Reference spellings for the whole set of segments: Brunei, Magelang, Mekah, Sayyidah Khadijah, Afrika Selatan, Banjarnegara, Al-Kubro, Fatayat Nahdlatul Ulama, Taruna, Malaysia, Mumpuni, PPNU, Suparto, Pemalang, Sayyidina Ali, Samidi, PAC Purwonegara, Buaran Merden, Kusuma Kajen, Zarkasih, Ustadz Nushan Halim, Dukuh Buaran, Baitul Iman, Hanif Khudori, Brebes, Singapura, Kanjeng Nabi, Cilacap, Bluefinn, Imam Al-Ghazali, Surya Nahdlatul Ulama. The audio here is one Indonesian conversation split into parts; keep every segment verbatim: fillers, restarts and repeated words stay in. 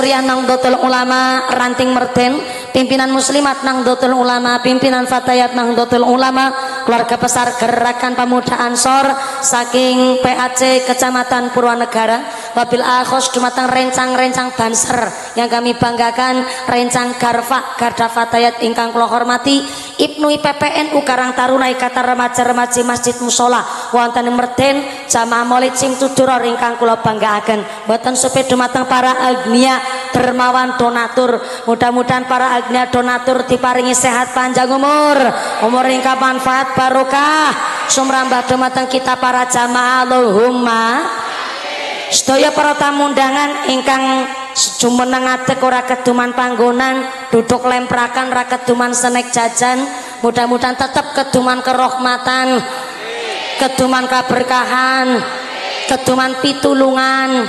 Surya Nahdlatul Ulama Ranting Merden, pimpinan Muslimat Nahdlatul Ulama, pimpinan Fatayat Nahdlatul Ulama, keluarga besar Gerakan Pemuda Ansor saking P A C Kecamatan Purwonegara. Wabil akhos dumateng rencang-rencang Banser yang kami banggakan, rencang Garfa Garda Fatayat ingkang kula hormati, Ibnu P P N U Karang Taruna Ikatan Remaja-Remaji Masjid Musola wonten Merden, jamaah Maulid sing tuduror ingkang kula banggaaken. Mboten sepi dumateng para agnia dermawan donatur, mudah-mudahan para agnia donatur diparingi sehat panjang umur, umur ingkang manfaat barokah sumrambah dumateng kita para jamaah. Allahumma sedaya para tamu undangan ingkang jumeneng ngadeg ora keduman panggonan, duduk lemprakan ra keduman senek jajan, mudah-mudahan tetap keduman kerohmatan, keduman keberkahan, keduman pitulungan.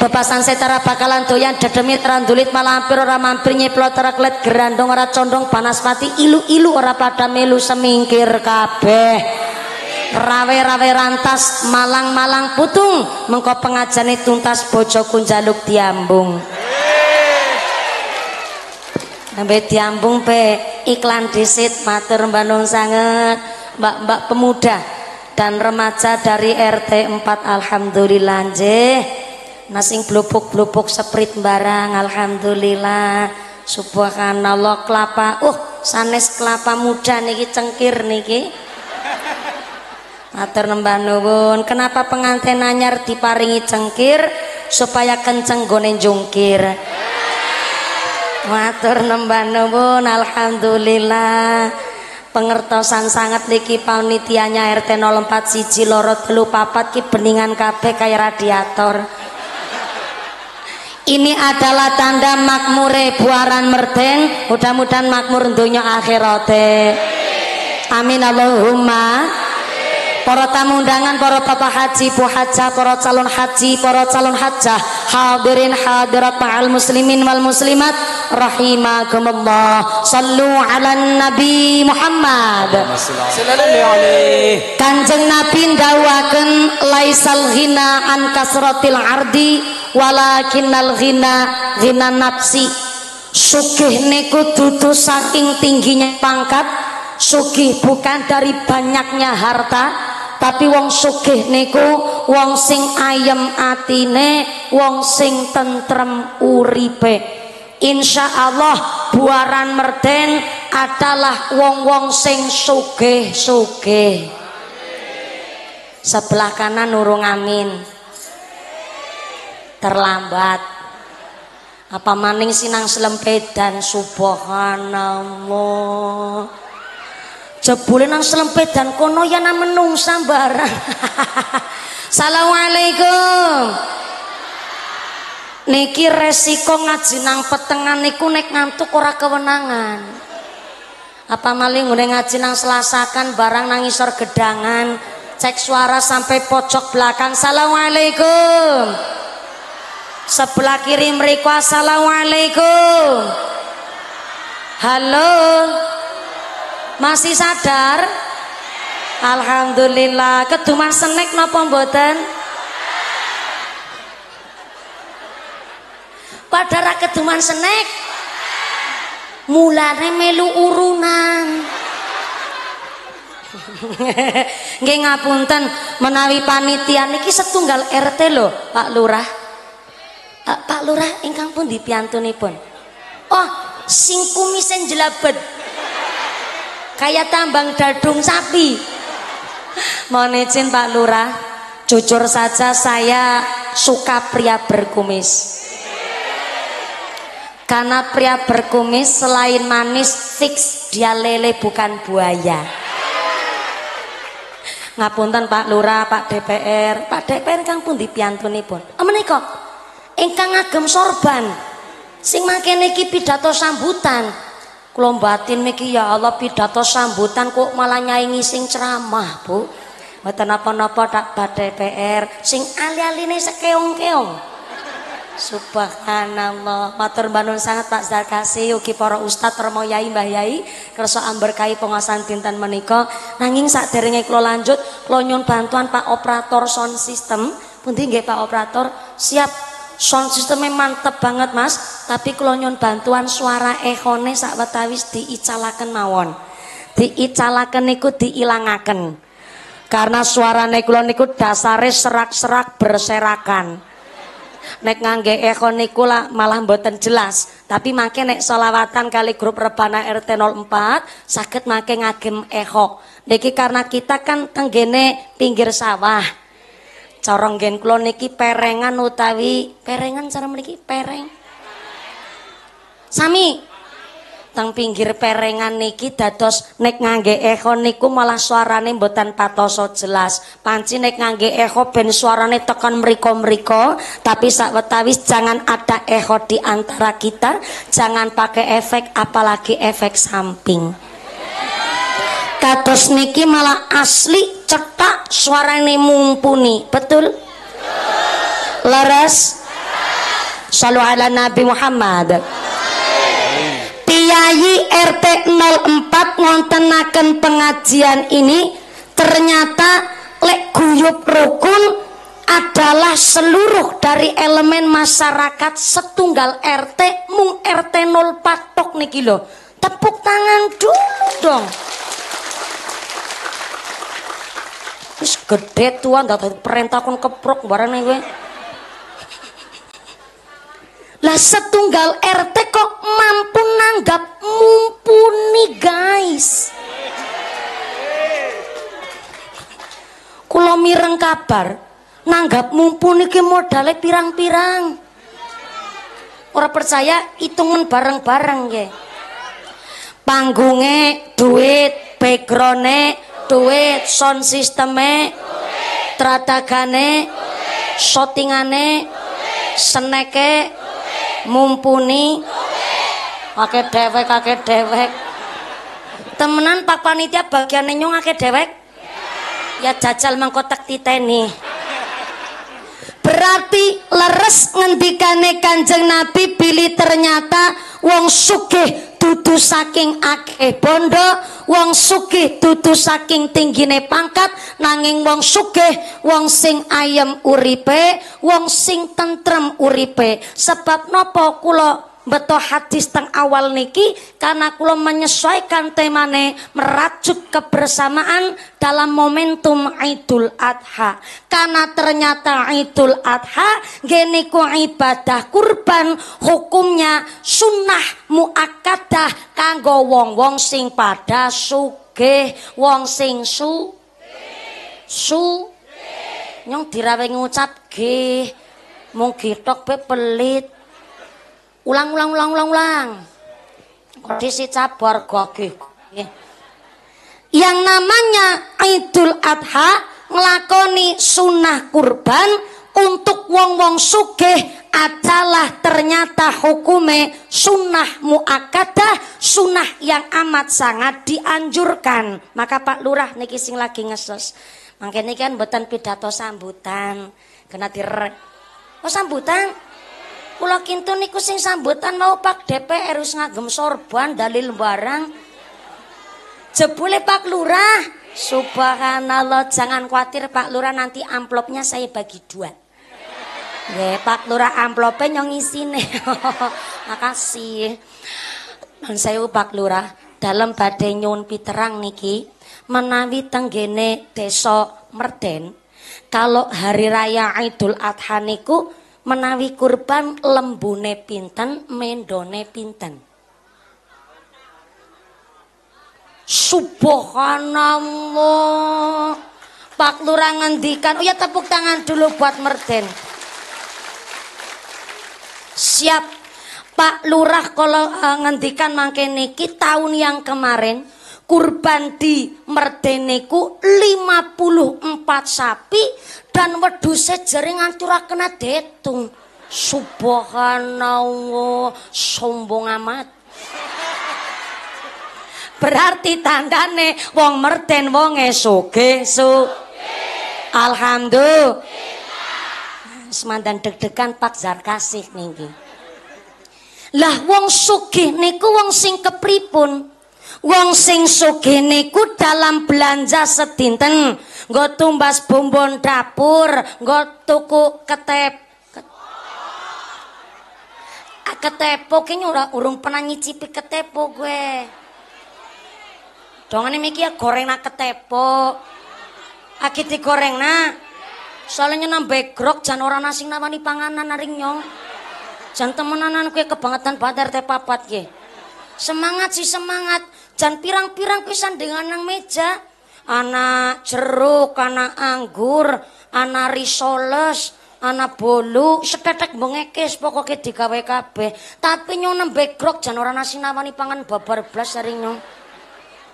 Bebasan setara bakalan doyan dedemit randulit malah hampir ora mampir nyiplot reklet gerandong ora condong banaspati ilu-ilu ora pada melu semingkir kabeh rawe-rawe rantas malang-malang putung mengko pengajane tuntas bojo kunjaluk diambung sampai diambung pe iklan disit matur mbanun sanget mbak-mbak pemuda dan remaja dari R T empat alhamdulillah nggih. Nasing blubuk-blubuk seprit barang alhamdulillah. Subhanallah kelapa. Uh, sanes kelapa muda niki cengkir niki. Matur nembah nuwun. Kenapa pengantin anyar diparingi cengkir supaya kenceng gone jungkir. Matur nembah nuwun alhamdulillah. Pengertosan sangat niki panitianya R T nol empat siji loro telu papat ki beningan kabeh kaya radiator. Ini adalah tanda makmure Buaran Merden, mudah-mudahan makmur dunya akhirate. Amin Allahumma. Para tamu undangan, para bapak haji, bu hajah, para calon haji, para calon hajah, hadirin hadirat ma'al muslimin wal muslimat rahimakumullah. Sallu ala Nabi Muhammad. Kanjeng Nabi ndawaken laisal ghina an kasratil ardi walakinnal ghina ghina nafsi. Sugih niku dudu saking tingginya pangkat, sugih bukan dari banyaknya harta, tapi wong sugih niku wong sing ayem atine, wong sing tentrem uripe. Insya Allah Buaran Merden adalah wong-wong sing sugih-sugih. Sebelah kanan nurung amin. Terlambat apa maning sinang selempet dan subhanallah jebule nang selempet dan kono ya nang menungsa barang. Assalamualaikum niki resiko ngaji nang petengan niku nek ngantuk ora kewenangan apa maling ngene ngaji nang selasakan barang nang isor gedangan cek suara sampai pojok belakang. Assalamualaikum sebelah kiri mereka. Assalamualaikum. Halo, masih sadar? Alhamdulillah. Keduman senek napa mboten? Padahal keduman senek mulane melu urunan. Nggih ngapunten menawi panitia niki setunggal R T lho Pak Lurah. Pak Lurah ingkang pundi piyantunipun? Oh, sing kumisen jelabet kaya tambang dadung sapi. Mohon izin Pak Lurah, jujur saja saya suka pria berkumis. Karena pria berkumis selain manis fix dia lele bukan buaya. Ngapunten Pak Lurah, Pak D P R, Pak D P R ingkang pundi piyantunipun? Oh menika ingkang ngagem sorban sing makene iki pidato sambutan. Kula batin niki ya Allah pidato sambutan kok malah nyaingi sing ceramah, Bu. Mboten napa-napa tak badhe P R sing ali-aline sekeong-keong. Subhanallah. Matur mbanun sangat Pak Zakasi ugi para ustaz remo yai Mbah Yai kersa amberkahi pengawasan dinten menika. Nanging saderenge kula lanjut, kula nyuwun bantuan Pak Operator Sound System. Pundi nggih Pak Operator? Siap. sound sistemnya mantep banget mas, tapi kalau nyon bantuan suara ekone sak wetawis diicalaken mawon, diicalaken niku diilangaken, karena suara nekulo niku dasare serak-serak berserakan. Nek ngangge ekon niku lah malah mboten jelas, tapi make nek solawatan kali grup rebana R T nol empat sakit make ngagem ekok. Niki karena kita kan tenggene pinggir sawah. Corong gen kula niki perengan utawi perengan cara mriki pereng. Sami teng pinggir perengan niki dados nek ngangge echo niku malah suarane mboten patoso jelas. Panci nek ngangge echo ben suarane tekan mriko-mriko, tapi sakwetawis jangan ada echo di antara kita, jangan pakai efek apalagi efek samping. Kados niki malah asli cetak suarane mumpuni, betul? Leres? Shallu ala Nabi Muhammad. Piyayi R T nol empat ngontenaken pengajian ini, ternyata lek guyub rukun adalah seluruh dari elemen masyarakat setunggal R T mung R T nol empat tok niki lho. Tepuk tangan dulu dong. Wis gede tuan, ndak perintah kon keprok barane kowe. Lah setunggal R T kok mampu nanggap mumpuni guys. Kula mireng kabar, nanggap mumpuni ki modale pirang-pirang. Ora percaya hitungan bareng-bareng nggih. Panggunge duit, background-e duit, sound sisteme, tradagane, shootingane, seneke, mumpuni, kakek dewek, kakek dewek. Temenan Pak Panitia bagian nyong kakek dewek? Ya jajal mengkotak titeni. Berarti leres ngendikane Kanjeng Nabi bilih ternyata wong sugih dudu saking akeh bondo, wong sugih dudu saking tinggine pangkat, nanging wong sugih wong sing ayem uripe, wong sing tentrem uripe. Sebab nopo kula beto hadis teng awal niki, karena kula menyesuaikan temane merajut kebersamaan dalam momentum Idul Adha. Karena ternyata Idul Adha geniku ibadah kurban, hukumnya sunnah muakkadah kanggo wong-wong sing pada sugih, wong sing su su nyong dirawe ngucap gih, mung gitok be pelit. Ulang ulang ulang ulang ulang. Kondisi cabar gogih. Yang namanya Idul Adha ngelakoni sunnah kurban untuk wong-wong sugih adalah ternyata hukume sunnah muakkadah, sunnah yang amat sangat dianjurkan. Maka Pak Lurah niki sing lagi ngeses mangkene kan mboten pidato sambutan kena direk. Oh sambutan kula kintu niku sing sambutan mau Pak D P R wis ngagem sorban dalil barang. Jebule Pak Lurah, subhanallah, jangan khawatir Pak Lurah, nanti amplopnya saya bagi dua. Nggih, Pak Lurah amplopnya nyong isine. Makasih. Nun sewu Pak Lurah, dalem badhe nyuwun piterang niki, menawi tenggene desa Merden, kalau hari raya Idul Adha niku menawi kurban lembune pinten, mendone pinten. Subhanallah. Pak Lurah ngendikan. Oh ya, tepuk tangan dulu buat Merden. Siap Pak Lurah kalau uh, ngendikan mangke niki tahun yang kemarin kurban di Merden niku lima puluh empat sapi dan wedhuse jering ngaturaken detung. Subhanallah, sombong amat. Berarti tandane wong Merden wonge sugih su. Alhamdulillah. Semandan deg-degan Pak Zarkasih niki. Lah wong sugih niku wong sing kepripun? Wong sing sugih niku dalam belanja sedinten, nggo tumbas bumbon dapur, nggo tuku ketep. ketepo, kayaknya urung pernah nyicipi ketepo gue. Dongannya miki ya goreng na ketepo. Akiti goreng na. Soalnya nambah grok, jan orang asing namani panganan naring nyong. Jan temenanan gue kebangetan banget R T papat gue. Semangat sih semangat. Jan pirang-pirang pisan dengan nang meja. Anak jeruk, anak anggur, anak risoles, anak bolu, setetek bengekes pokoknya di K W K B. Tapi nyong nembek grok, jan orang nasi namani pangan babar blas sering nyong.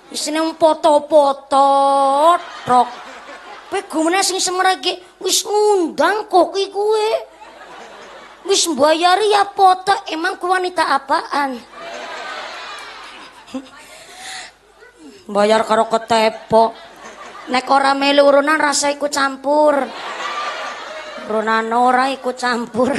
Isine foto-foto trok. Pegumene sing semerah iki wis ngundang kok iki kuwe. Wis mbayari ya foto, emang ku wanita apaan? Bayar karo ketepo. Nek ora melu urunan rasa iku campur. Runan ora iku campur.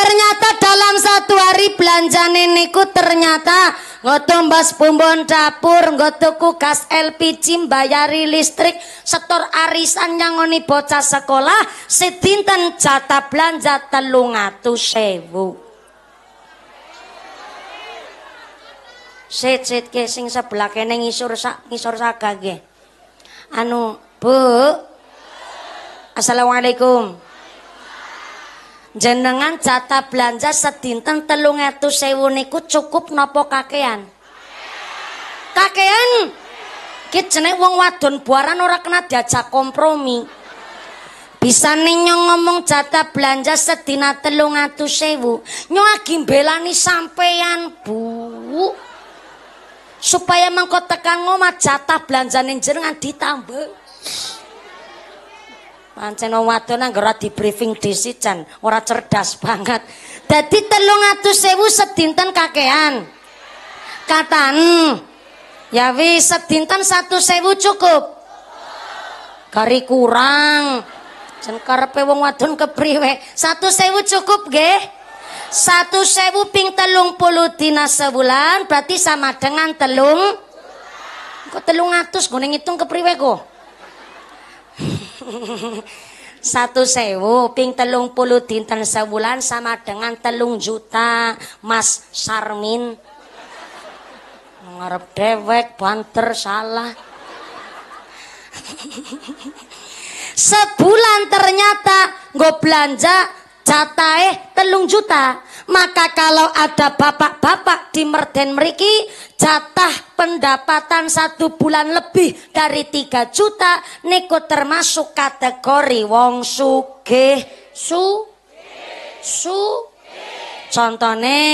Ternyata dalam satu hari belanjane niku ternyata ngoto mbas bumbon dapur, ngotoku gas L P G, mbayari listrik, setor arisan nyangoni bocah sekolah, sedinten jatah belanja telung atus ewu. Sit-sit ke sing sebelah kene ngisor sak ngisor saga ke. Anu, Bu. Assalamualaikum. Jenengan jatah belanja sedinten telung atus sewu niku cukup nopo kakean? Kakean? Ki jenenge wong wadon Buaran ora kena diajak kompromi. Bisa nyong ngomong jatah belanja sedina telung atus sewu. Nyong lagi mbelani sampeyan, Bu. Supaya mengko tekan ngomah jatah belanjane jenengan ditambah. Pancen wong wadon nang ora di briefing disican, ora cerdas banget. Dadi telung atus ewu sedinten kakean. Katan. Ya wis sedinten satu ewu cukup. Kari kurang. Jan karepe wong wadon kepriwe? satu ewu cukup nggih? satu ewu ping telung puluh dina sebulan berarti sama dengan telung. Kok telung atus gone ngitung kepriwe kok? Satu sewu ping telung puluh dinten sebulan sama dengan telung juta. Mas Sarmin ngarep dewek banter salah. Sebulan ternyata gue belanja jatahe telung juta. Maka kalau ada bapak-bapak di Merden meriki jatah pendapatan satu bulan lebih dari tiga juta niku termasuk kategori wong sugih. Su Su Contone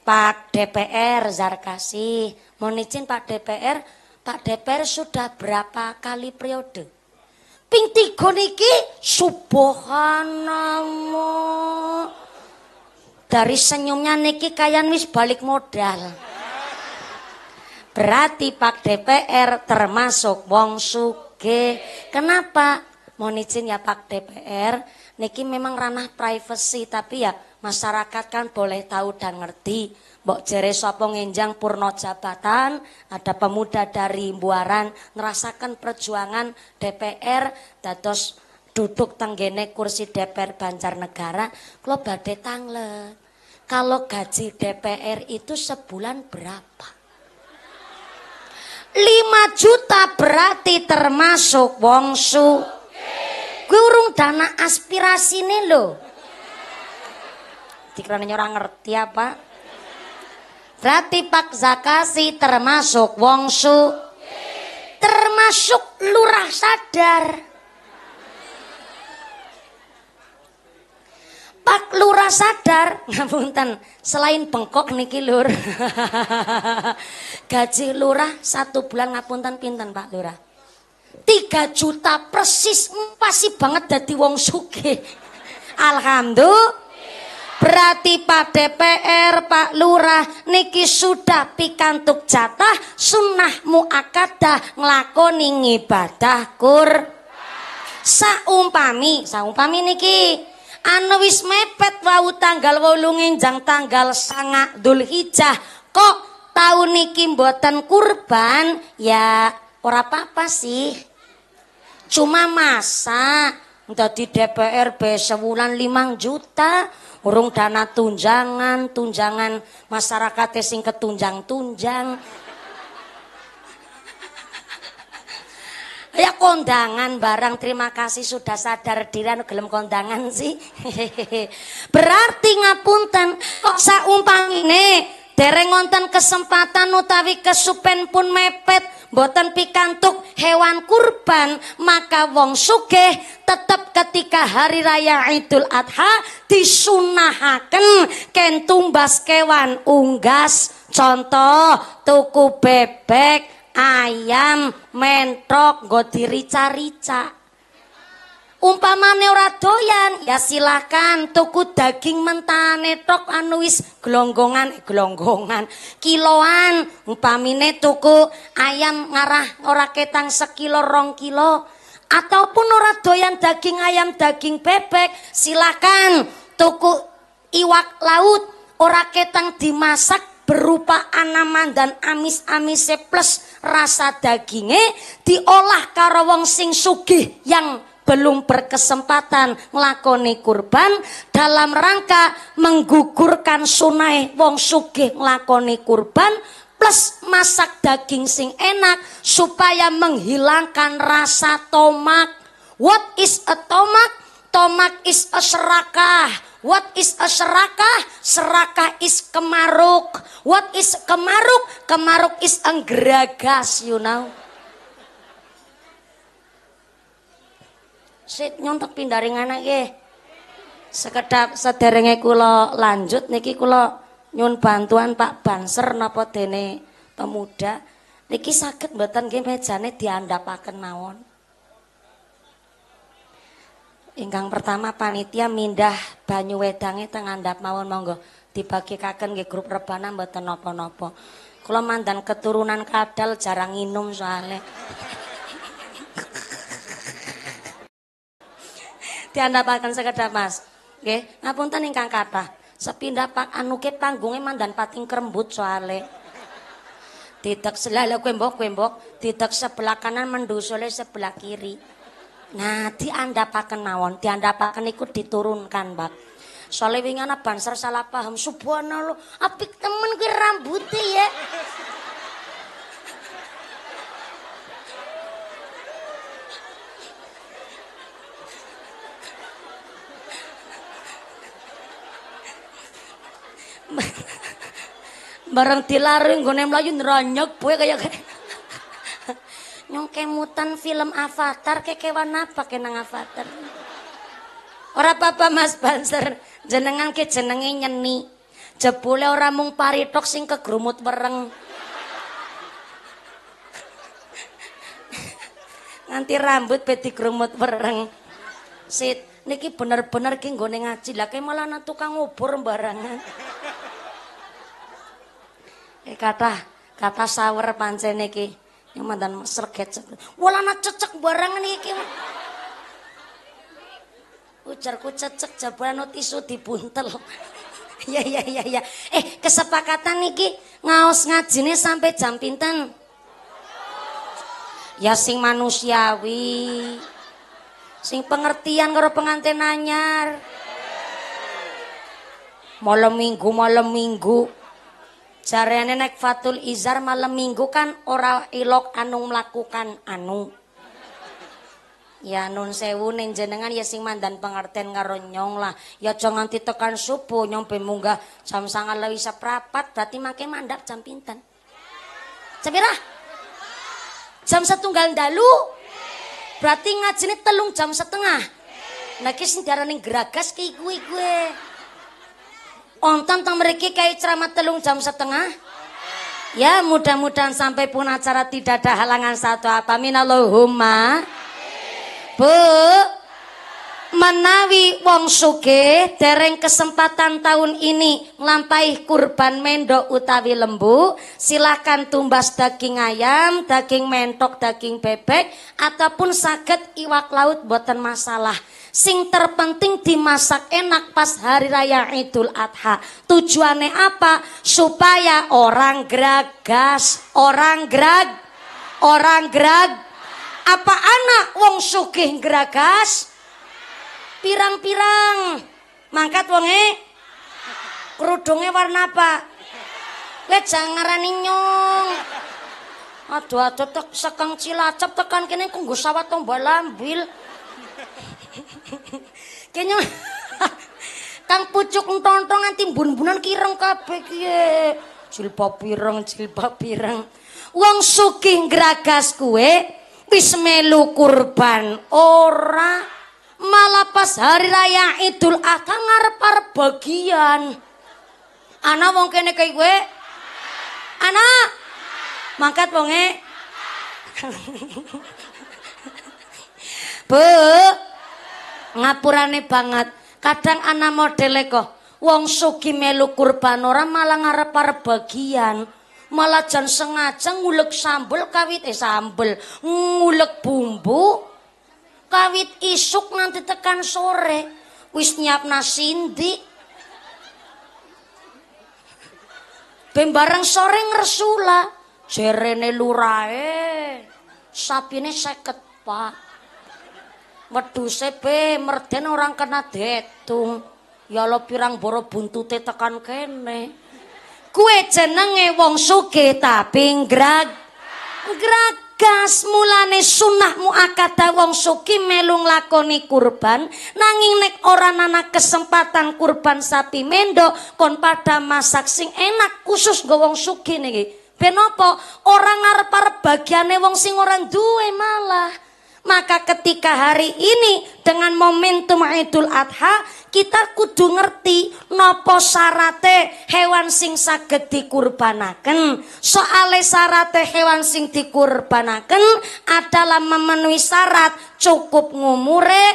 Pak D P R Zarkasih. Mohon izin Pak D P R. Pak D P R sudah berapa kali periode? Ping tiga niki. Subhanallah. Dari senyumnya niki kayan wis balik modal. Berarti Pak D P R termasuk wong sugih. Kenapa? Mohon izin ya Pak D P R. Niki memang ranah privasi, tapi ya masyarakat kan boleh tahu dan ngerti. Mbok jere sapa ngenjang purna jabatan, ada pemuda dari Buaran ngerasakan perjuangan D P R dados duduk tenggene kursi D P R Banjarnegara, klo badhe tanglet. Kalau gaji D P R itu sebulan berapa? lima juta berarti termasuk wong sugih. Gue urung dana aspirasi nih lo. Dikirane orang ngerti apa? Berarti Pak Zakasi termasuk wong sugih. Termasuk lurah sadar. Pak lurah sadar, ngapunten, selain bengkok niki lur. Gaji lurah satu bulan ngapunten pinten Pak lurah? tiga juta persis, pasti banget dadi wong sugih. Alhamdulillah. Berarti Pak D P R, Pak lurah niki sudah pikantuk jatah sunnah muakkadah nglakoni ibadah kur. Saumpami, saumpami niki anu wis mepet wau tanggal wolu nginjang tanggal sanga Dzulhijjah kok taun niki mboten kurban ya ora apa-apa sih. Cuma masa dadi D P R be sewulan limang juta urung dana tunjangan, tunjangan masyarakat sing ketunjang-tunjang. Ya kondangan barang, terima kasih sudah sadar diri anu gelem kondangan sih. Berarti ngapunten kok saumpamine dereng wonten kesempatan utawi kesupen pun mepet boten pikantuk hewan kurban, maka wong sugih tetep ketika hari raya Idul Adha disunahaken ken tumbas kewan unggas, contoh tuku bebek, ayam, mentok, nggo dirica-rica. Umpamane ora doyan, ya silakan tuku daging mentane tok anu wis glonggongan, glonggongan, kiloan. Umpamine tuku ayam ngarah ora ketang sekilo rong kilo, ataupun ora doyan daging ayam, daging bebek, silakan tuku iwak laut ora ketang dimasak berupa anaman dan amis-amise plus rasa dagingnya, diolah karo wong sing sugih yang belum berkesempatan nglakoni kurban dalam rangka menggugurkan sunai wong sugih nglakoni kurban plus masak daging sing enak supaya menghilangkan rasa tomak. What is a tomak? Tomak is a serakah. What is a serakah? Serakah is kemaruk. What is kemaruk? Kemaruk is enggeragas, you know. Sit nyontek pindaring anak ye. Sekedap sederenge kula lanjut niki kula nyun bantuan Pak Banser napa dene pemuda. Niki saged mboten nggih mejane diandhapaken mawon. Ingkang pertama panitia mindah banyu wedange teng andhap mawon, monggo dibagikaken nggih grup rebana mboten napa-napa. Kula mandan keturunan kadal jarang minum soalnya. Diandhapaken sekedhap Mas. Nggih, ngapunten ingkang kathah. Sepindah pak anu ke panggunge mandan pating krembut soalnya. Ditek selalu kembok-kembok, ditek sebelah kanan mendusule sebelah kiri. Nah, diandhapaken mawon, diandhapaken iku diturunkan, Pak. Soale wingi ana Banser salah paham, subhanallah, apik temen kuwi rambute ya. Bareng dilari nggone mlayu nranyek kowe kaya nyong kemutan film Avatar, kekewan apa kenang Avatar? Ora apa-apa Mas Banser, jenengan ke jenenge nyeni. Jebule ora mung paritok sing kegrumut wereng. Nganti rambut pe digrumut wereng. Sit, niki bener-bener ki nggone ngaji. Lah ke malah ana tukang ngubur barangan. Eh kata, kata sawer pancene ki. Yang mandan serget serget, walana cecek barangan iki. Ujarku cecek jabulan tisu dibuntel. Ya ya ya ya. Eh kesepakatan niki ngaos ngajine sampai jam pinten? Ya sing manusiawi, sing pengertian karo pengantin anyar. Malam minggu malam minggu. Jarene nek fatul izar malam minggu kan ora ilok anu melakukan anu. Ya nun sewu ning jenengan ya sing mandan pengerten karo nyong lah. Ya aja nganti tekan subuh nyong ben munggah jam sangat lewi seprapat, berarti make mandap jam pinten? Sepira? Jam setunggal dalu. Berarti ngajine telung jam setengah. Nah ki sing diarani geragas ki kuwi kuwe. Onten teng mriki kaya ceramah telung jam setengah. Ya mudah-mudahan sampai pun acara tidak ada halangan satu apa. Minallahumma. Bu, menawi wong sugih dereng kesempatan tahun ini nglampahi kurban mendok utawi lembu, silahkan tumbas daging ayam, daging mentok, daging bebek, ataupun saged iwak laut boten masalah. Sing terpenting dimasak enak pas hari raya Idul Adha. Tujuannya apa? Supaya orang geragas, orang gerag, orang gerag. Apa anak wong sugih geragas? Pirang-pirang. Mangkat wonge. kerudungnya warna apa? Lihat jangan nyong. Aduh aduh tek sekang Cilacap tekan kene kanggo sawat tombol lambil. Kene kang pucuk enton-enton nganti bun-bunan kireng kabeh piye. Jilbab pireng, jilbab pireng. Wong sugih gragas kuwe wis melu kurban ora malah pas hari raya Idul Adha ngarep-arep bagian. Ana wong kene kaya kowe. Ana mangkat wonge. Bu, ngapurane banget. Kadang ana modele kok wong sugih melu kurban ora malah ngarep-arep bagian. Malah jan sengaja ngulek sambel kawit eh sambel ngulek bumbu kawit isuk nanti tekan sore wis nyiapna sindi ben bareng sore ngresula jerene lurae sapine seket pak wedhuse be merden orang kena detung ya lo pirang boro buntute tekan kene. Kue jenenge wong sugih tapi grag gragas mulane sunah muakkadah wong sugih melu nglakoni kurban nanging nek ora ana kesempatan kurban sapi mendok kon padha masak sing enak khusus nggo wong sugih niki ben apa ora ngarep-arep bagiane wong sing ora duwe malah. Maka ketika hari ini dengan momentum Idul Adha kita kudu ngerti nopo syarate hewan sing saged dikurbanaken. Soale syarate hewan sing dikurbanaken adalah memenuhi syarat cukup ngumure,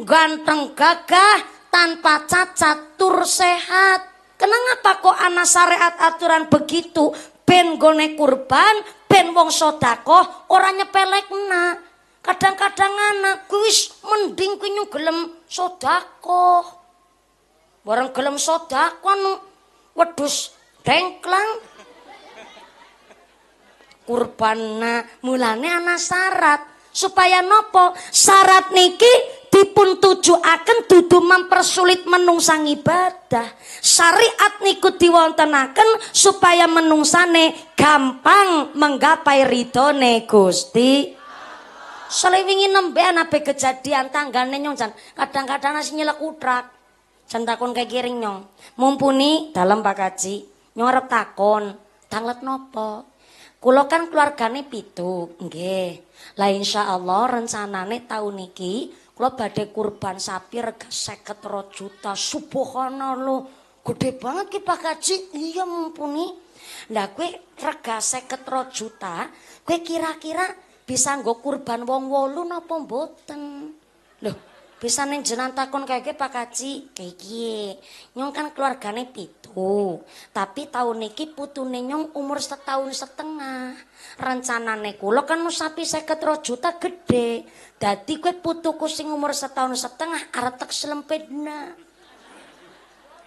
ganteng gagah, tanpa cacat, tur sehat. Kenapa kok ana syariat aturan begitu? Ben gone kurban, ben wong sedekah ora nyepelekna. Kadang-kadang anak kuis mending kunyung gelem sodako bareng gelem sodako anu wedus dengklang kurbana mulane anak syarat supaya nopo syarat niki dipun tujuaken dudu mempersulit menungsang ibadah syariat niku diwontenaken supaya menungsane gampang menggapai ridone Gusti. Selewingi nembean ape kejadian tanggane nyong jan kadang-kadang nasi nyelek utrak jan takon kayak kiring nyong mumpuni dalam Pak Kaji nyong arep takon tanglet nopo kula kan keluargane pitu nggih la insyaallah rencanane taun niki kula badhe kurban sapi rega seket loro juta subhanallah gede banget ki Pak Kaji iya mumpuni lah kowe rega seket loro juta kowe kira-kira bisa nggo kurban wong wolu napa mboten? Loh, bisa ning jenengan takon kaya Pak Kaji, kaya piye? Nyong kan keluargane pitu. Tapi taun iki putune nyong umur setahun setengah. Rencanane kula kan sapi seket loro juta gede. Dadi kowe putuku sing umur setahun setengah arep tak slempedna.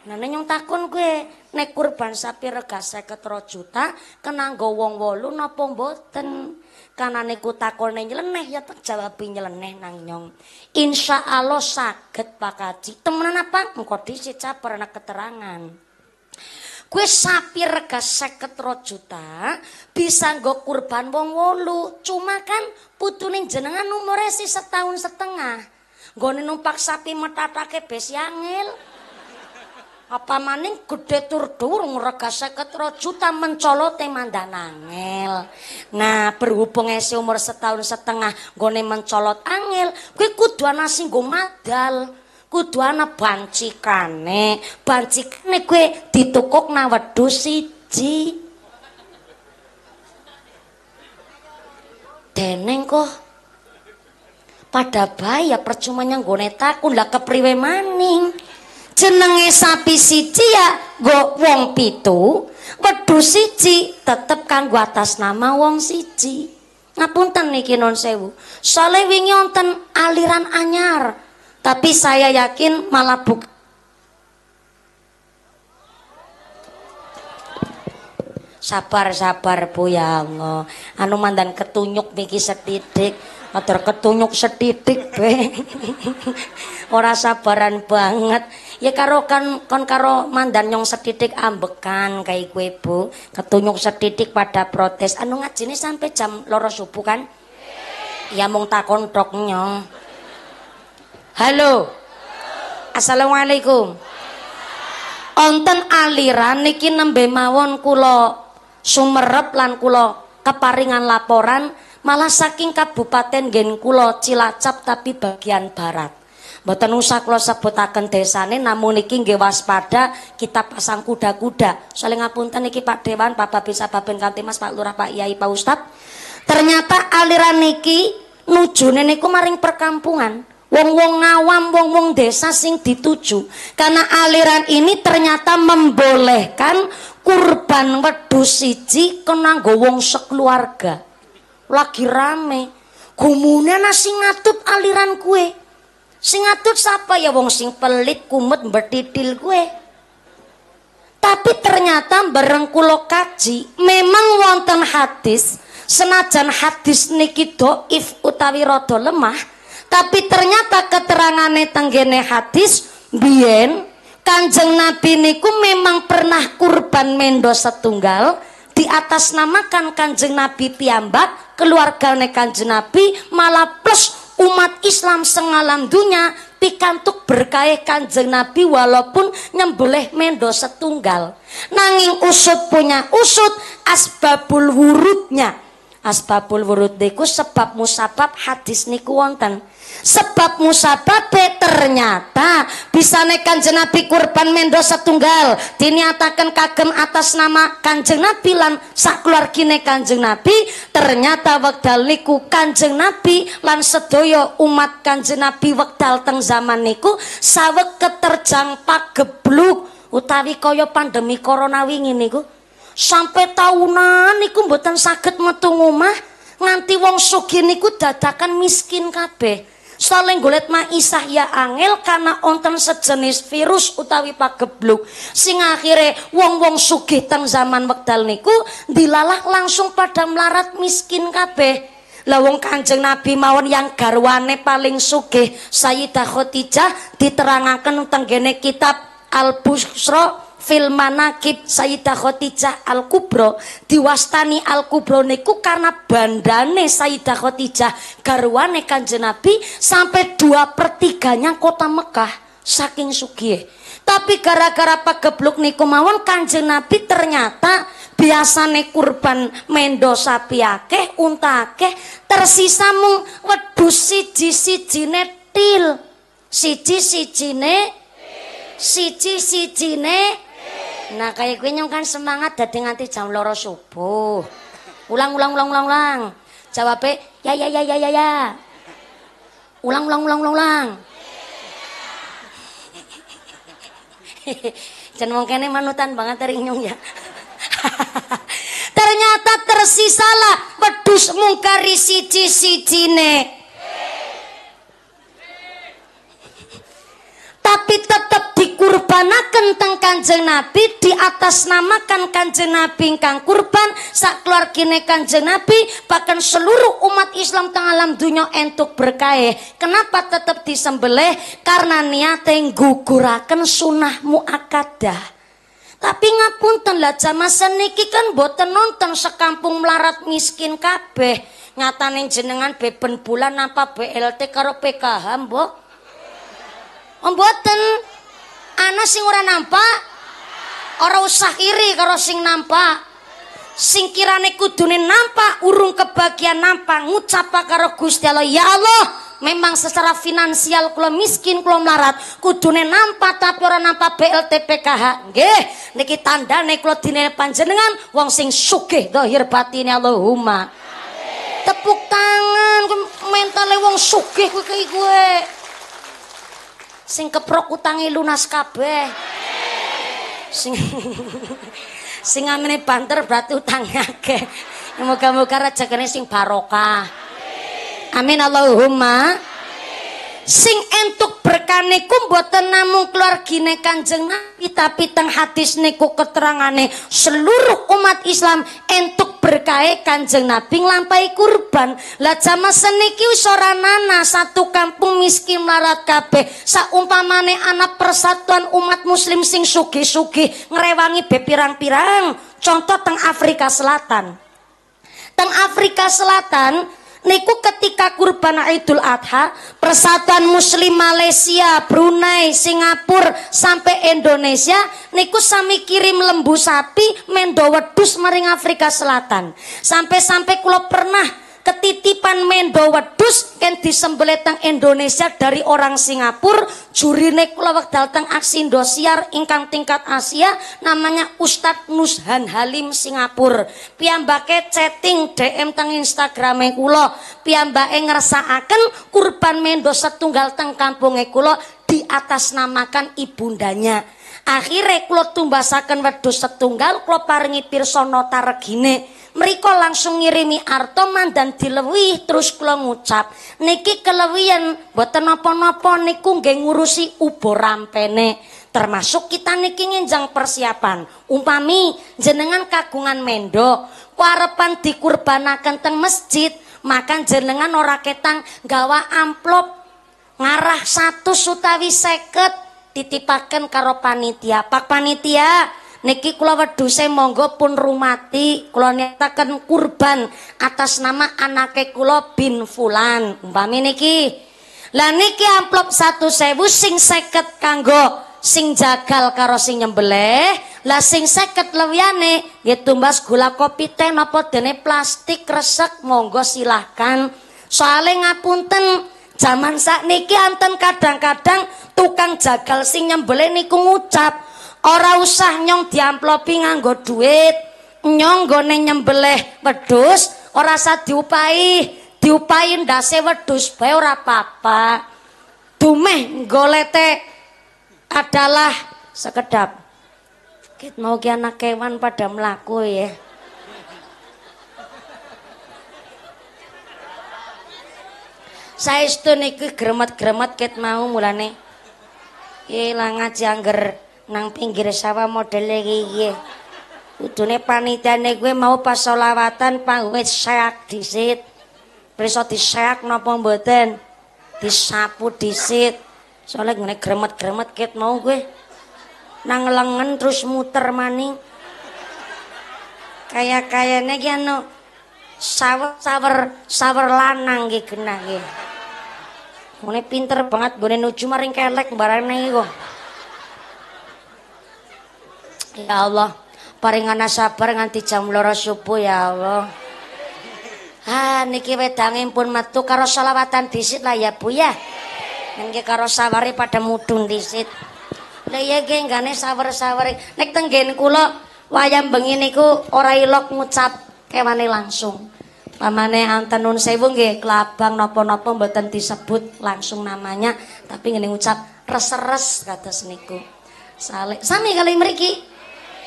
Nah nyong takon kowe nek kurban sapi rega seket loro juta kena nggo wong wolu napa mboten? Karena niku takonnya nyeleneh ya tak jawabi nyeleneh nang nyong insya Allah saged Pak Kaji temenan apa? Engkau disica pernah keterangan gue sapi rega seket loro juta bisa nggo kurban wong wolu cuma kan putuning jenengan umure sih setahun setengah nggone numpak sapi metatake bes yangil apa maning gede tur dur ngrega seket loro juta mencolote mandan angel. Nah, berhubung esi umur setahun setengah nggone mencolot angel, kuwi kudu ana sing nggo madal, kudu ana bancikane. Bancikane kuwi ditukokna wedhus siji. Deneng kok pada bahaya percuma nyanggone takun lah kepriwe maning. Jenenge sapi siji ya nggo wong pitu, wedhus siji tetep kanggo atas nama wong siji. Ngapunten niki non sewu. Soale wingi wonten aliran anyar, tapi saya yakin malah buk. Sabar-sabar Bu Yango. Anu mandan ketunyuk miki setidik. Matur ketunyuk setidik be. Ora sabaran banget. ya karo kan kon karo mandan nyong setitik ambekan kayak kue bu ketunyuk setitik pada protes anu ngaji ini sampai jam loro subuh kan ya mung takon tok nyong halo assalamualaikum onten aliran niki nembe mawon kulo sumerep lan kulo keparingan laporan malah saking kabupaten gen kulo Cilacap tapi bagian barat mboten usah kula sebutaken desane namun niki nggih waspada kita pasang kuda-kuda. Saling ngapunten niki Pak Dewan, Pak Babin, Sababen Kamtimas, Pak Lurah, Pak Yai, Pak Ustad. Ternyata aliran niki nujune niku maring perkampungan. Wong-wong awam, wong-wong desa sing dituju. Karena aliran ini ternyata membolehkan kurban wedhu siji kenanggo wong sekeluarga. Lagi rame. Gumune nasi ngatut aliran kue. Sing ngatut siapa ya wong sing pelit kumet bertitil gue. Tapi ternyata bareng kula kaji memang wonten hadis, senajan hadis niki dhaif utawi rada lemah, tapi ternyata keterangane tenggene hadis biyen Kanjeng Nabi niku memang pernah kurban mendo setunggal di atas namakan Kanjeng Nabi piyambak, keluargane Kanjeng Nabi malah plus umat Islam sengalam dunya pikantuk berkah Kanjeng Nabi walaupun nyembelih mendo setunggal. Nanging usut punya usut asbabul wurudnya. Asbabul wurud niku sebab musabab hadis niku wonten. Sebab musababe ternyata bisa nek Kanjeng Nabi kurban mendo setunggal diniatakan kagem atas nama Kanjeng Nabi lan sakeluargane Kanjeng Nabi. Ternyata wekdal niku Kanjeng Nabi lan sedaya umat Kanjeng Nabi wekdal teng zaman niku saweg keterjang pagebluk utawi kaya pandemi corona wingi niku sampai tahunan niku mboten saged metu omah nganti wong sugih niku dadakan miskin kabeh. Saling golet maisah ya angel karena onten sejenis virus utawi pagebluk sing akhire wong-wong sugih teng zaman wekdal niku dilalah langsung pada melarat miskin kabeh. Lah wong Kanjeng Nabi mawon yang garwane paling sugih Sayyidah Khadijah diterangaken tenggene kitab Al-Busra fil manaqib Sayyidah Khadijah Al-Kubro diwastani Al-Kubro niku karena bandane Sayyidah Khadijah garwane Kanjeng Nabi sampai dua pertiganya kota Mekah saking sugih. Tapi gara-gara pagebluk niku mawon Kanjeng Nabi ternyata biasane kurban mendo sapi akeh unta akeh tersisa mung wedhu siji-sijine til siji-sijine siji-sijine. Nah kayak gue nyong kan semangat dadi nganti jam loro subuh. Ulang ulang ulang ulang ulang. Jawabnya ya ya ya ya ya ya. Ulang ulang ulang ulang ulang. Jan wong kene manutan banget dari nyong ya. Ternyata tersisalah wedhus mungkari siji-sijine. Tapi tetap dikurbanaken teng Kanjeng Nabi di atas namakan Kanjeng Nabi ingkang kurban sakeluargane Kanjeng Nabi bahkan seluruh umat Islam teng alam dunya entuk berkah. Kenapa tetap disembelih? Karena niate ngguguraken sunah muakkadah. Tapi ngapunten lah jamaah seniki kan boten nonton sekampung melarat miskin kabeh. Nyatane jenengan beben bulan apa B L T karo P K H mbok? Mboten ana sing ora nampak ora usah iri karo sing nampak sing kirane kudune nampak urung kebagian nampak ngucap karo Gusti Allah ya Allah memang secara finansial kula miskin kula melarat kudune nampak tapi ora nampak B L T P K H nggih niki tandane kula dinene panjenengan wong sing sugih zahir batine Allahumma amin. Tepuk tangan mentale wong sugih kuwi kuwi kuwi sing keprok utangi lunas kabeh sing sing amene banter berarti utange akeh moga-moga rejekine sing barokah amin Allahumma amin. sing entuk berkane ku mboten namung keluargine Kanjeng Nabi, tapi teng hadis niku keterangane seluruh umat Islam entuk berkahe Kanjeng Nabi nglampahi kurban. Lah jamaah seniki wis ora ana satu kampung miskin melarat kabeh, saumpamane ana persatuan umat muslim sing sugih-sugih ngrewangi be pirang-pirang. Contoh teng Afrika Selatan, teng Afrika Selatan niku ketika kurban Idul Adha, persatuan muslim Malaysia, Brunei, Singapura sampai Indonesia niku sami kirim lembu sapi mendo wedhus maring Afrika Selatan. Sampai-sampai kula pernah ketitipan mendo wedhus ken disembelih teng Indonesia dari orang Singapura. Jurine kula wekdal teng aksi Indosiar ingkang tingkat Asia, namanya Ustadz Nushan Halim Singapura. Piyambake chatting D M teng Instagrame kula, piyambake ngersakaken kurban mendo setunggal teng kampunge kula diatasnamakan ibundanya. Akhire kula tumbasaken wedhus setunggal, kula paringi pirsa nota regine. Mereka langsung ngirimi artoman dan dilewih, terus kula ngucap niki kelewian mboten napa-napa, niku nggih ngurusi ubo rampene. Termasuk kita niki ngenjang persiapan, umpami jenengan kagungan mendo kuarepan dikurbanaken teng masjid, maka jenengan ora ketang gawa amplop ngarah satu sutawi seket titipaken karo panitia. Pak panitia, niki kula wedhuse monggo pun rumati, kula nyataken kurban atas nama anake kula bin fulan umpami niki. Lah niki amplop satu sewu sing seket kanggo sing jagal karo sing nyembelih, lah sing seket lewiyane nggih tumbas gula kopi teh napa dene plastik resek monggo silahkan. Soale ngapunten, jaman sakniki anten kadang-kadang tukang jagal sing nyembelih niku ngucap ora usah nyong diamplopi nganggo duit, nyong nggone nyembelih wedhus ora usah diupahi, diupahi ndase wedhus bae ora apa-apa. Dumeh golete adalah sekedap. Kit mau ki anak kewan pada mlaku ya. Saestu niki gremet-gremet kit mau mulane. Ki langat jangger nang pinggir sawah modele iki. Kudune panitiane kuwi mau pas selawatan panggowe seak disit. Prisa diseak napa mboten? Disapu disit. Soale ngene gremet-gremet ket mau kuwi. Nang lengen terus muter maning. Kaya-kayane ki anu sawer-sawer sawer lanang ki genah ki. Ngene pinter banget gone nuju maring kelek barane iki kok. Ya Allah, paringana sabar nganti jam loro subuh ya Allah. Ha niki wedange pun metu karo selawatan disit lah ya Bu ya. Niki karo saware pada mudhun disit. Lah ya nggih gane sawer-sawere. Nek tenggen kula wayah bengi niku ora ilok ngucap kewane langsung. Pamane anten nun sewu nggih klabang napa-napa mboten disebut langsung namanya, tapi ngene ngucap reseres kados niku. Saleh sami kali mriki.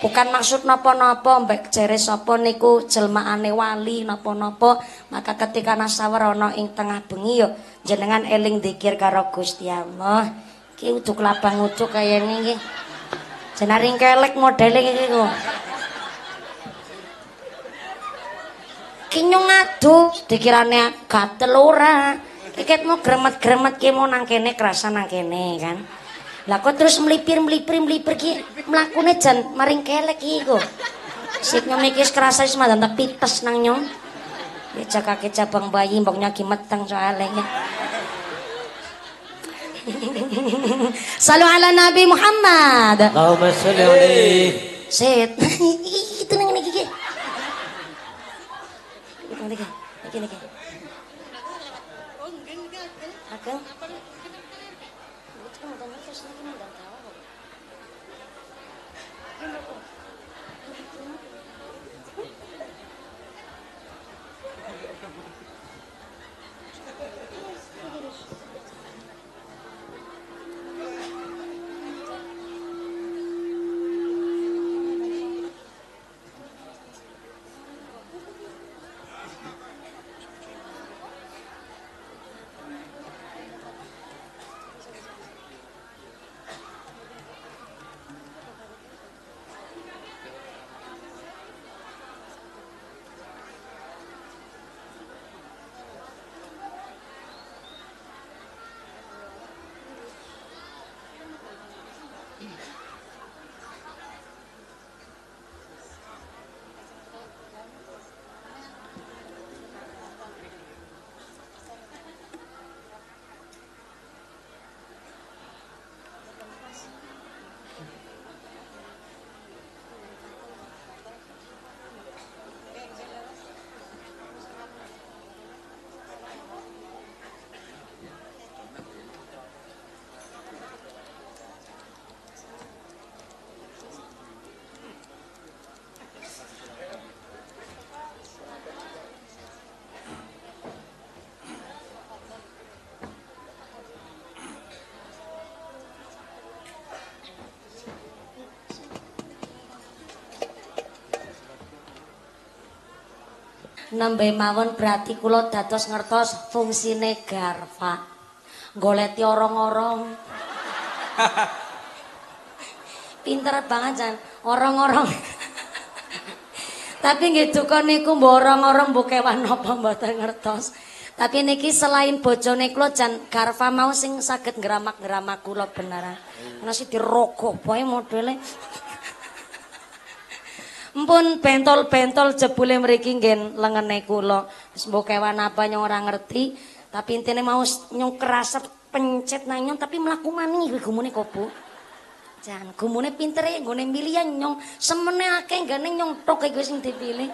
Bukan maksud nopo-nopo, mbak jere sopo niku jelmaane wali nopo-nopo. Maka ketika nasawar ono ing tengah bengi yo, jenengan eling dikir karo Gusti Allah. Ki uduk labang uduk kaya niki. Jenaring kelek modele iki kok. Ki nyung adu dikirane gatel ora. Kiketmu gremet-gremet ki mau nang kene kerasa nang kene kan. Lah kok terus melipir-melipir-melipir ki mlakune jan maring kelek iki kok. Sik nyom iki kerasa wis mandan pites nang nyom. Ya jakake cabang bayi mboknya ki meteng soalnya. Salu ala Nabi Muhammad. Allahumma sholli alaihi. Sit. Itu nang niki ki. Niki niki niki. Akan nembe mawon berarti kula dados ngertos fungsine garfa. Goleti orang-orang. Pinter banget jan, orang-orang. Tapi nggih duka niku mbok orang-orang mbok kewan apa mboten ngertos. Tapi niki selain bojone kula jan garfa mau sing saged ngeramak-ngeramak kula beneran. Ana sing dirogoh poe modele. Mpun bentol-bentol jebule mriki ngen lengene kula. Wis mbok kewan apa nyong ora ngerti, tapi intine mau nyong kerasep pencet nang nyong tapi mlaku mani kuwi gumune kopo. Jan gumune pintere nggone milian nyong semene akeh nggene nyong tok iki sing dipilih.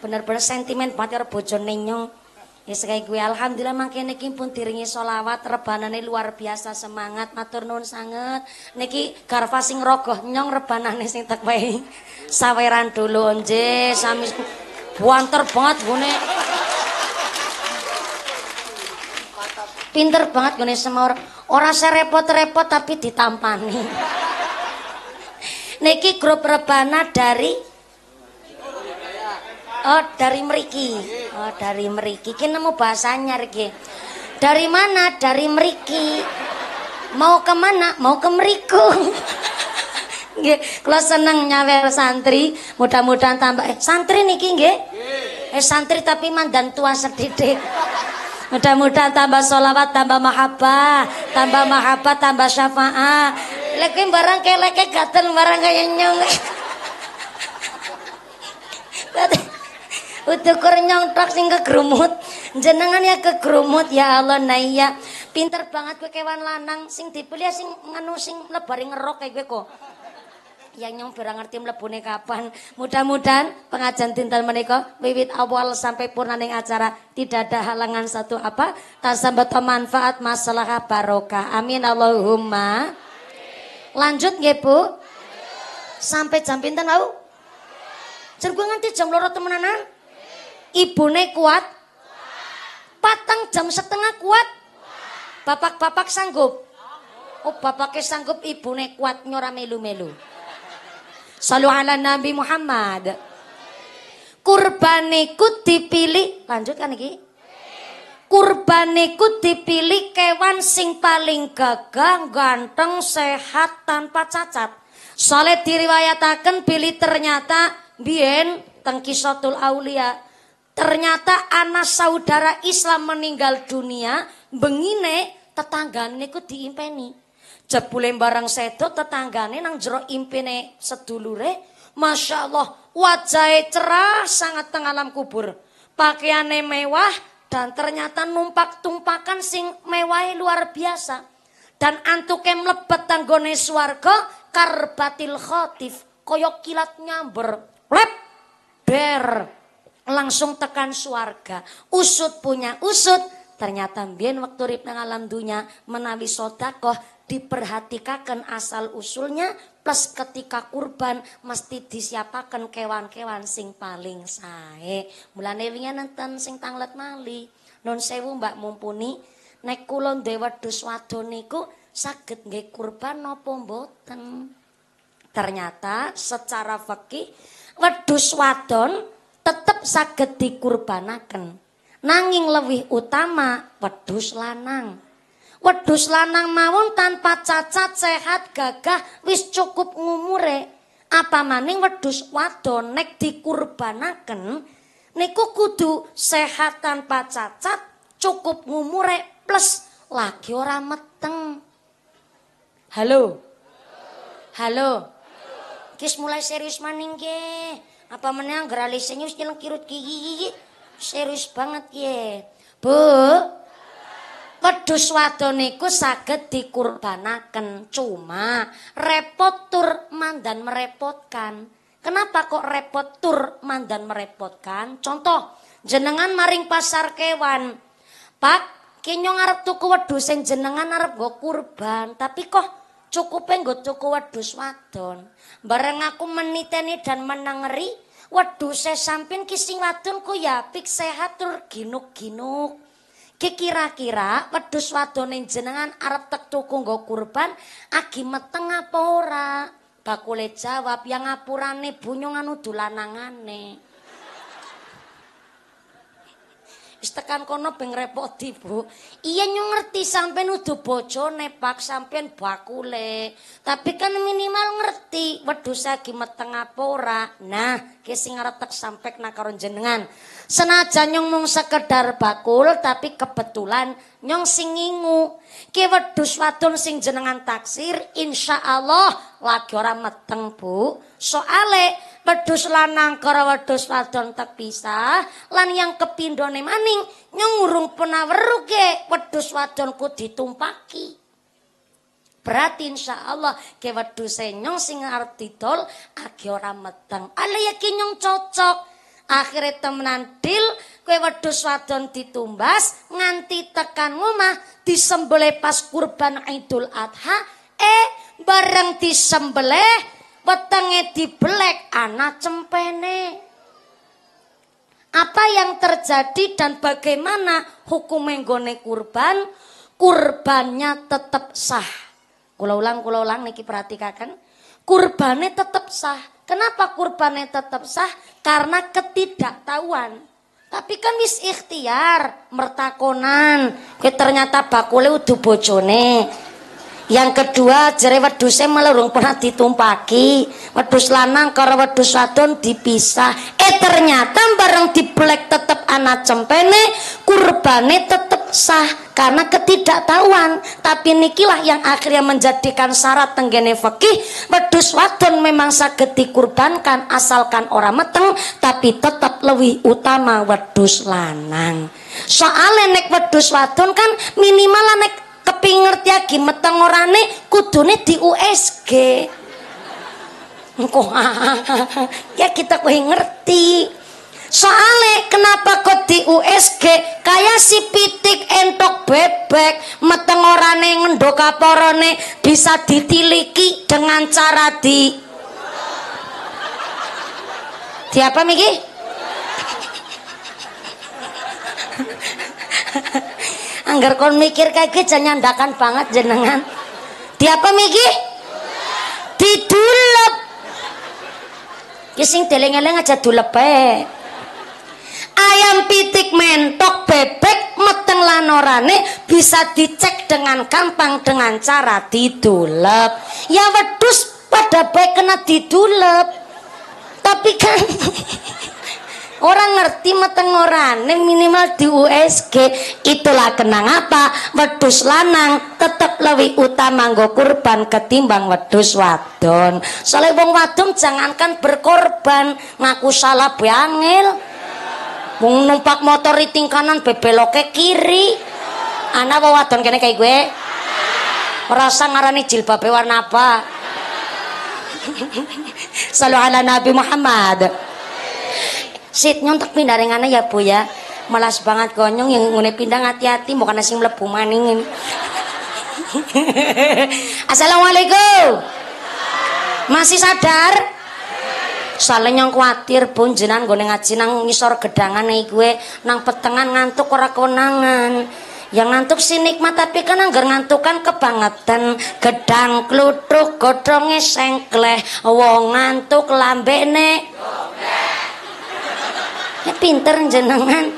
Bener-bener sentimen banget karo bojone nyong. Wis kaya kuwi alhamdulillah mangkene iki pun diringi selawat, rebanane luar biasa semangat, matur nuwun sanget. Niki garfa sing rogoh nyong rebanane sing tek wae. Saweran dulu nje, sami buanter banget gune, pinter banget gune semua orang, orang serepot-repot tapi ditampani. Niki grup rebana dari, oh dari Meriki, oh dari Meriki, kini mau bahasanya Riki, dari mana? Dari Meriki, mau kemana? Mau ke Meriku. Kalau seneng nyawer santri, mudah-mudahan tambah eh santri niki nggih. Eh santri tapi mandan tua sedidik. Mudah-mudahan tambah sholawat, tambah mahabbah, tambah mahabbah, tambah syafaat. Lek kuwi barang keleke gatel barang kaya nyong. Utukur nyong tok sing kegrumut. Jenengan ya kegrumut ya Allah naya. Pinter banget kowe kewan lanang sing dipilih sing nganu sing lebari ngerok kaya kowe kok. Yang nyong berang ngerti mlebune kapan. Mudah-mudahan pengajian dinten menika wiwit awal sampai purna ning acara tidak ada halangan satu apa tasambat manfaat maslahah barokah. Amin Allahumma. Lanjut nggih Bu? Sampai jam pinten wau? Jan kuwi nganti jam loro temenanan? Ibune kuat? Patang jam setengah kuat? Bapak-bapak sanggup? Oh, bapaknya sanggup, ibune kuat nyora melu-melu. Salu ala Nabi Muhammad. Kurbaniku dipilih, lanjutkan iki. Kurbaniku dipilih kewan sing paling gagah, ganteng, sehat tanpa cacat. Soale diriwayataken bilih ternyata biyen teng Kisatul Aulia. Ternyata anak saudara Islam meninggal dunia, bengine tetanggane niku diimpeni. Jebule barang sedo tetanggane nang jero impine sedulure, masya Allah wajahe cerah sangat teng alam kubur, pakaiane mewah dan ternyata numpak tumpakan sing mewahe luar biasa dan antuke mlebet tanggone swarga karbatil khotif kaya kilat nyamber lep ber langsung tekan swarga usut punya usut. Ternyata mbiyen wektu urip nang alam dunya menawi sedekah diperhatikaken asal usulnya plus ketika kurban mesti disiapaken kewan-kewan sing paling sae. Mulane wingi nenten sing tanglet mali. Nun sewu Mbak Mumpuni, nek kula nduwe wedhus wadon niku saged nggih kurban napa mboten? Ternyata secara fikih wedhus wadon tetep saged dikurbanaken. Nanging lebih utama wedhus lanang. Wedhus lanang mawon tanpa cacat, sehat, gagah, wis cukup ngumure. Apa maning wedhus wadon nek dikurbanaken niku kudu sehat tanpa cacat, cukup ngumure plus lagi ora meteng. Halo. Halo. Kis mulai serius maning nggih. Apa meneh anggar ali serius nyeleng kirut gigi. Serius banget ye. Bu. Wedhus wadon niku saged dikurbanaken, cuma repot tur mandan merepotkan. Kenapa kok repot tur mandan merepotkan? Contoh, jenengan maring pasar kewan. Pak, kinyong arep tuku wedhus sing jenengan arep nggo kurban, tapi kok cukupe nggo tuku wedhus wadon. Bareng aku meniteni dan menengeri, wedhuse sampin ki sing wadon ku ya apik sehat tur ginuk-ginuk. Kira-kira wedhus wadone jenengan arep tek tuku nggo kurban agi meteng apa ora? Bakule jawab, ya ngapurane bunyong anu dulanangane. Wis tekan kono ben repoti, Bu. Iya ngerti sampean udu bojone Pak, sampean bakule. Tapi kan minimal ngerti wedhus saiki meteng apa ora. Nah, ki sing arep tek sampek nang karo jenengan. Senajan nyong mung sekedar bakul tapi kebetulan nyong sing ngingu. Ki wedhus wadon sing jenengan taksir insyaallah lagi ora meteng, Bu. Soale wedhus lanang karo wedhus wadon terpisah, lan yang kepindhone maning nyungurung penaweru ge wedhus wadonku ditumpaki. Berarti insyaallah ge wedhuse nyong sing arep didol age ora meteng. Ale yakin nyong cocok. Akhire temenan dil kowe wedhus wadon ditumbas nganti tekan ngomah disembelih pas kurban Idul Adha, eh bareng disembelih wetenge dibelek anak cempene. Apa yang terjadi dan bagaimana hukum menggone kurban? Kurbannya tetap sah. Kula ulang, kula ulang niki perhatikan. Kurbannya tetap sah. Kenapa kurbannya tetap sah? Karena ketidaktahuan. Tapi kan wis ikhtiar mertakonan. Kowe ternyata bakule udu bojone. Yang kedua, jere wedhuse melurung pernah ditumpaki, wedhus lanang karo wedhus wadon dipisah. Eh ternyata bareng diblek tetep anak cempene, kurbane tetep sah karena ketidaktahuan. Tapi nikilah yang akhirnya menjadikan syarat tenggene fikih, wedhus wadon memang saged dikurbankan asalkan ora meteng, tapi tetap lebih utama wedhus lanang. Soale nek wedhus wadon kan minimal nek kepingerti lagi meteng orane kudune di U S G. Engko ya kita kuwi ngerti. Soale kenapa kok di U S G kaya si pitik entok bebek meteng orane ngendok kaporone bisa ditiliki dengan cara di di apa miki? Angger kon mikir kayak gitu nyandakan banget jenengan. Di apa mikir? Didulep. Kising deleng-eleng aja dulep eh. Ayam pitik mentok bebek meteng lanorane bisa dicek dengan gampang dengan cara didulep. Ya wedhus pada baik kena didulep. Tapi kan orang ngerti meteng orane minimal di U S G. Itulah kenapa wedhus lanang tetap lebih utama nggo kurban ketimbang wedhus wadon. Soale wong wadon jangankan berkorban ngaku salah be angel. Wong numpak motor riting kanan bebeloke kiri. Ana wong wadon kene kaya gue. Merasa ngarani jilbabe warna apa? Sallallahu ala Nabi Muhammad. Sit nyontek pindah ringane ya Bu ya. Malas banget konyong yang ngene pindah hati-hati bukan sing mlebu maningin. Assalamualaikum. Masih sadar? Soale nyong kuwatir Bu jenengan nggone ngaji nang ngisor gedangane kuwe nang petengan ngantuk ora konangan. Yang ngantuk sih nikmat tapi kan anggar ngantukan kebangetan. Gedang kluthuk godhonge sengkleh, wong ngantuk lambene ya pinter jenengan.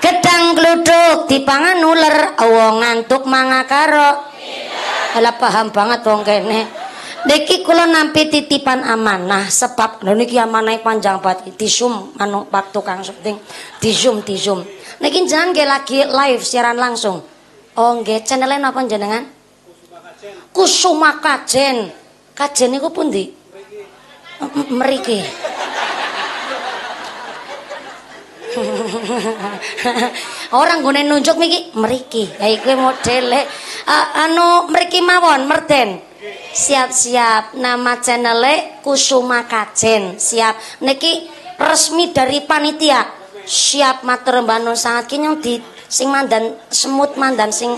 Gedang gluduk dipangan ular, wong ngantuk manga karo. Ala paham banget wong kene. Niki kula nampi titipan amanah sebab lho niki amanah panjang banget. Disum anu Pak tukang syuting. Disum disum. Niki jenengan nggih lagi live siaran langsung. Oh nggih, channel napa jenengan? Kusuma Kajen. Kajen niku pundi? Mriki. Orang gune nunjuk miki mriki. Ya iku modele uh, anu mriki mawon Merden. Siap-siap nama channele Kusuma Kajen. Siap niki resmi dari panitia. Siap matur mbanun sangat ki nyong di sing mandan semut mandan sing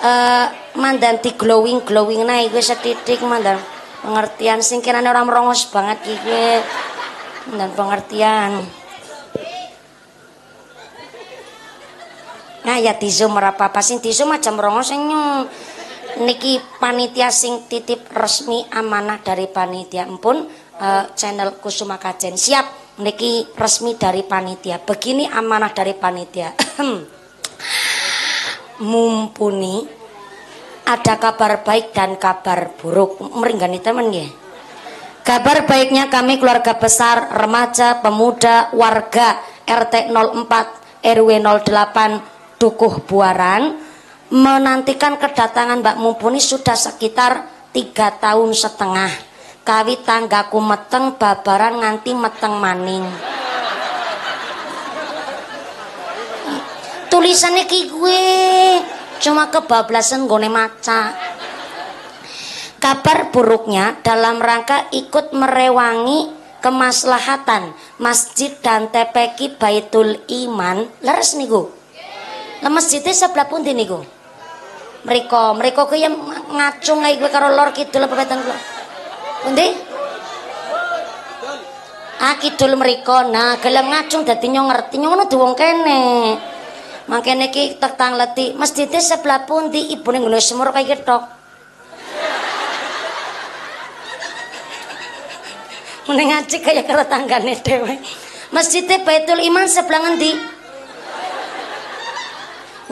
uh, mandan di glowing glowing nae kuwi setitik mandan pengertian sing kirane ora merongos banget ki dan pengertian. Nah ya tisu merapa-apa sing tisu macam rongo sing niki panitia sing titip resmi amanah dari panitia empun uh, channel Kusuma Kajen. Siap niki resmi dari panitia. Begini amanah dari panitia. mumpuni ada kabar baik dan kabar buruk. Meringgani temen ya. Kabar baiknya kami keluarga besar, remaja, pemuda, warga R T nol empat R W nol delapan Dukuh Buaran menantikan kedatangan Mbak Mumpuni sudah sekitar tiga tahun setengah. Kawi tanggaku meteng babaran nganti meteng maning. Tulisannya ki gue cuma kebablasan gone maca. Kabar buruknya dalam rangka ikut merewangi kemaslahatan masjid dan T P K Baitul Iman leres niku. Masjidnya sebelah pundi niku. Mereka mereka kuwi ngacung ae kuwi karo lor kidul pepeten kula. Pundi? Ah kidul mereka. Nah gelem ngacung dadi ngerti ngono di wong kene. Mangkene iki tetang leti masjidnya sebelah pundi ibune ngene semur kaya ketok. Mending ngaji kayak karo tanggane dhewe. Masjidnya Baitul Iman sebelah ngendi?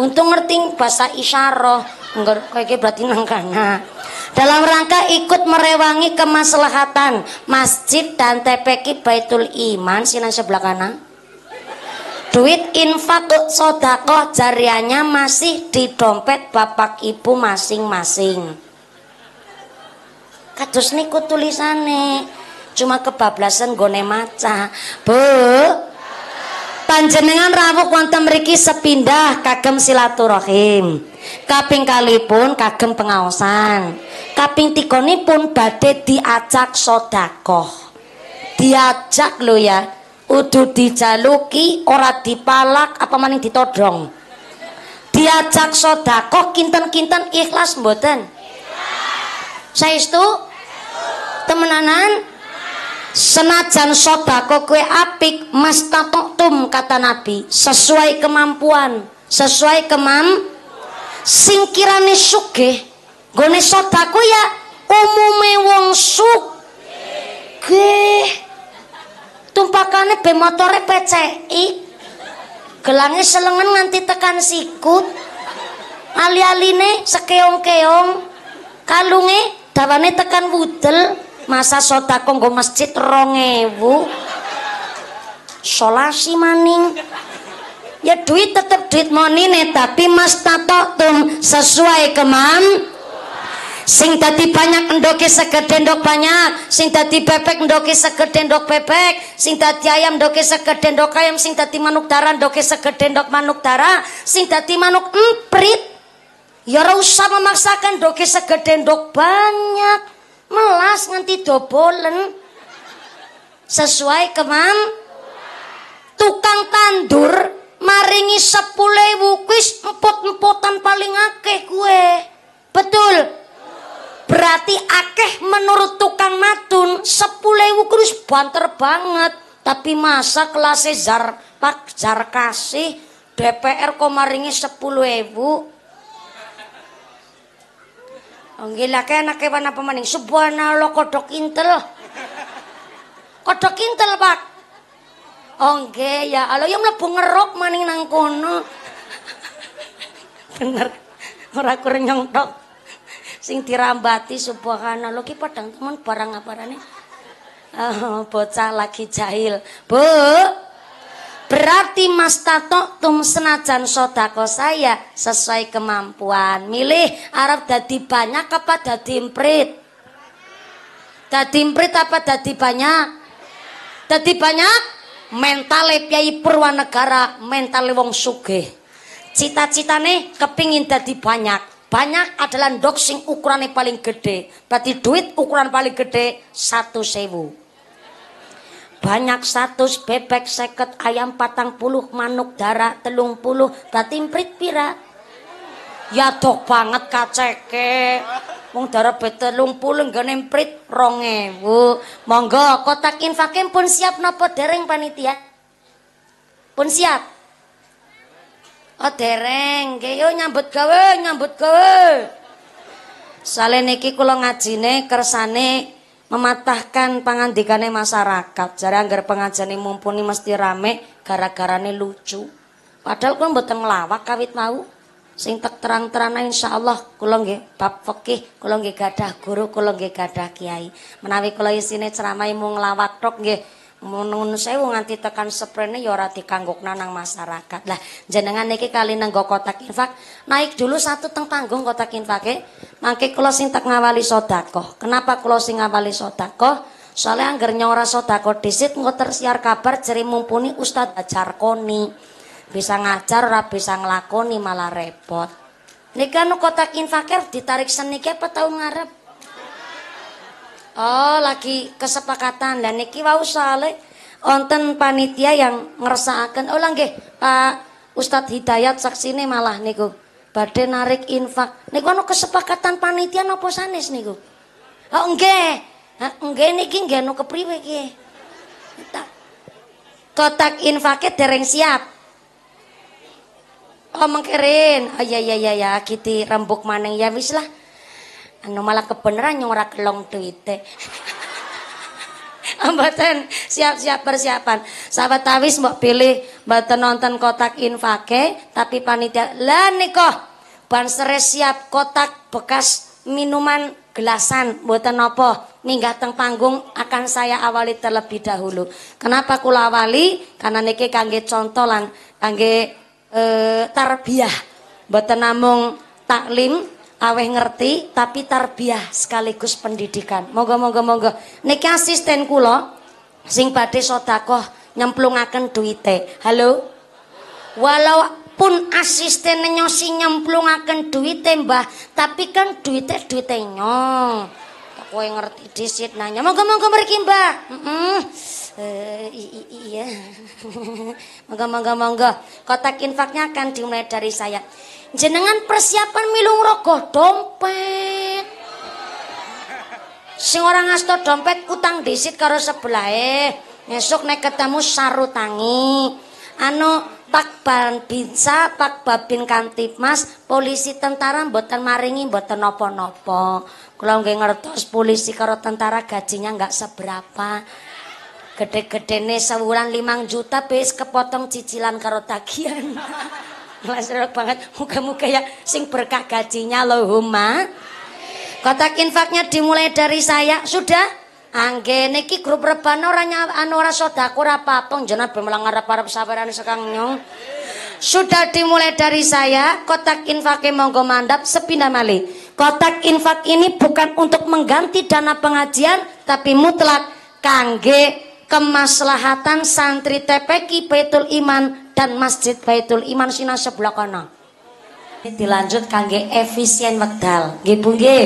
Untung ngerti bahasa isyarah, enggak kayak berarti nang kana. Dalam rangka ikut merewangi kemaslahatan masjid dan T P K Baitul Iman sinang sebelah kanan. Duit infak sedekah jariahnya masih di dompet bapak ibu masing-masing. Kados niku tulisane. Cuma kebablasan gone maca. Bu, panjenengan rawuh wonten mriki sepindah kagem silaturahim. Kaping kalipun kagem pengaosan. Kaping tikonipun badhe diajak sedekah. Diajak lho ya. Udu dijaluki ora dipalak apa maning ditodong. Diajak sedekah kinten-kinten ikhlas mboten? Ikhlas. Saestu? Temenanan? Senajan sodako kue apik mastatoktum kata Nabi sesuai kemampuan, sesuai kemam singkirane sugih gone sodako ya umume wong sugih tumpakane be motore P C I gelange selengen nganti tekan sikut ali-aline sekeong-keong kalunge dawane tekan wudel. Masa sodako nggo masjid rongewu solasi maning ya duit tetep duit monine tapi mas tatoktum sesuai kemam sing tadi banyak endoki segede endok banyak sing tadi bebek endoki segede endok bebek sing tadi ayam endoki segede endok ayam sing tadi manuk darah endoki segede endok manuk darah sing tadi manuk emprit ya ora usah memaksakan endoki segede endok banyak melas nganti dobolen sesuai kemam tukang tandur maringi sepuluh ewu kuis empot-empotan paling akeh gue betul berarti akeh menurut tukang matun sepuluh ewu kuis banter banget tapi masa kelasnya jar pak jar kasih D P R kok maringi sepuluh ewu. Nggih lha kenake ana apa maning subhanallah kodhok intel. Kodhok intel, Pak. Oh nggih ya Allah ya mlebu ngeruk maning nang kono. Bener. Ora kurenyong tok. Sing dirambati subhanallah ki padang temen barang aparane. Oh, bocah lagi jahil. Bu. Berarti mas tato tum senajan sodako saya sesuai kemampuan. Milih Arab dadi banyak apa dadi imprit? Dadi imprit apa dadi banyak? Dadi banyak? Mentale Kyai Purwonegara, mentale wong sugih. Cita-citane kepingin dadi banyak. Banyak adalah ndok sing ukurane paling gede. Berarti duit ukuran paling gede satu sewu. Banyak satus bebek seket ayam patang puluh manuk darah telung puluh berarti imprit pira ya dok banget kaceke wong darah betelung puluh nggone imprit rong ewu monggo kotak infakem pun siap napa dereng panitia pun siap oh dereng yo nyambut gawe nyambut gawe salene iki kula ngajine kersane mematahkan pangandikane masyarakat. Jare anggar pengajane mumpuni mesti rame gara-garane lucu. Padahal kula mboten nglawak kawit mau. sing tak terang-terana insyaallah kula nggih bab fikih kula nggih gadah guru kula nggih gadah kiai. Menawi kula isine ceramah mung nglawat tok nggih menun sewu nganti tekan sprene ya ora dikanggokna nang masyarakat. Lah jenengan niki kali nenggo kotak infak, naik dulu satu teng panggung kotak infake. Mangke kula sing tak ngawali sedekah. Kenapa kula sing ngawali sedekah? Soalnya anggar nyora sodako disit nggak tersiar kabar ceri mumpuni Ustadz ajar koni bisa ngajar ora bisa ngelakoni malah repot. Nika nu kotak infakir ditarik senike apa tau ngarep? Oh lagi kesepakatan dan niki wau soalnya onten panitia yang ngersaaken. Oh langgih Pak Ustadz Hidayat saksine malah niku badhe narik infak. Niku nu kesepakatan panitia nopo sanes niku? Oh enggak. Hah, enggak niki enggak no kepriwe iki. Kotak infake dereng siap. Oh mengkeren. Oh ya ya ya ya kiti rembuk maneng ya wis lah. Anu malah kebeneran yang ora kelong duite. Mboten siap-siap persiapan. Sahabat tawis mbok pilih mboten nonton kotak infake tapi panitia lah niko. Banser siap kotak bekas minuman gelasan mboten napa. Minggah teng panggung akan saya awali terlebih dahulu. Kenapa kula awali? Karena niki kangge contoh lan kangge e, tarbiyah. Mboten namung taklim aweh ngerti tapi tarbiyah sekaligus pendidikan. Monggo monggo monggo. Niki asisten kula sing badhe sedekah nyemplungaken duite. Halo. Walaupun asisten nyosi nyemplungaken duite Mbah, tapi kan duite duite nyong. Kowe ngerti disit nanya monggo-monggo mriki Mbak. Heeh. Iya. Monggo-monggo-monggo. Kotak infaknya akan dimulai dari saya. Jenengan persiapan milung rogoh dompet. Sing ora ngasto dompet utang disit karo sebelahe. Esuk nek ketemu sarutangi. Anu Pak Babinsa, Pak Babin Kantipmas, polisi tentara mboten maringi mboten napa-napa. Kula nggih ngertos polisi karo tentara gajinya enggak seberapa. Gede-gedene sewulan limang juta wis kepotong cicilan karo tagihan. Masyaallah banget. Muga-muga ya sing berkah gajinya Allahumma. Kotak infaknya dimulai dari saya. Sudah? Angge niki grup reban ora anu ora sedekah ora apa-apa jenengan bemelang arep-arep sawerane sekang nyong. Sudah dimulai dari saya, kotak infake monggo mandap sepindah malih. Kotak infak ini bukan untuk mengganti dana pengajian tapi mutlak kangge kemaslahatan santri T P Q Baitul Iman dan Masjid Baitul Iman sina sebelah kana. Dilanjut kangge efisien wekdal. Nggih Bu nggih.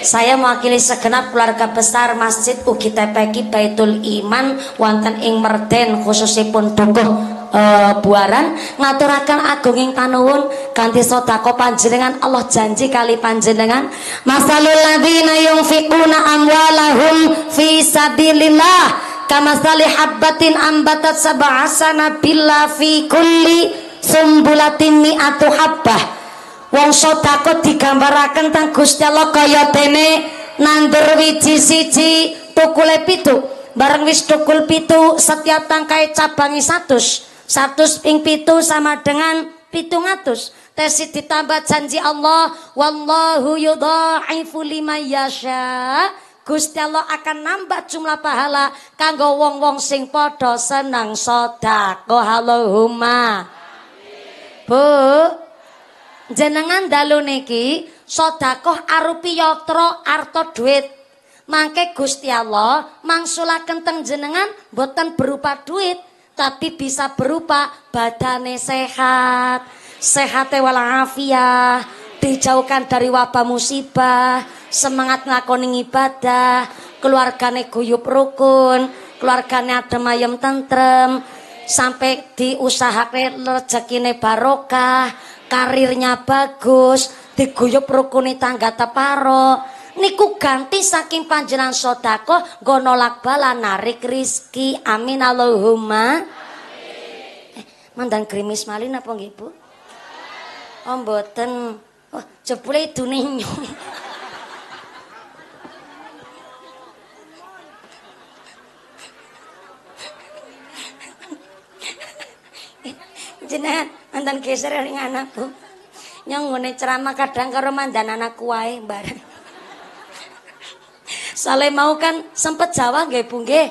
Saya mewakili segenap keluarga besar Masjid Ugi T P Q Baitul Iman wonten ing Merden khususipun Dukuh uh, Buaran ngaturaken agunging panuwun kanthi sedekah panjenengan Allah janji kali panjenengan masalul ladzina yunfiquna amwalahum fi sabilillah kamasali habbatin ambatat sab'a sanabila fi kulli sumbulatin mi'atu habbah. Wong sedekah digambaraken teng Gusti Allah kaya dene nandur wiji siji tukule pitu bareng wis tukul pitu setiap tangkai cabangi satus satus ping pitu sama dengan pitung atus tesi ditambah janji Allah wallahu yudha'ifu liman yasha. Gusti Allah akan nambah jumlah pahala kanggo wong-wong sing padha seneng sedekah. Allahumma amin. Bu jenengan dalu niki sedekah arupi yatra arta duit. Mangke Gusti Allah mangsulaken teng jenengan boten berupa duit tapi bisa berupa badane sehat, sehate walafiah, dijauhkan dari wabah musibah, semangat nglakoni ibadah, keluargane guyub rukun, keluargane adem ayem tentrem, sampai diusahakne rezekine barokah, karirnya bagus, diguyub rukuni tangga teparo. Niku ganti saking panjenengan sedekah nggo nolak bala narik rizki. Amin Allahumma. Amin. Eh, mandang grimis malih napa nggih Bu? Oh mboten. Oh jebule idune nyong. Jenengan mantan geser ring anak Bu. yang ngene ceramah kadang karo mandan anakku wae bareng. Saleh mau kan sempet Jawa nggih Bu nggih.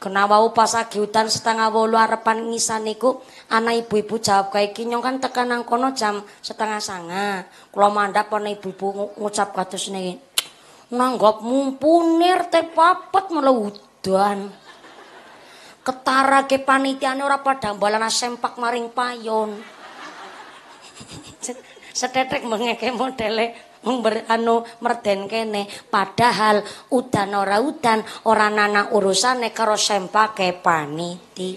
Kena wau pas agi udan setengah wolu arepan ngisan niku anak ibu-ibu jawab kae iki nyong kan tekan nang kono jam setengah sanga. Kula mandhap ana ibu-ibu ngucap kados niki. Nanggapmu punir teh papet melu udan. Ketara ke panitiane ora padha mbalana sempak maring payon. Setetek mengeke modele mung anu merden kene padahal udan ora udan ora nana urusane karo sempake paniti.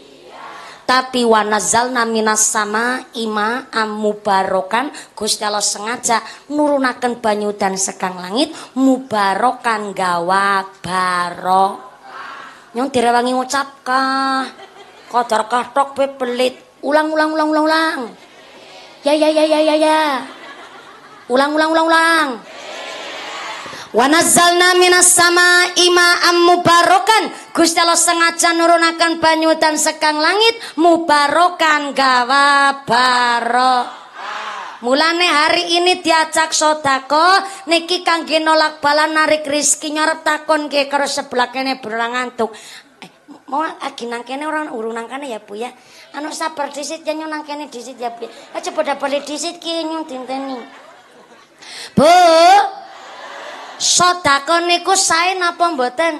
Tapi wanazalna minas sama ima amubarokan Gusti Allah sengaja nurunaken banyu dan sekang langit mubarokan gawa barok. Nyong direwangi ngucap kah kodor kathok pe pelit ulang ulang ulang ulang ulang ya ya ya ya ya ya ulang ulang ulang ulang wa nazzalna minas samaa'i ma'am mubarokan Gusti Allah sengaja nurunakan banyu dan sekang langit mubarokan gawa barok. Mulane hari ini diajak sodako niki kangge nolak bala narik rizki nyorep takon ke karo sebelah kene berang ngantuk. Eh, mau lagi nang kene orang urung nang kene ya Bu ya. Anu sabar disit ya nyong nang kene disit ya Bu. Aja padha bali disit ki nyong dinteni. Bu. Sodako niku sae napa mboten?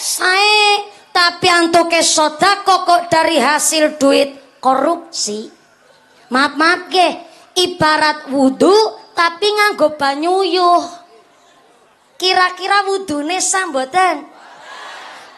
Sae. Tapi antuke sodako kok dari hasil duit korupsi. Maaf maaf ke. Ibarat wudhu tapi nganggo banyu uyuh. Kira-kira wudhune sah mboten?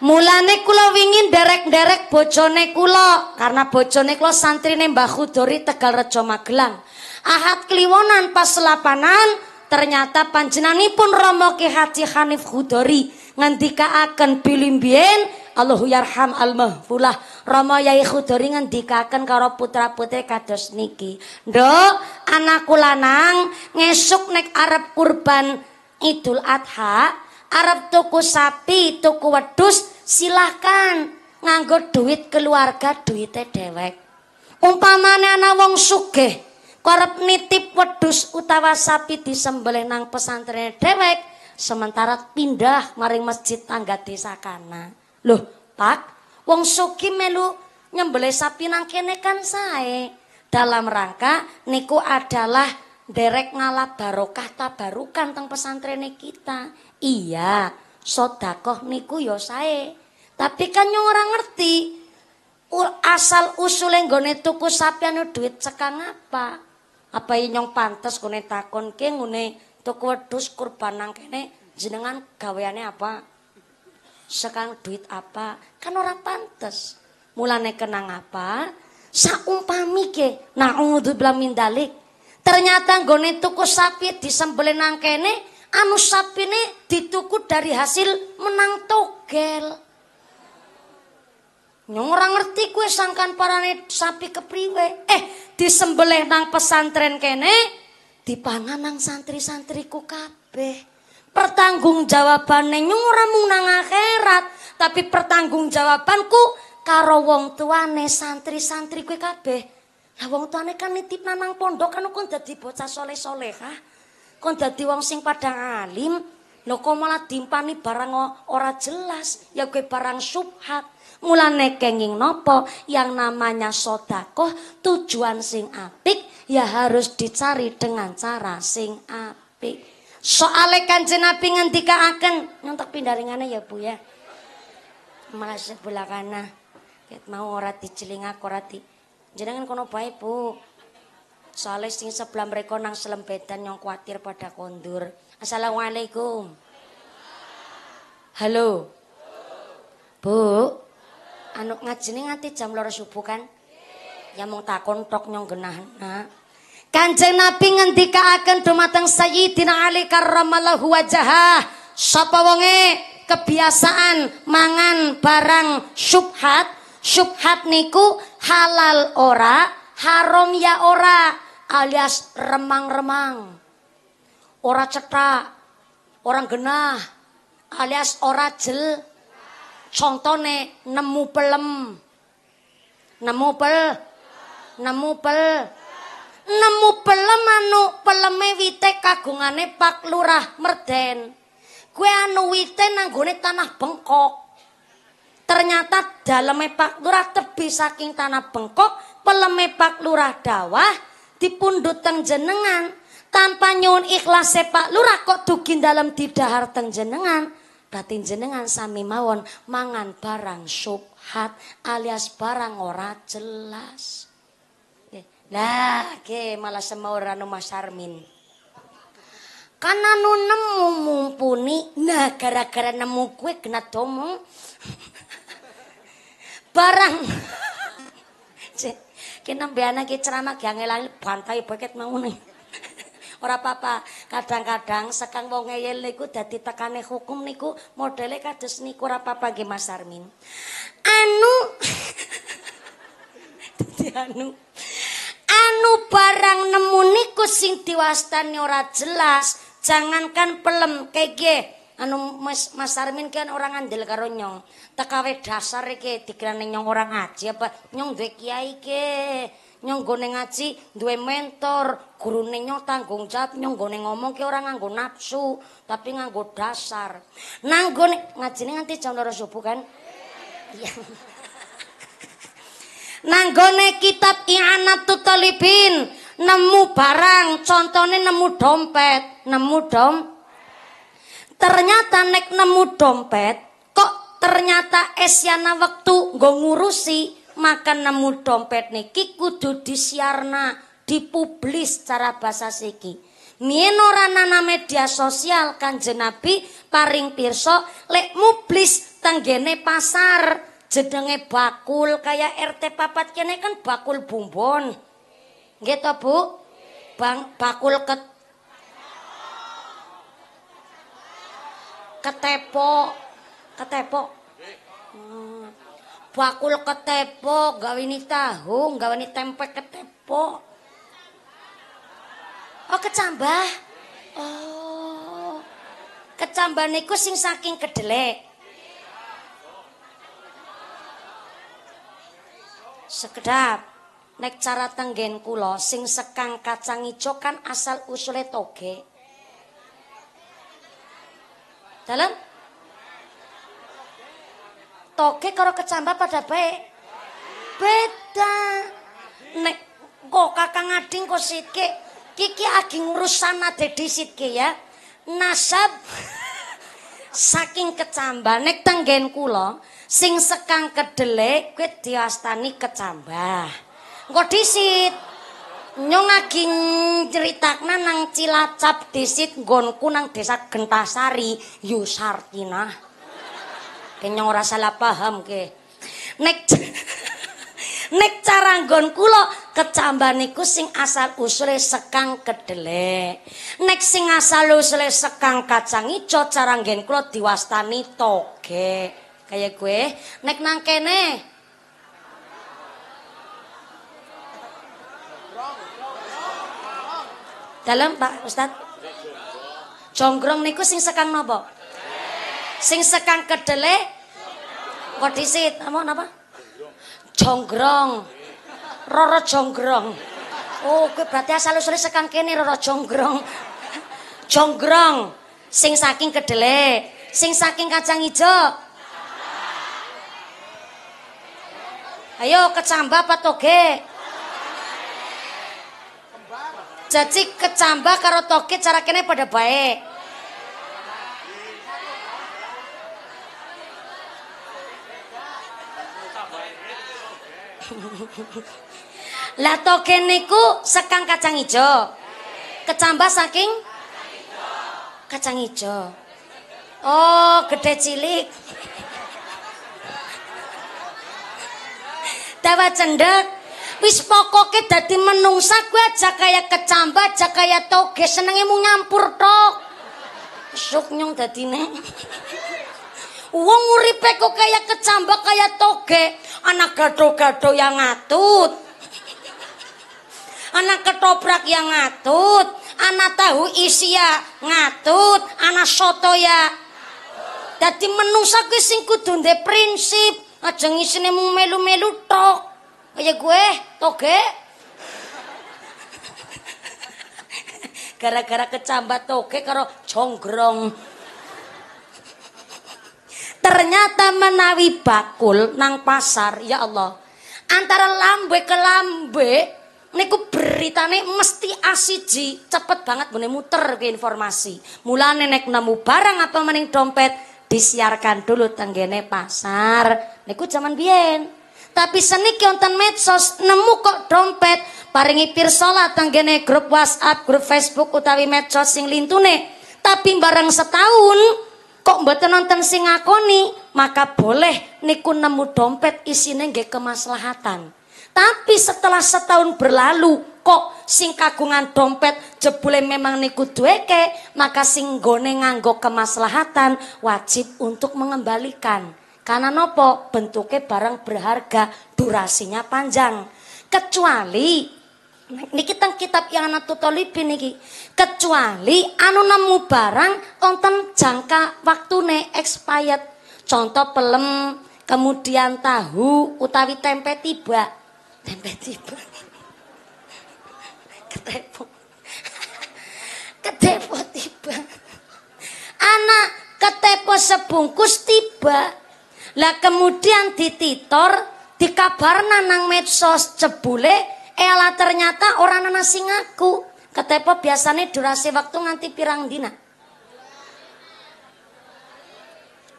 Mulane kula wingin derek-derek bojone kula karena bojone kula santrine Mbah Khudori Tegalrejo Magelang. Ahad kliwonan pas selapanan ternyata panjenenganipun Rama Ki Haji Hanif Khudori ngendikaaken bilimbien Allahu yarham al-mahfulah Rama Yai Khudori ngendikaken karo putra-putri kados niki. Nduk, anakku lanang ngesuk nek arep kurban Idul Adha, arep tuku sapi, tuku wedhus, silahkan nganggo duit keluarga, duite dhewek. Umpamane ana wong sugih, korep nitip wedhus utawa sapi disembelih nang pesantren dhewek, sementara pindah maring masjid tangga desa kana. Loh, Pak, wong sugih melu nyembelih sapi nang kene kan sae. Dalam rangka niku adalah derek ngalap barokah tabarukan teng pesantrene kita. Iya, sedekah niku ya sae. Tapi kan nyong ora ngerti asal usule nggone tuku sapi anu duit sekang apa. Apa nyong pantes ngene takonke ngene tuku wedhus kurban nang kene jenengan gaweane apa? Sekarang duit apa kan ora pantes. Mulane kenang apa saumpami ke naudzubillah min dalik ternyata nggone tuku sapi disembelih nang kene anu sapine dituku dari hasil menang togel. Nyong ora ngerti kue sangkan parane sapi kepriwe eh disembelih nang pesantren kene dipangan nang santri-santriku kabeh. Pertanggungjawaban nyung ora mung nang akhirat, tapi pertanggungjawabanku karo wong tuane santri-santri kuwi kabeh. Lah wong tuane kan nitip nang pondok kan kon dadi bocah saleh-salehah. Kon dadi wong sing padha alim, lho kok malah dimpani barang ora jelas, ya kuwi barang syubhat. Mulane kenging nopo yang namanya sedekah tujuan sing apik ya harus dicari dengan cara sing apik. Soale Kanjeng Nabi ngendikaaken nyontek pindaringane ya Bu ya. Malah sebelah kana. Ket mau ora dicelingak ora di. Jenengan kono bae Bu. Soale sing sebelah mreko nang selembetan nyong kuatir pada kondur. Assalamualaikum. Halo. Bu. Anu ngajine nganti jam loro subuh kan? Ya mung takon tok nyong genahna. Kanjeng Nabi ngendikaaken dumateng Sayyidina Ali karramallahu wajhah, sapa wonge kebiasaan mangan barang syubhat, syubhat niku halal ora, haram ya ora, alias remang-remang. Ora cetak, orang genah, alias ora jel. Contone nemu pelem. Nemu pel. Nemu pel. nemu pelem anu peleme wite kagungane Pak Lurah Merden. Kue anu wite nanggone tanah bengkok. Ternyata daleme Pak Lurah tebi saking tanah bengkok, peleme Pak Lurah dawah dipundhut teng jenengan. Tanpa nyuwun ikhlase Pak Lurah kok dugi dalem didhahar teng jenengan. Batin jenengan sami mawon mangan barang syubhat alias barang ora jelas. Lah, ke malah semau rano Mas Armin. Karena nu nemu mumpuni, nah gara-gara nemu kue kena tomong. Barang kena beana ke ceramah gange langit bantai paket mau nih. Ora apa-apa, kadang-kadang sekang wong ngeyel niku dadi tekane hukum niku modele kados niku ora apa-apa nggih Mas Armin. Anu dadi anu anu barang nemu niku sing diwastani ora jelas, jangankan pelem kege. Anu Mas, Mas Armin kan orang andel karo nyong. Tekawe dasar iki dikirane nyong orang ngaji apa nyong duwe kiai iki. Nyong gone ngaji duwe mentor, gurune nyong tanggung jawab, nyong gone ngomong ki ora nganggo nafsu, tapi nganggo dasar. Nang gone ngajine nganti jam loro subuh kan? Iya. Nang gone kitab I'anatut Thalibin, nemu barang, contone nemu dompet, nemu dom. Ternyata nek nemu dompet, kok ternyata esyana waktu nggo ngurusi, maka nemu dompet niki kudu disiarna, dipublis cara basa siki. Mien ora ana media sosial Kanjeng Nabi paring pirsa lek mublis tenggene pasar jedenge bakul kaya R T papat kene kan bakul bumbon. Nggih to, Bu? Bang bakul ket Ketepo, ketepo, hmm. bakul ketepo, gawini tahu, gawini tempe ketepo. Oh kecambah, oh kecambah niku sing saking kedelai. Sekedap, nek cara tenggen kulo, sing sekang kacang ijo kan asal usule toge. Dalam toge karo kecambah pada baik beda. Nek kok kakang ading kok sitke kiki aging urusan ade disitke ya nasab saking kecambah. Nek tenggen kula sing sekang kedele kuwi diwastani kecambah. Engko disit nyong aging ceritakna nang Cilacap disit nggonku nang desa Gentasari Yusartina. Kenyong ora salah paham ke. Nek nek cara nggon kula kecambah niku sing asal usule sekang kedelek. Nek sing asal usule sekang kacang ijo cara nggen kula diwastani toge. Kaya gue nek nang kene dalam Pak Ustadz jonggrong niku sing sekang nopo? Sing sekang kedele kok disit apa napa? Jonggrong. Roro jonggrong. Oh, kuwi berarti asal-usule sekang kene roro jonggrong. Jonggrong sing saking kedele, sing saking kacang ijo. Ayo kecambah apa toge? Jadi kecambah karo toge cara kene pada baik. Lah toge niku sekang kacang ijo. Kecambah saking kacang ijo. Oh, gede cilik. Dawa cendek. Wis pokoke dadi menungsa kuwi aja kaya kecambah, aja kaya toge, senenge mung nyampur tok. Esuk nyong dadine. Wong uripe kok kaya kecambah, kaya toge, anak gado-gado yang ngatut. Anak ketoprak yang ngatut, anak tahu isi ya ngatut, anak soto ya. Dadi menungsa kuwi sing kudu ndek prinsip, aja ngisine mung melu-melu tok. Kaya gue toge gara-gara kecambat toge karo jonggrong. Ternyata menawi bakul nang pasar, ya Allah, antara lambe ke lambe niku beritane mesti asiji, cepet banget mene muter ke informasi. Mulane nek nemu barang apa mening dompet disiarkan dulu tenggene pasar. Niku zaman biyen. Tapi seniki wonten medsos, nemu kok dompet paringi pirsalah tenggene grup WhatsApp, grup Facebook utawi medsos sing lintune. Tapi bareng setahun kok mboten nonton sing ngakoni, maka boleh niku nemu dompet isine nggih kemaslahatan. Tapi setelah setahun berlalu kok sing kagungan dompet jebule memang niku duweke, maka sing gone nganggo kemaslahatan wajib untuk mengembalikan. Karena nopo, bentuknya barang berharga, durasinya panjang. Kecuali niki teng kitab I'anatut Thalibin niki, kecuali anu nemu barang wonten jangka waktune expired. Contoh pelem, kemudian tahu utawi tempe tiba. Tempe tiba ketepo ketepo tiba anak ketepo sebungkus tiba lah, kemudian dititor dikabarna nang medsos jebule elah ternyata orang ana sing ngaku ketepo. Biasanya durasi waktu nganti pirang dina,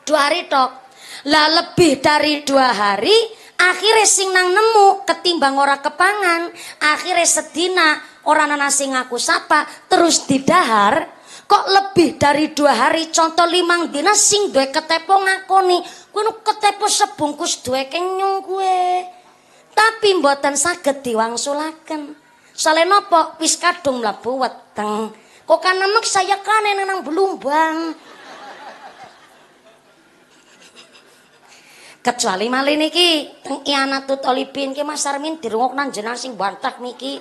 dua hari tok lah, lebih dari dua hari akhirnya sing nang nemu ketimbang ora kepangan. Akhirnya sedina orang ana sing ngaku sapa, terus didahar kok lebih dari dua hari. Contoh limang dina sing duwe ketepo ngakoni, kuwi ketepo sebungkus duweke nyung kuwe. Tapi mboten saged diwangsulaken. Soale napa? Wis kadung mlebu weteng. Kok kanemek saya kanen nang belumbang. Kecuali malih niki teng I'anatut Thalibin ki Mas Armin dirungok nang jenengan sing bantah niki.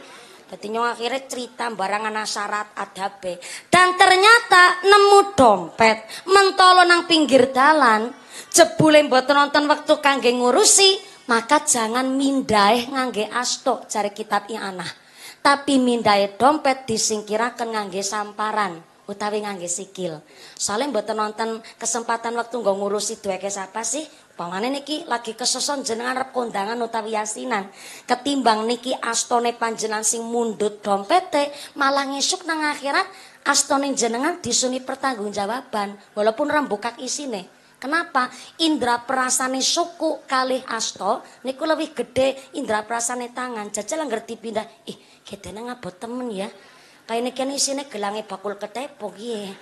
Dadi nyong akhire cerita barang ana syarat adabe. Dan ternyata nemu dompet mentolo nang pinggir dalan, jebule mboten nonton wektu kangge ngurusi, maka jangan mindhae ngangge astok jare kitab I'anah. Tapi mindhae dompet disingkiraken ngangge samparan utawi ngangge sikil. Soale mboten nonton kesempatan waktu nggo ngurusi duweke sapa sih. Pamane niki lagi kesoson jenengan arep kondangan utawi yasinan. Ketimbang niki astone panjenengan sing mundhut dompete, malah ngesuk nang akhirat astone jenengan disuni pertanggungjawaban walaupun rembukak isine. Kenapa? Indra perasane suku kalih asto niku lebih gede indra perasane tangan. Jajal ngerti pindah. Ih, gedene ngabot temen ya. Kayak niki isine gelange bakul ketepo piye.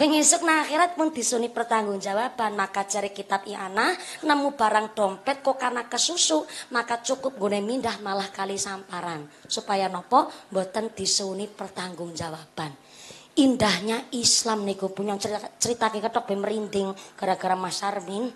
Ngisuk nang akhirat pun disuni pertanggungjawaban. Maka cari kitab I'anah, nemu barang dompet kok karena kesusu, maka cukup gune mindah malah kali samparan. Supaya nopo? Mboten disuni pertanggungjawaban. Indahnya Islam niku punya cerita, cerita ketok merinding gara-gara Mas Armin.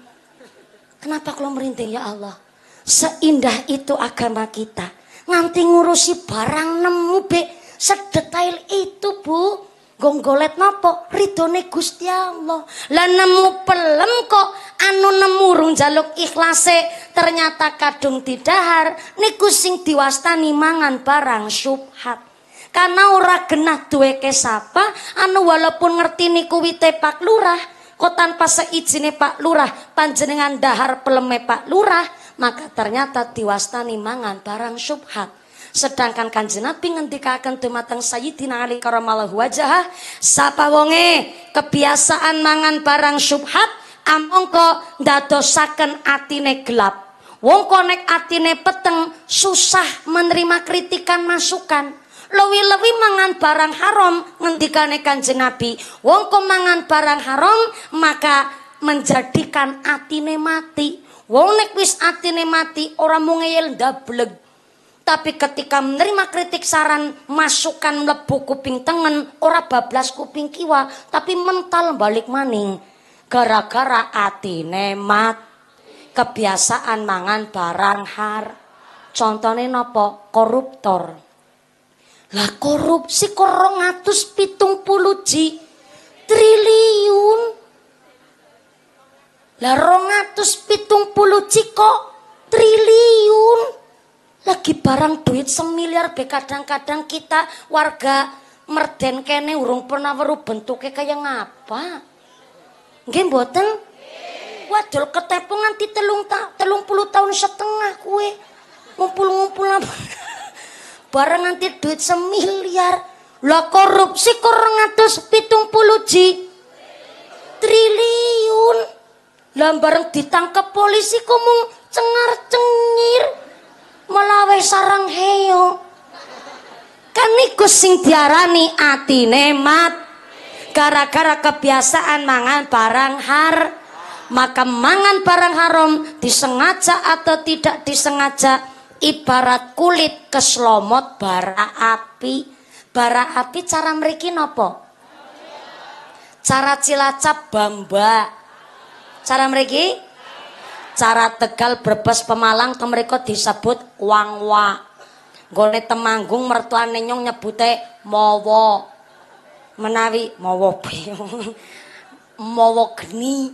Kenapa kalau merinding ya Allah? Seindah itu agama kita. Nganti ngurusi barang nemu be sedetail itu, Bu. Gonggolet nopo ridone Gusti Allah. Lah nemu pelem kok anu nemu rung jaluk ikhlase, ternyata kadung didahar niku sing diwastani mangan barang syubhat. Karena ora genah duweke sapa anu walaupun ngerti niku wite Pak Lurah, kok tanpa seijine Pak Lurah panjenengan dahar peleme Pak Lurah, maka ternyata diwastani mangan barang syubhat. Sedangkan Kanjeng Nabi ngendikaken dumateng Sayyidina Ali karamallahu wajhah, sapa wonge kebiasaan mangan barang syubhat amangka ndadosaken atine gelap. Wong konek atine peteng susah menerima kritikan masukan. Luwi-luwi mangan barang haram ngendikane Kanjeng Nabi, wong kok mangan barang haram maka menjadikan atine mati. Wong nek wis atine mati ora mung ngeyel ndableg, tapi ketika menerima kritik saran masukan mlebu kuping tengen ora bablas kuping kiwa, tapi mental balik maning gara-gara atine mat kebiasaan mangan barang har. Contone nopo? Koruptor. Lah korupsi korong atus pitung puluh ji triliun. Lah rong atus pitung puluh ji kok triliun. Lagi barang duit semiliar be, kadang-kadang kita warga Merden kene urung pernah weruh bentuke kaya ngapa? Nggih mboten? Wadul ketepung nganti telung ta, telung puluh tahun setengah kue ngumpul-ngumpul bareng nanti duit semiliar. Lah korupsi kurang atus pitung puluh ji triliun. Lah bareng ditangkap polisi kumung cengar-cengir melawe sarang heo. Kan niku sing diarani atine mat gara-gara kebiasaan mangan barang har, maka mangan barang haram disengaja atau tidak disengaja ibarat kulit keslomot bara api. Bara api cara mriki nopo? Cara Cilacap bamba. Cara mriki? Cara Tegal, Brebes, Pemalang mereka disebut wangwa. Gone Temanggung mertuane nyong nyebute mawa. Menawi mawa beong. Mawa geni.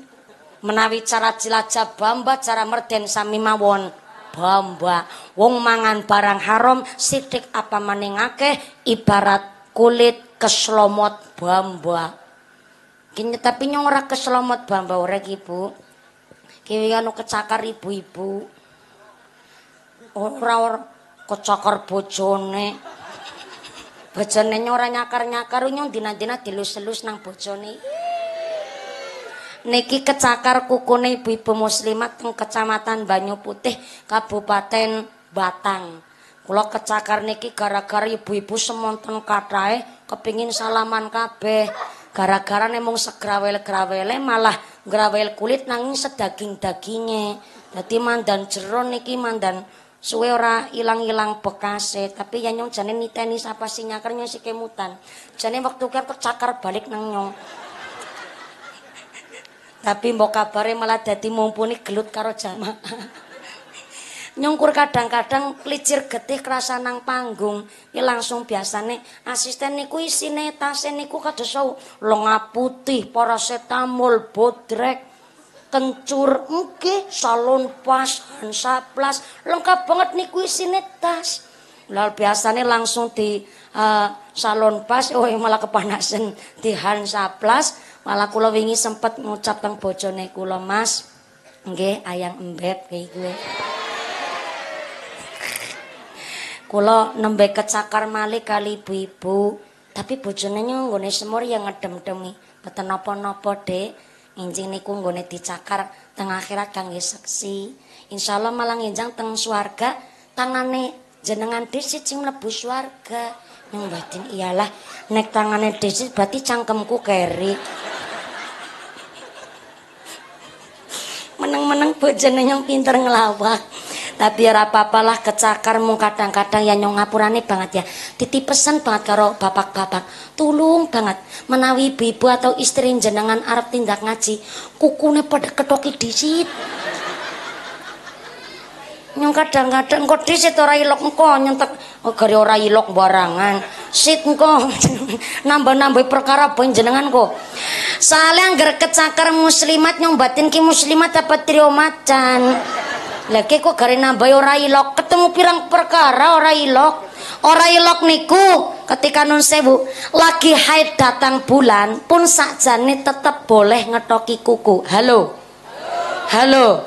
Menawi cara Cilacap bamba, cara Merden sami mawon bamba. Wong mangan barang haram sidik apa maning akeh ibarat kulit keslomot bamba. Kene tapi nyong ora keslomot bamba ora ki, Bu. Ki anu kecakar ibu-ibu. Ora ora kecakar bojone. Bojone nyora nyakar-nyakar nyong dina-dina dilus-lus nang bojone. Niki kecakar kukune ibu-ibu muslimat teng Kecamatan Banyu Putih, Kabupaten Batang. Kula kecakar niki gara-gara ibu-ibu semonten kathahe kepingin salaman kabeh. Gara-gara nemung segrawel-grawele malah grawel kulit nanging sedaging-daginge. Dadi mandan jero niki mandan suwe ora ilang-ilang bekase, tapi ya nyong jane niteni sapa sing nyakar nyong si kemutan. Jane wektu kan kecakar balik nang nyong. Tapi mbok kabare malah dadi mumpuni gelut karo jamaah. Nyongkur kadang-kadang licir getih kerasa nang panggung. Iki langsung biasane asisten niku isine tase niku kados lenga putih, parasetamol, bodrek, kencur, nggih, salon pas, Hansa Plus, lengkap banget niku isine tas. Lah biasane langsung di uh, salon pas, oh malah kepanasan di Hansa Plus. Malah kula wingi sempet ngucap teng bojone kula, Mas. Nggih, ayang embet kaya kuwi. Kula nembe kecakar malih kali ibu-ibu, tapi bojone nyong nggone semur ya ngedem-demi. Mboten napa-napa, Dek. Enjing niku nggone dicakar teng akhirat kangge seksi. Insyaallah malah enjang teng swarga, tangane jenengan disit sing mlebu swarga. Nang batin iyalah nek tangane disit berarti cangkemku keri. Meneng-meneng bojone nyong pinter ngelawak. Tapi ora apa-apalah kecakar mung kadang-kadang ya nyong ngapurane banget ya. Titipesen banget karo bapak-bapak. Tulung banget menawi ibu-ibu atau istri jenengan arep tindak ngaji, kukune padha ketoki disit. Nyong kadang-kadang kok disit ora ilok engko nyentek gara ora ilok barangan sit engko nambah-nambah perkara panjenengan kok salah angger kecakar muslimat nyong batin ki muslimat dapat trio macan lha ki kok gara nambah ora ilok ketemu pirang perkara ora ilok ora ilok niku ketika nun sewu lagi haid datang bulan pun sakjane tetep boleh ngetoki kuku. Halo halo,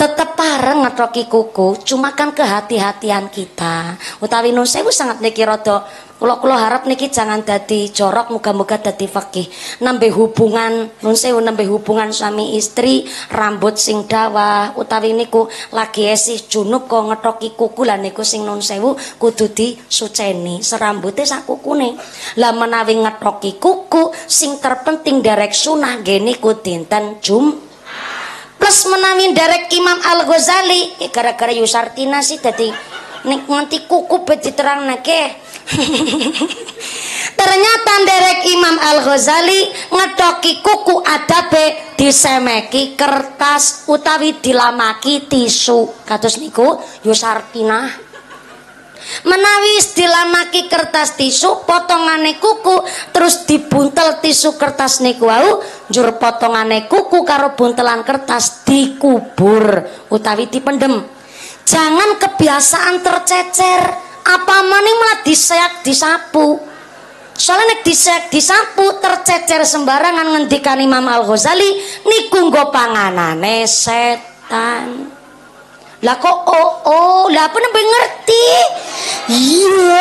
tetep pareng ngetoki kuku, cuma kan kehati-hatian kita. Utawi nun sewu sangat niki rada kula-kula harap niki jangan dadi jorok, muga-muga dadi fakih. Nembe hubungan nun sewu nembe hubungan suami istri, rambut sing dawa, utawi niku lagi esih junub kok ngetoki kuku lan niku sing nun sewu kudu disuceni, serambute sak kukune. Lah menawi ngetoki kuku sing terpenting derek sunah nggih niku dinten Jum. Plus menawi derek Imam Al-Ghazali gara-gara Yusartina sih dadi nek nganti kuku bet diterangnake. Ternyata derek Imam Al-Ghazali ngetoki kuku adabe disemeki kertas utawi dilamaki tisu kados niku Yusartina. Menawi dilamaki kertas tisu potongane kuku terus dibuntel tisu kertas niku wau njur potongane kuku karo buntelan kertas dikubur utawi dipendem. Jangan kebiasaan tercecer apa maning malah diseak disapu. soalnya nek disek disapu tercecer sembarangan ngendikan Imam Al-Ghazali niku nggo panganane setan. Lah kok oh oh lah apa nembe ngerti ya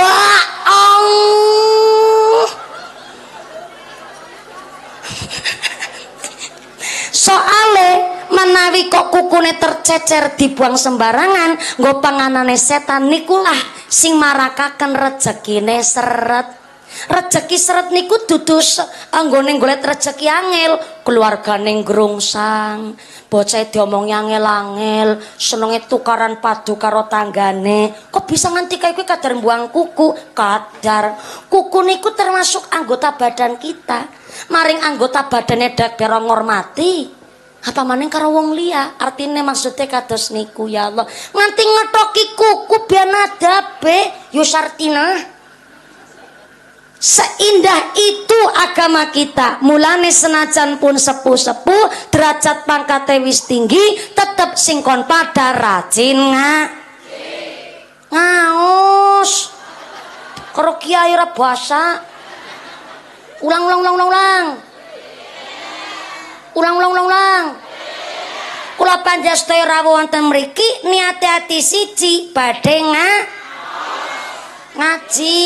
Allah. Soale menawi kok kukune tercecer dibuang sembarangan nggo panganane setan nikulah sing marakaken rejekine seret. Rejeki seret niku dudu anggone golek rejeki angel, keluargane ngrungsang, bocah diomongi angel-angel, senenge tukaran padu karo tanggane. Kok bisa nganti kaya kuwi kadar mbuang kuku? Kadar kuku niku termasuk anggota badan kita. Maring anggota badane dak karo ngormati apa maning karo wong liya, artine maksudnya kados niku. Ya Allah, nganti ngetoki kuku biyen adabe yusartina. Seindah itu agama kita. Mulane senajan pun sepuh-sepuh derajat pangkate wis tinggi, tetep singkon pada rajin ngaos karo kiai ra basa. Ulang ulang ulang ulang ulang ulang ulang ulang ulang kula panjasta rawuh wonten mriki niate ati siji badhe ngaji.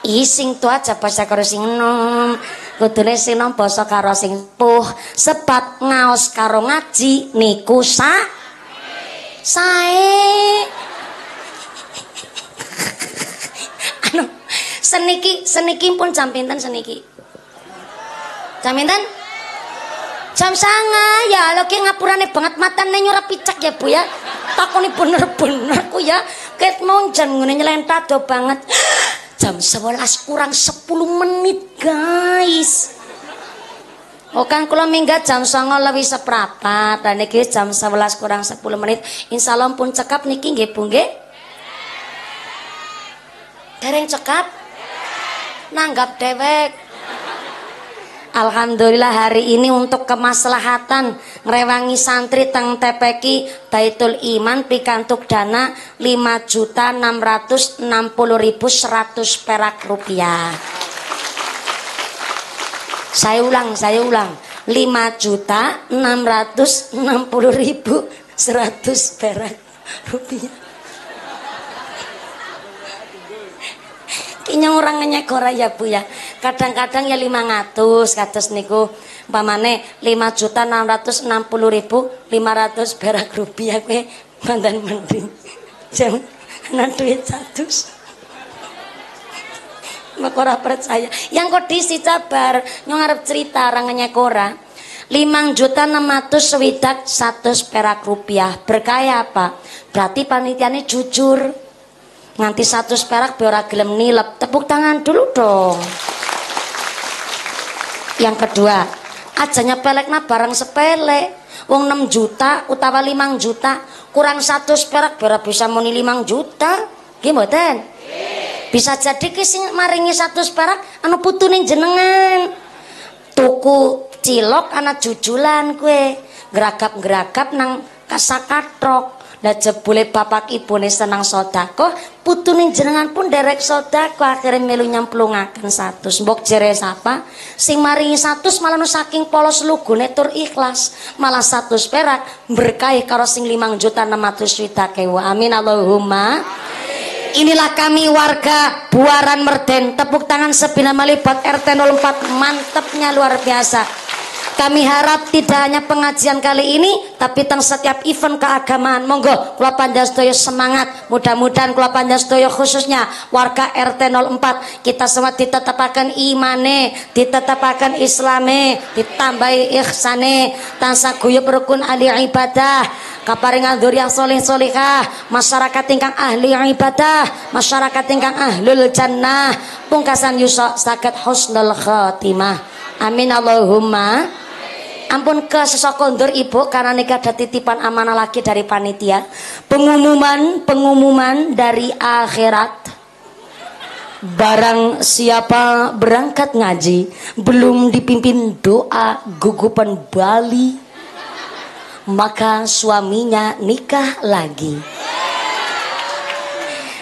Ising tuh aja basa karo sing enom, kudune sing enom basa karo sing puh, sebab ngaos karo ngaji niku sa sae. Anu seniki seniki pun jam pinten seniki? Jam pinten? Jam sanga ya lho ki ngapurane banget matane nyurap picak ya Bu ya. Takoni bener-bener ku ya. Ket mon jan ngene nyelentat do banget. Jam sebelas kurang sepuluh menit guys. Oh kan kula minggat jam songo lebih seprapat dan niki jam sebelas kurang sepuluh menit. Insya Allah pun cekap niki nggih Bu nggih. Dereng cekap nanggap dewek. Alhamdulillah hari ini untuk kemaslahatan ngrewangi santri teng T P K Baitul Iman pikantuk dana lima juta enam ratus enam puluh ribu seratus perak rupiah. Saya ulang, saya ulang. lima juta enam ratus enam puluh ribu seratus perak rupiah. Kinya orang nyek ora ya Bu ya. Kadang-kadang ya lima ratus kados niku umpamane lima juta enam ratus enam puluh ribu lima ratus perak rupiah kowe mandan mending. Jam ana duit seratus. Mak ora percaya. Yang kok disi cabar nyong arep cerita orang nyek ora. lima juta enam ratus swidak seratus perak rupiah. Berkaya apa? Berarti panitiane jujur. Nganti satu perak biar gelem nilep. Tepuk tangan dulu dong. Yang kedua, ajanya pelekna barang sepele. Wong enam juta utawa lima juta kurang satu perak biar bisa muni lima juta. Gimboten? Bisa jadi kising maringi satu perak anu putunin jenengan. Tuku cilok anak jujulan kue. Geragap-geragap nang kasakatrok. Lah jebule bapak ibune senang sedekah, putune jenengan pun derek sedekah, akhire melu nyemplungaken seratus. Mbok jere sapa? Sing maringi seratus malah saking polos lugune tur ikhlas, malah seratus perak berkah karo sing lima juta enam ratus swidak. Amin Allahumma. Inilah kami warga Buaran Merden. Tepuk tangan sepina malibat R T nol empat, mantepnya luar biasa. Kami harap tidak hanya pengajian kali ini, tapi teng setiap event keagamaan. Monggo, kula panjenengan semangat. Mudah-mudahan kula panjenengan khususnya warga R T nol empat kita semua ditetapaken imane, ditetapaken islame, ditambahi ihsane, tansah guyub rukun ahli ibadah, kaparingan dzurriyyah sholih sholihah, masyarakat ingkang ahli ibadah, masyarakat ingkang ahlul jannah, pungkasan yusa saged husnul khatimah. Amin Allahumma. Ampun ke sesokondur ibu karena nikah ada titipan amanah lagi dari panitia. Pengumuman pengumuman dari akhirat. Barang siapa berangkat ngaji belum dipimpin doa gugupan Bali, maka suaminya nikah lagi.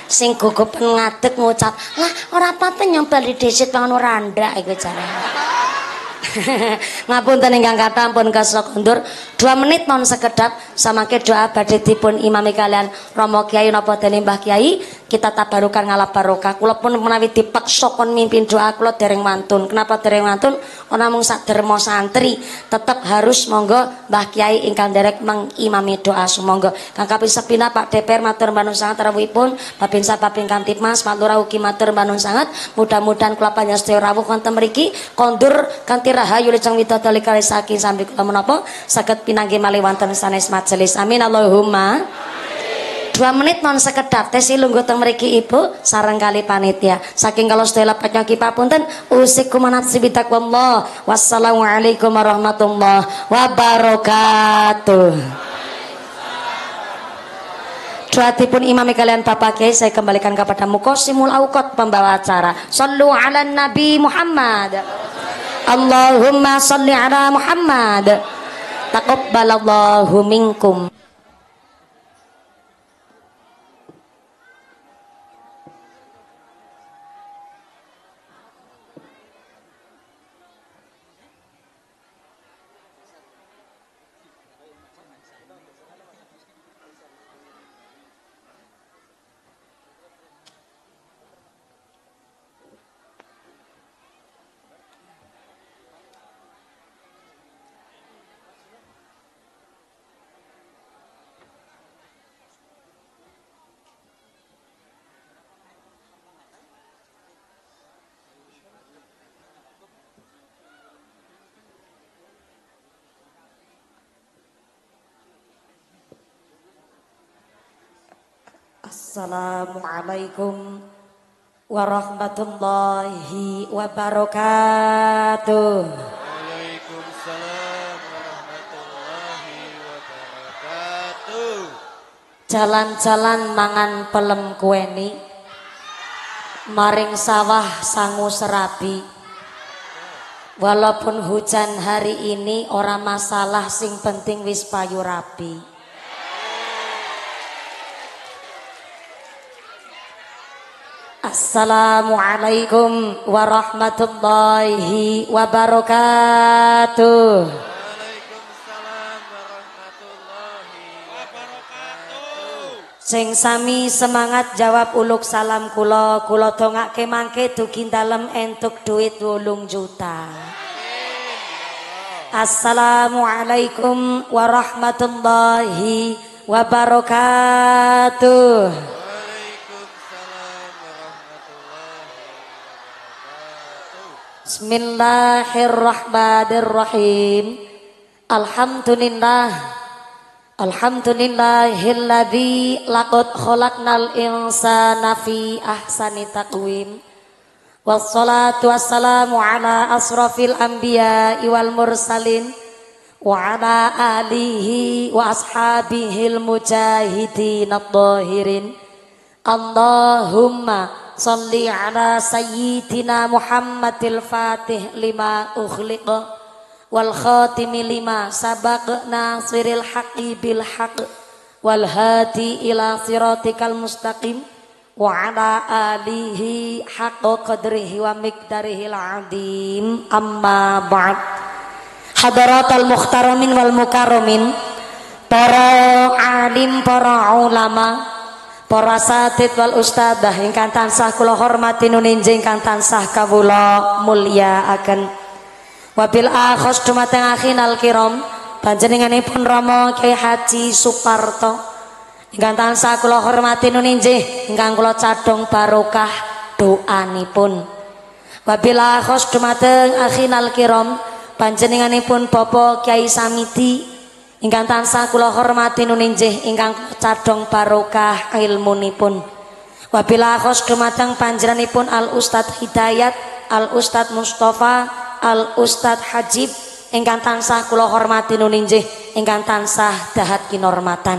sing gugup ngadeg ngucap lah ora apa-apa nyoba di desit pangan ora ndak iku jarane. Ngapunten ingkang kathah ampun kasa kondur dua menit mohon sekedap samangke doa badhe dipun imami kalian Rama Kiai napa dene Mbah Kiai kita tabarukan ngalap barokah kula pun menawi dipaksa kon mimpin doa kula dereng mantun kenapa dereng mantun ana mung sak derma santri tetep harus monggo Mbah Kiai ingkang derek mengimami doa sumangga Kang Kaping Sepina Pak D P R matur nuwun sanget rawuhipun Babinsa Babing Kamtibmas Matur ugi matur nuwun sanget mudah-mudahan kula panjenengan rawuh wonten mriki kondur kan rahayu leceng widodali kali saking sambil kula menapa saged pinanggih malih wonten sanes majelis amin Allahumma dua menit non sekedap tesi lungguh teng mriki ibu sareng kali panitia saking kalau sedaya lepatnya kipapunten usikum manatsi bitakwallah wassalamualaikum warahmatullahi wabarakatuh. Doatipun imami kalian Bapak Kiai saya kembalikan kepada Mukosimul Aukot pembawa acara. Sallu ala Nabi Muhammad. Allahumma salli ala Muhammad. Taqabbalallahu minkum. Assalamualaikum warahmatullahi wabarakatuh. Waalaikumsalam warahmatullahi wabarakatuh. Jalan-jalan mangan pelem kueni, maring sawah sangu serabi. Walaupun hujan hari ini ora masalah sing penting wis payu rabi. Assalamualaikum warahmatullahi wabarakatuh. Waalaikumsalam warahmatullahi wabarakatuh. Sing sami semangat jawab uluk salam kula kula dongake mangke dugi dalem entuk duit wolung juta. Assalamualaikum warahmatullahi wabarakatuh. Bismillahirrahmanirrahim. Alhamdulillah. Alhamdulillahilladzi laqad khalaqnal insana fi ahsani taqwim. Wassalatu wassalamu ala asrafil anbiya'i wal mursalin wa ala alihi wa ashabihil mujahidin adh-dhahirin. Allahumma salli ala sayyidina Muhammadil Fatih lima ukhliqa wal khatimi lima sabaq nasiril haqqi bil haqq wal hadi ila siratikal mustaqim wa ala alihi haqqa qadrihi wa miqdarihil azim amma ba'd. Hadaratul muhtaramin wal mukarramin, para alim, para ulama, para satid wal ustadzah ingkang tansah kula hormati nuninjing ingkang tansah kawula mulyakaken. Wabil akhos dumateng akhinal kiram panjenenganipun Rama Kyai Haji Suparto ingkang tansah kula hormati nuninjing ingkang kula cadhong barokah doanipun. Wabil akhos dumateng akhinal kiram panjenenganipun Bapak Kyai Samidi ingkang tansah kula hormati nuninjih ingkang cadhong barokah ilmunipun. Wabillahi khos dumateng panjenenganipun Al Ustadz Hidayat, Al Ustadz Mustafa, Al Ustadz Hajib ingkang tansah kula hormati nuninjih ingkang tansah dahat kinormatan.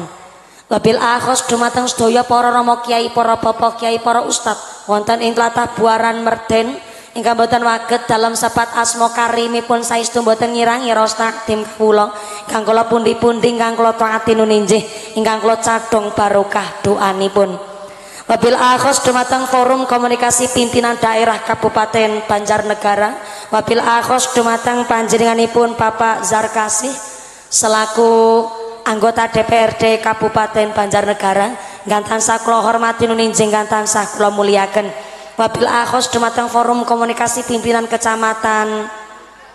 Wabillahi khos dumateng sedaya para rama kiai, para bapak kiai, para ustadz wonten ing tlatah Buaran Merden ingkang boten waget dalam sepat asma karimipun saestu boten ngirangi rasa tim kula ingkang kula pundi-pundi ingkang kula taati nuninjih ingkang kula cadhong barokah doanipun. Wabil akhos dumateng forum komunikasi pimpinan daerah Kabupaten Banjarnegara, wabil akhos dumateng panjenenganipun Bapak Zarkasih selaku anggota D P R D Kabupaten Banjarnegara, ingkang tansah kula hormati nuninjing ingkang tansah kula muliaken. Wabil akhos dumateng forum komunikasi pimpinan Kecamatan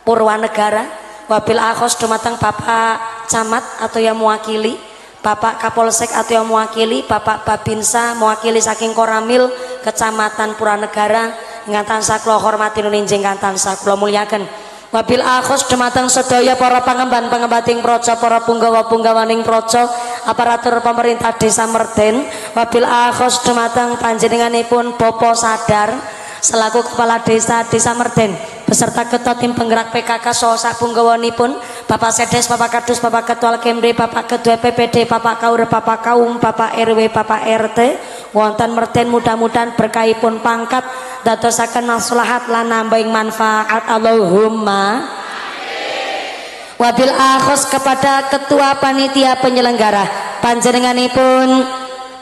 Purwonegara, wabil akhos dumateng Bapak Camat atau yang mewakili, Bapak Kapolsek atau yang mewakili, Bapak Babinsa mewakili saking Koramil Kecamatan Purwonegara, ingkang tansah kula hormati nuninjing ingkang tansah kula mulyaken. Wabil akhos dumateng sedaya para pangemban pangembating praja, para punggawa punggawaning praja, aparatur pemerintah Desa Merden, wabil akhos dumateng panjenenganipun Bapak Sadar selaku Kepala Desa Desa Merden beserta ketua tim penggerak P K K saha sak punggawanipun, Bapak Sedes, Bapak Kadus, Bapak Ketua Kemri, Bapak Ketua P P D, Bapak Kaur, Bapak Kaum, Bapak R W, Bapak R T wonten Merden, mudah-mudahan berkahipun pangkat dadosaken maslahat lan nambah manfaat, Allahumma amin. Wabil akhos kepada ketua panitia penyelenggara panjenenganipun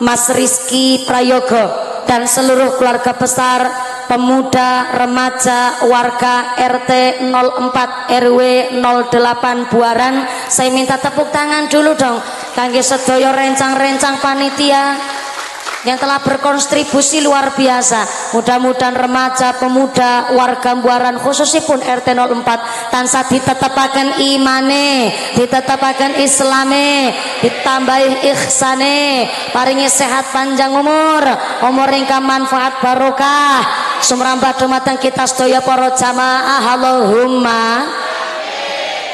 Mas Rizky Prayogo dan seluruh keluarga besar pemuda, remaja, warga R T nol empat R W nol delapan Buaran. Saya minta tepuk tangan dulu dong kangge sedaya rencang-rencang panitia yang telah berkontribusi luar biasa. Mudah-mudahan remaja, pemuda, warga Buaran khususipun R T nol empat tansah ditetepaken imane, ditetepaken islame, ditambahi ihsane, paringi sehat panjang umur, umur ingkang manfaat barokah, sumrambah dumateng kita sedaya para jamaah, Allahumma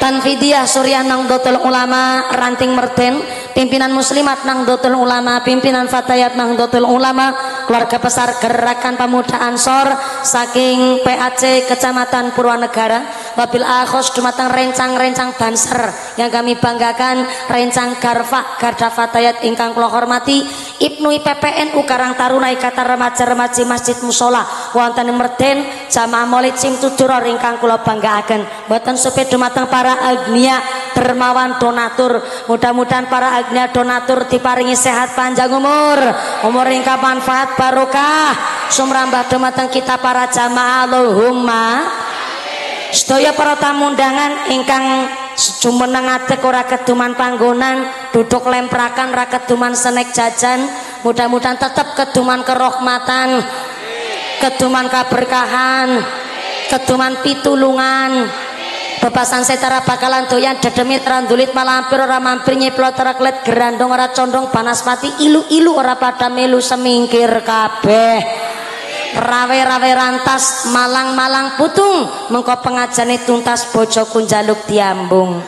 Tanfidiyah Surya Nahdlatul Ulama Ranting Merden, pimpinan Muslimat Nahdlatul Ulama, pimpinan Fatayat Nahdlatul Ulama, keluarga besar Gerakan Pemuda Ansor saking P A C Kecamatan Purwonegara. Wabil akhos dumateng rencang-rencang Banser yang kami banggakan, rencang Garfa Garda Fatayat ingkang kula hormati, Ibnu P P N U Karang Taruna Ikatan Remaja-Remaji Masjid Musola wonten Merden, jamaah Maulid Simtuduror ingkang kula banggaaken. Mboten sepi dumateng para para agnia dermawan donatur, mudah-mudahan para agnia donatur diparingi sehat panjang umur, umur ingkang manfaat barokah, sumrambah dumateng kita para jamaah, Allahumma amin. Sedaya para tamu undangan ingkang jumeneng ngadeg ora keduman panggonan, duduk lemprakan ra keduman senek jajan, mudah-mudahan tetap keduman kerohmatan, keduman keberkahan, keduman pitulungan, bebasan setara bakalan doyan dedemit randulit malampir ora mampir nyiplot ora klet gerandong ora condong banaspati ilu-ilu ora pada melu semingkir kabeh rawe-rawe rantas malang-malang putung mengko pengajane tuntas bojo kunjaluk diambung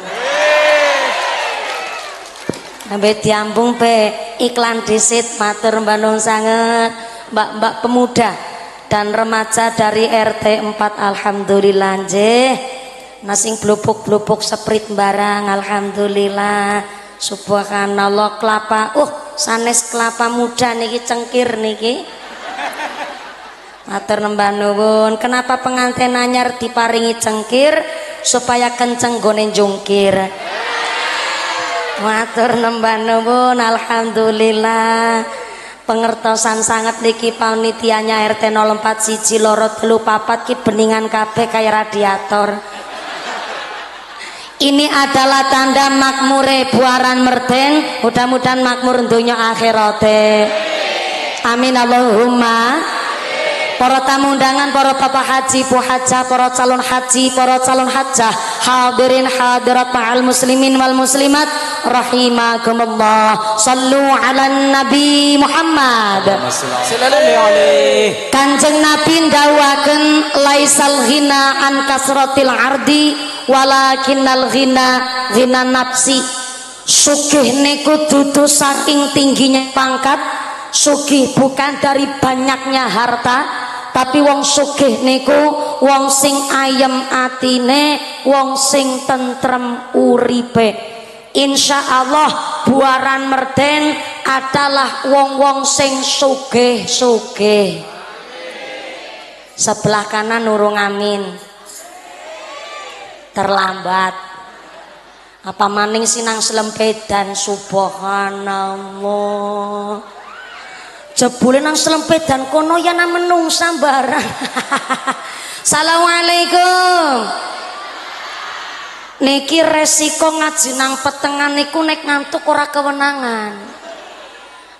sampai diambung pe iklan disit matur mbanung sanget mbak-mbak pemuda dan remaja dari R T empat, alhamdulillah nggih. Nasing blubuk-blubuk seprit barang, alhamdulillah. Subhanallah kelapa. Uh, sanes kelapa muda niki cengkir niki. Matur nembah nuwun. Kenapa penganten anyar diparingi cengkir supaya kenceng gone jungkir. Matur nembah nuwun, alhamdulillah. Pengertosan sangat niki panitianya R T nol empat siji loro telu papat ki beningan kabeh kaya radiator. Ini adalah tanda makmure Buaran Merden, mudah-mudahan makmur dunya akhirate. Amin Allahumma. Para tamu undangan, para bapak haji, bu hajah, para calon haji, para calon hajah, hadirin hadirat ma'al muslimin wal muslimat rahimakumullah. Sallu ala Nabi Muhammad. Kanjeng Nabi ndawaken laisal ghina an kasratil ardi walakinnal ghina ghina nafsi. Sugih niku dudu saking tingginya pangkat, sugih bukan dari banyaknya harta, tapi wong sugih niku wong sing ayem atine, wong sing tentrem uripe. Insya Allah Buaran Merden adalah wong-wong sing sugih-sugih. Sebelah kanan nurung amin. Terlambat. Apa maning sinang selempedan, subhanallah. jebule nang selempedan kono ya nang menungsa barang. Assalamualaikum. Niki resiko ngaji nang petengan niku nek ngantuk ora kewenangan.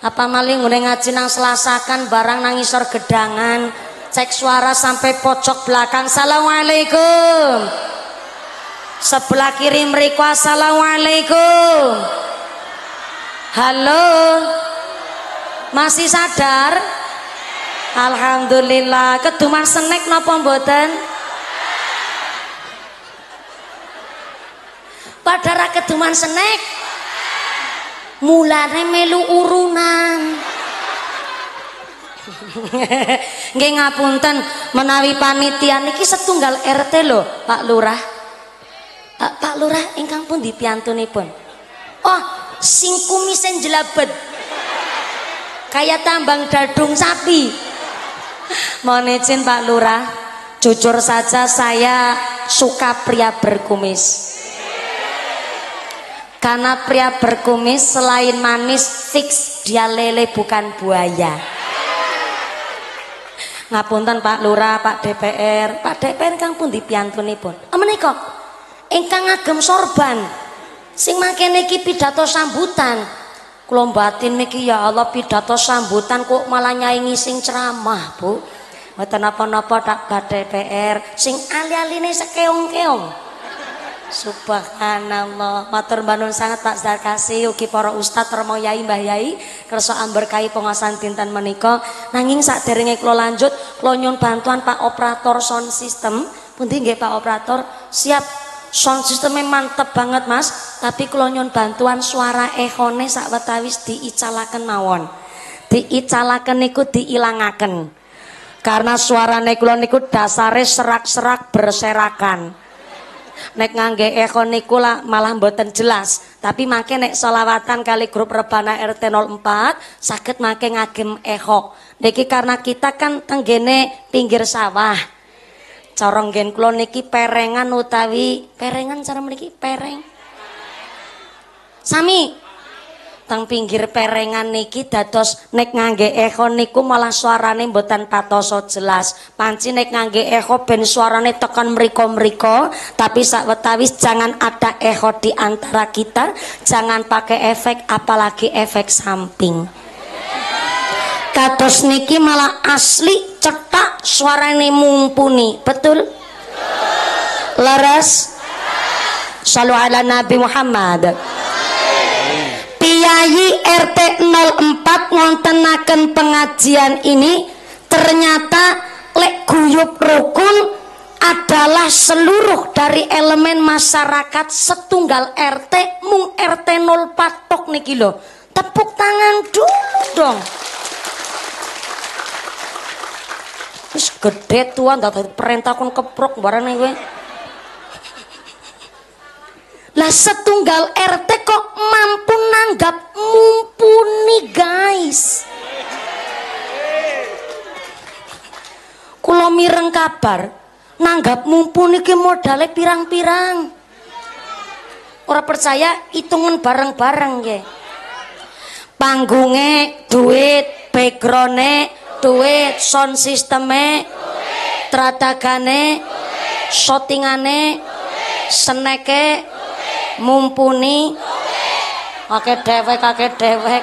Apa maling ngene ngaji nang selasakan barang nang isor gedangan, cek suara sampai pojok belakang. Assalamualaikum. Sebelah kiri mriku assalamualaikum. Halo. Masih sadar? Alhamdulillah. Keduman senek napa mboten? Padahal keduman senek. Mulane melu urunan. Nggih ngapunten menawi panitia niki setunggal R T lho, Pak Lurah. Uh, Pak Lurah ingkang pundi piyantunipun? Oh, sing kumisen jelabet. Kaya tambang dadung sapi. Mohon izin Pak Lurah, jujur saja saya suka pria berkumis. Karena pria berkumis selain manis, fix dia lele bukan buaya. Ngapunten Pak Lurah, Pak D P R. Pak D P R ingkang pundi piyantunipun? Menika engkang ngagem sorban sing mangkene iki pidato sambutan. Kula batin niki ya Allah pidato sambutan kok malah nyaingi sing ceramah, Bu. Mboten napa-napa tak badhe P R sing ali-aline sekeong-keong. Subhanallah. Matur mbanun sangat Pak Zarkasi ugi para ustaz Romo Yai Mbah Yai kersa amberkahi pengawasan dinten menika. Nanging saderenge kula lanjut, kula nyuwun bantuan Pak Operator Sound System. Pundi nggih Pak Operator? Siap. Sound sistemnya mantep banget mas, tapi kalau nyon bantuan suara ehone sakwetawis diicalaken mawon, diicalaken niku diilangaken, karena suara nekulo niku dasare serak-serak berserakan. Nek ngangge ehon niku lah malah mboten jelas, tapi make nek solawatan kali grup rebana R T nol empat sakit make ngagem ehok. Niki karena kita kan tenggene pinggir sawah. Corong gen kula niki perengan utawi perengan cara mriki pereng. Sami teng pinggir perengan niki dados nek ngangge echo niku malah suarane mboten patoso jelas. Panci nek ngangge echo ben suarane tekan mriko-mriko, tapi sakwetawis jangan ada echo di antara kita, jangan pakai efek apalagi efek samping. Kados niki malah asli cetak suarane mumpuni, betul? Leres? Shallu ala Nabi Muhammad. Piyayi R T nol empat ngontenaken pengajian ini ternyata lek guyub rukun adalah seluruh dari elemen masyarakat setunggal R T mung R T nol empat tok niki lho. Tepuk tangan dulu dong. Wis gede tuan ndak perintah kon keprok barane kowe. Lah setunggal R T kok mampu nanggap mumpuni guys. Kula mireng kabar nanggap mumpuni ki modale pirang-pirang. Ora percaya hitungan bareng-bareng nggih. Panggunge duit, background-e duit, sound sisteme duit, tradagane duit, shootingane duit, seneke duit, mumpuni kakek dewek, kakek dewek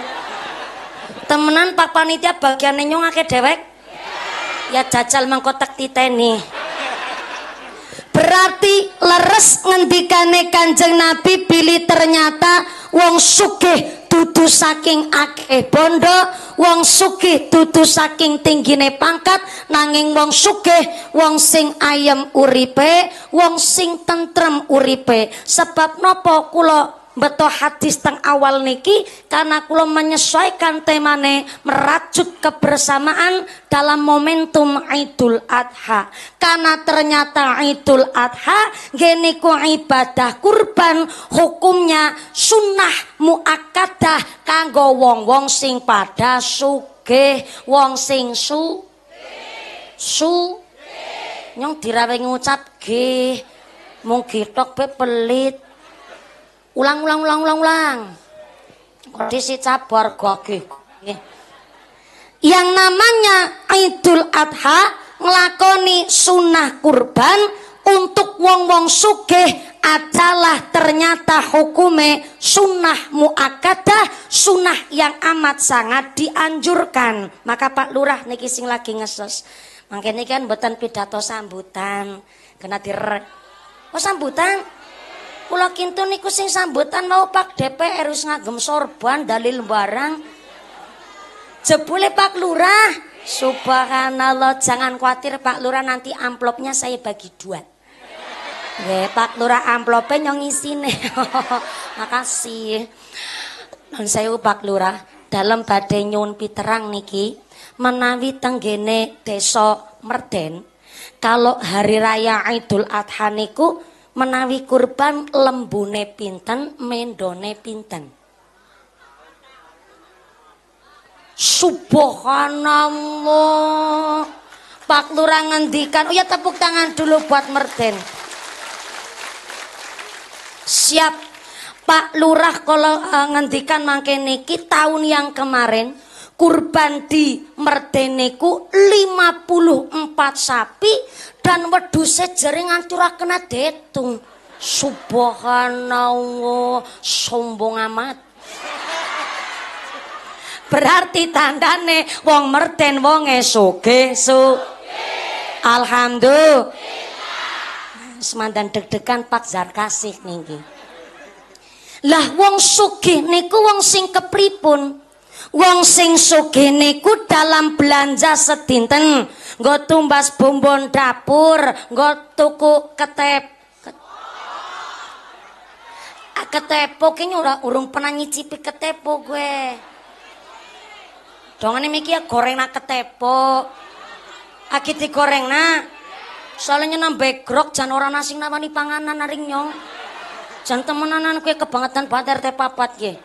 temenan Pak Panitia bagian nyong kakek dewek ya jajal mengkotak titeni. Berarti leres ngendikane Kanjeng Nabi bilih ternyata wong sugih dudu saking akeh bondo, wong sugih dudu saking tinggine pangkat, nanging wong sugih wong sing ayem uripe, wong sing tentrem uripe. Sebab nopo kula beto hadis teng awal niki karena kula menyesuaikan temane merajut kebersamaan dalam momentum Idul Adha. Karena ternyata Idul Adha geniku ibadah kurban hukumnya sunnah muakkadah kanggo wong-wong sing pada sugih, wong sing su su nyong dirawe ngucap gih mung gitok be pelit. Ulang ulang ulang ulang ulang. Kodi si cabar gogih. yang namanya Idul Adha ngelakoni sunnah kurban untuk wong-wong sugih adalah ternyata hukume sunnah muakkadah, sunnah yang amat sangat dianjurkan. Maka Pak Lurah niki sing lagi ngeses mangkene kan mboten pidato sambutan kena dir oh sambutan kula kintun niku sing sambutan mau Pak D P R wis ngagem sorban dalil barang. Jebule Pak Lurah, subhanallah, jangan khawatir Pak Lurah, nanti amplopnya saya bagi dua. Ya, Pak Lurah amplopnya nyong isine. Makasih. Nun sewu Pak Lurah, dalam badhe nyuwun piterang niki, menawi tenggene desa Merden, kalau hari raya Idul Adha niku menawi kurban lembune pinten, mendone pinten. Subhanallah, Pak Lurah ngendikan. Oh ya, tepuk tangan dulu buat Merden. Siap Pak Lurah kalau uh, ngendikan mangke niki tahun yang kemarin kurban di Merden niku lima puluh empat sapi dan wedhuse jere ngancurah kena detung. Subhanallah, sombong amat. Berarti tandane wong Merden wonge sugih su. Alhamdulillah. Semandan deg-degan Pak Zarkasih niki. Lah wong sugih niku wong sing kepripun? Wong sing sugih niku dalam belanja sedinten, nggo tumbas bumbon dapur, nggo tuku ketep ketepo kene ora urung pernah nyicipi ketepo gue. Dongane miki ya gorengna ketepo. Aki digorengna. Soalnya nambah grok jan ora nasi nawani panganan naring nyong. Jan temenanan kowe kebangetan banget R T papat nggih.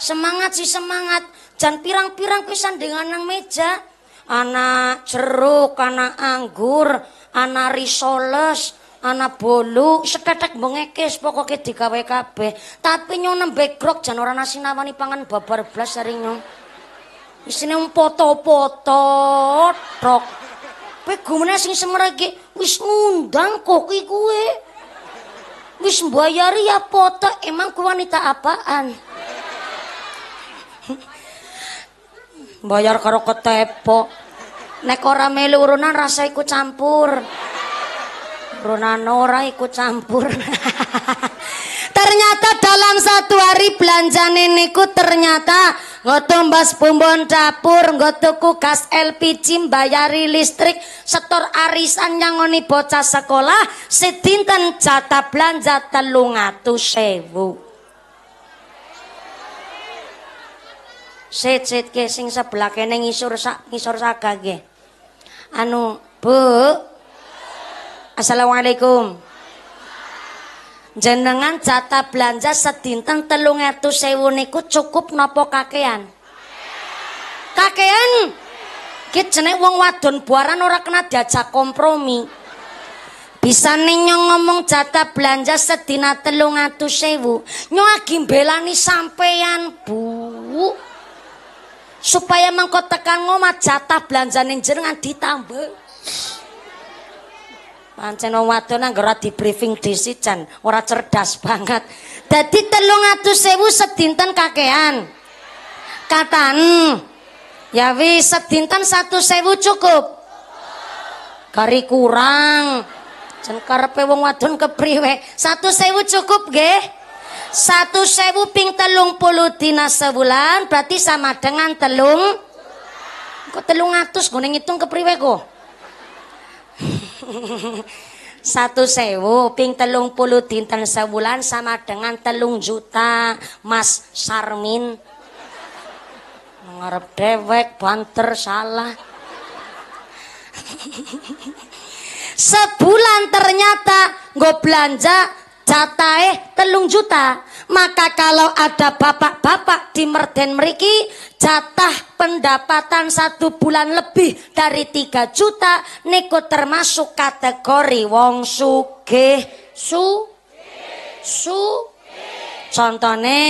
Semangat sih semangat. Jan pirang-pirang kowe sandengan nang meja. Ana jeruk, ana anggur, ana risoles, ana bolu, seketek bengekes pokoke digawe kabeh. Tapi nyong nambah grok jan ora nasi nawani pangan babar blas naring nyong. Isine foto-foto tok. Kowe gumene sing semer iki wis ngundang koki kuwe. Wis mbayari ya foto, emang ku wanita apaan? Bayar karo ketepo. Nek ora melu urunan rasa iku campur. Urunan ora iku campur. Ternyata dalam satu hari belanjane niku ternyata ngotombas bumbon dapur, ngotoku gas L P G, bayari listrik, setor arisan nyangoni bocah sekolah, sedinten jatah belanja telung atu sewu. Sit-sit ke sing sebelah kene ngisor sak ngisor saga ke. Anu, Bu. Assalamualaikum. Jenengan jatah belanja sedinten telung etu sewu niku cukup nopo kakean? Kakean? Ki jenenge wong wadon buaran ora kena diajak kompromi. Bisa ning nyong ngomong jatah belanja sedina telung etu sewu. Nyong agi mbelani sampeyan Bu. Supaya mengko tekan ngomah jatah belanjane jenengan ditambah. Pancen wong wadon nang ora di briefing disican, ora cerdas banget. Dadi telung atus sewu sedinten kakean. Katan. Ya wis sedinten satu sewu cukup. Kari kurang. Jan karepe wong wadon kepriwe? satu sewu cukup nggih? satu sewu ping telung puluh dina sebulan berarti sama dengan telung. Kok telung atus gone ngitung kepriwe kok? Satu sewu ping telung puluh dinten sebulan sama dengan telung juta. Mas Sarmin ngarep dewek banter salah. Sebulan ternyata nggo belanja jatahe telung juta. Maka kalau ada bapak-bapak di Merden mriki jatah pendapatan satu bulan lebih dari tiga juta niku termasuk kategori wong sugih su su contone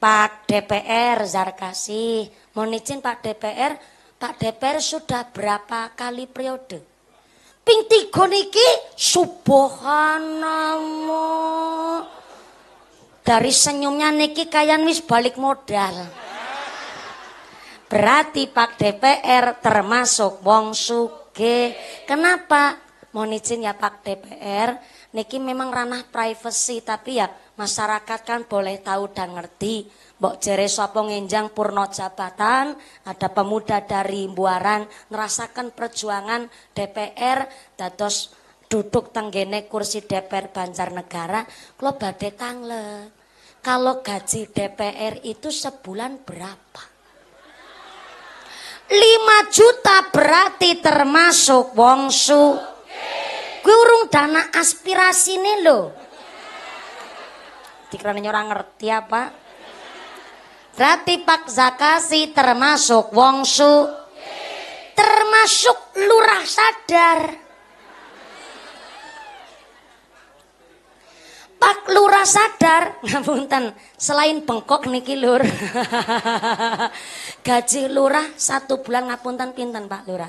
Pak D P R Zarkasih. Mohon izin Pak D P R Pak D P R sudah berapa kali periode? Ping tiga niki subhanallah. Dari senyumnya niki kayan wis balik modal. Berarti Pak D P R termasuk wong sugih. Kenapa? Mohon izin ya Pak D P R, niki memang ranah privasi, tapi ya masyarakat kan boleh tahu dan ngerti. Mbok jere sapa ngenjang purna jabatan, ada pemuda dari Buaran ngerasakan perjuangan D P R dados duduk tenggene kursi D P R Banjarnegara, kula badhe tanglek. Kalau gaji D P R itu sebulan berapa? lima juta berarti termasuk wong sugih. Kuwi urung dana aspirasine lho. Dikirane ora ngerti apa? Berarti Pak Zakasi termasuk wong sugih, termasuk lurah sadar. Pak lurah sadar, ngapunten, selain bengkok niki lur. Gaji lurah satu bulan ngapunten pinten Pak lurah?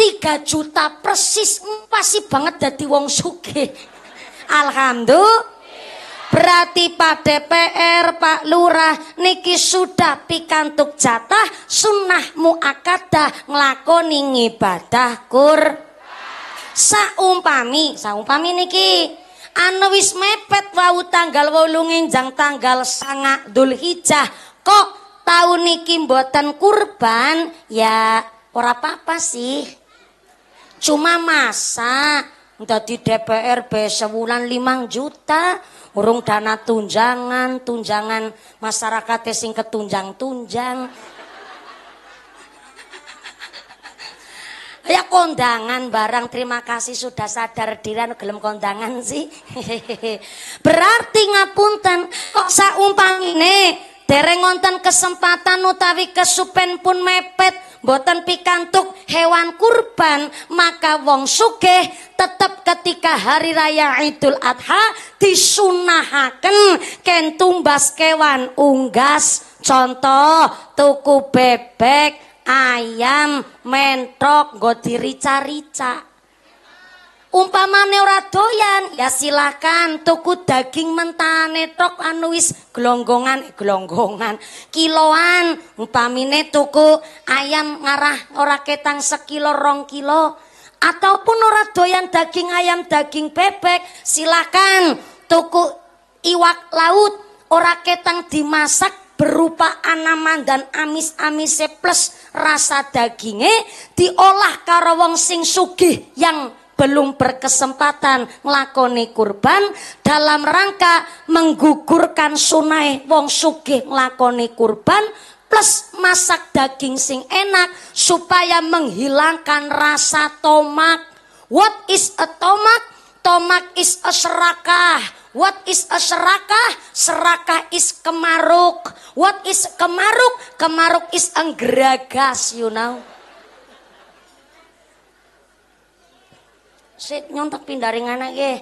Tiga juta persis, pasti banget dadi wong sugih. Alhamdulillah. Berarti Pak D P R, Pak Lurah, niki sudah pikantuk jatah sunnah mu'akadah nglakoni ngibadah kur. Saumpami, saumpami niki anu wis mepet wau tanggal wolu nginjang tanggal sanga Dzulhijjah kok taun niki mboten kurban, ya ora apa-apa sih. Cuma masa dadi D P R be sewulan limang juta. Urung dana tunjangan, tunjangan masyarakat sing ketunjang-tunjang. Ya kondangan barang, terima kasih sudah sadar diri anu gelem kondangan sih. Berarti ngapunten kok saumpamine dereng wonten kesempatan utawi kesupen pun mepet boten pikantuk hewan kurban, maka wong sugih tetap ketika hari raya Idul Adha disunahaken ken tumbas kewan unggas, contoh tuku bebek, ayam, mentok, nggo dirica-rica. Umpamane ora doyan, ya silakan tuku daging mentane tok anu wis glonggongan, glonggongan, kiloan. Umpamine tuku ayam ngarah ora ketang sekilo rong kilo, ataupun ora doyan daging ayam, daging bebek, silakan tuku iwak laut ora ketang dimasak berupa anaman dan amis-amise plus rasa dagingnya diolah karo wong sing sugih yang belum berkesempatan nglakoni kurban dalam rangka menggugurkan sunai wong sugih nglakoni kurban plus masak daging sing enak supaya menghilangkan rasa tomat. What is a tomat? Tomat is a serakah. What is a serakah? Serakah is kemaruk. What is kemaruk? Kemaruk is enggeragas, you know. Sik nyontek pindaring anak ye.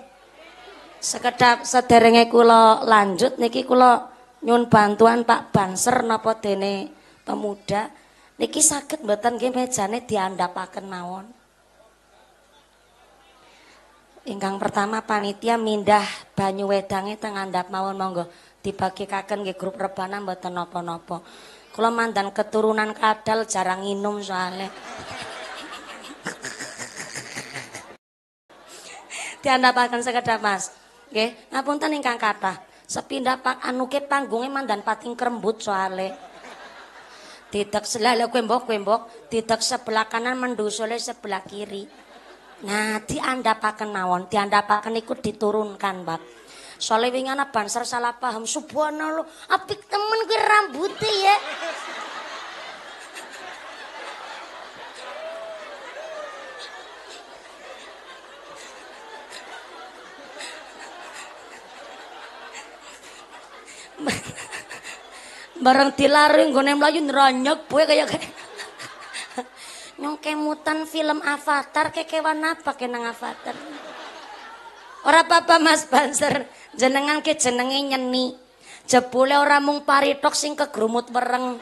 Sekedap sederenge kula lanjut niki kula nyun bantuan Pak Banser napa dene pemuda niki saged mboten nggih mejane diandhapaken mawon. Ingkang pertama panitia mindah banyu wedange teng andhap mawon, monggo dibagikaken nggih grup rebana mboten napa-napa. Kula mandan keturunan kadal jarang minum soalnya. Diandhapaken sekedhap Mas. Nggih, ngapunten ingkang kathah. Sepindah Pak anuke panggunge mandan pating krembut soale. Ditek selalu kembok-kembok, ditek sebelah kanan mendusule sebelah kiri. Nah, diandhapaken mawon, diandhapaken iku diturunkan, Pak. Soale wingan Banser salah paham, subhanallah, apik temen kuwi rambute ya. Bareng dilari nggone mlayu nranyek kowe kaya kaya nyong kemutan film Avatar, kekewan apa kenang Avatar. Ora apa-apa Mas Banser, jenengan ke jenenge nyeni. Jebule ora mung paritok sing kegrumut wereng.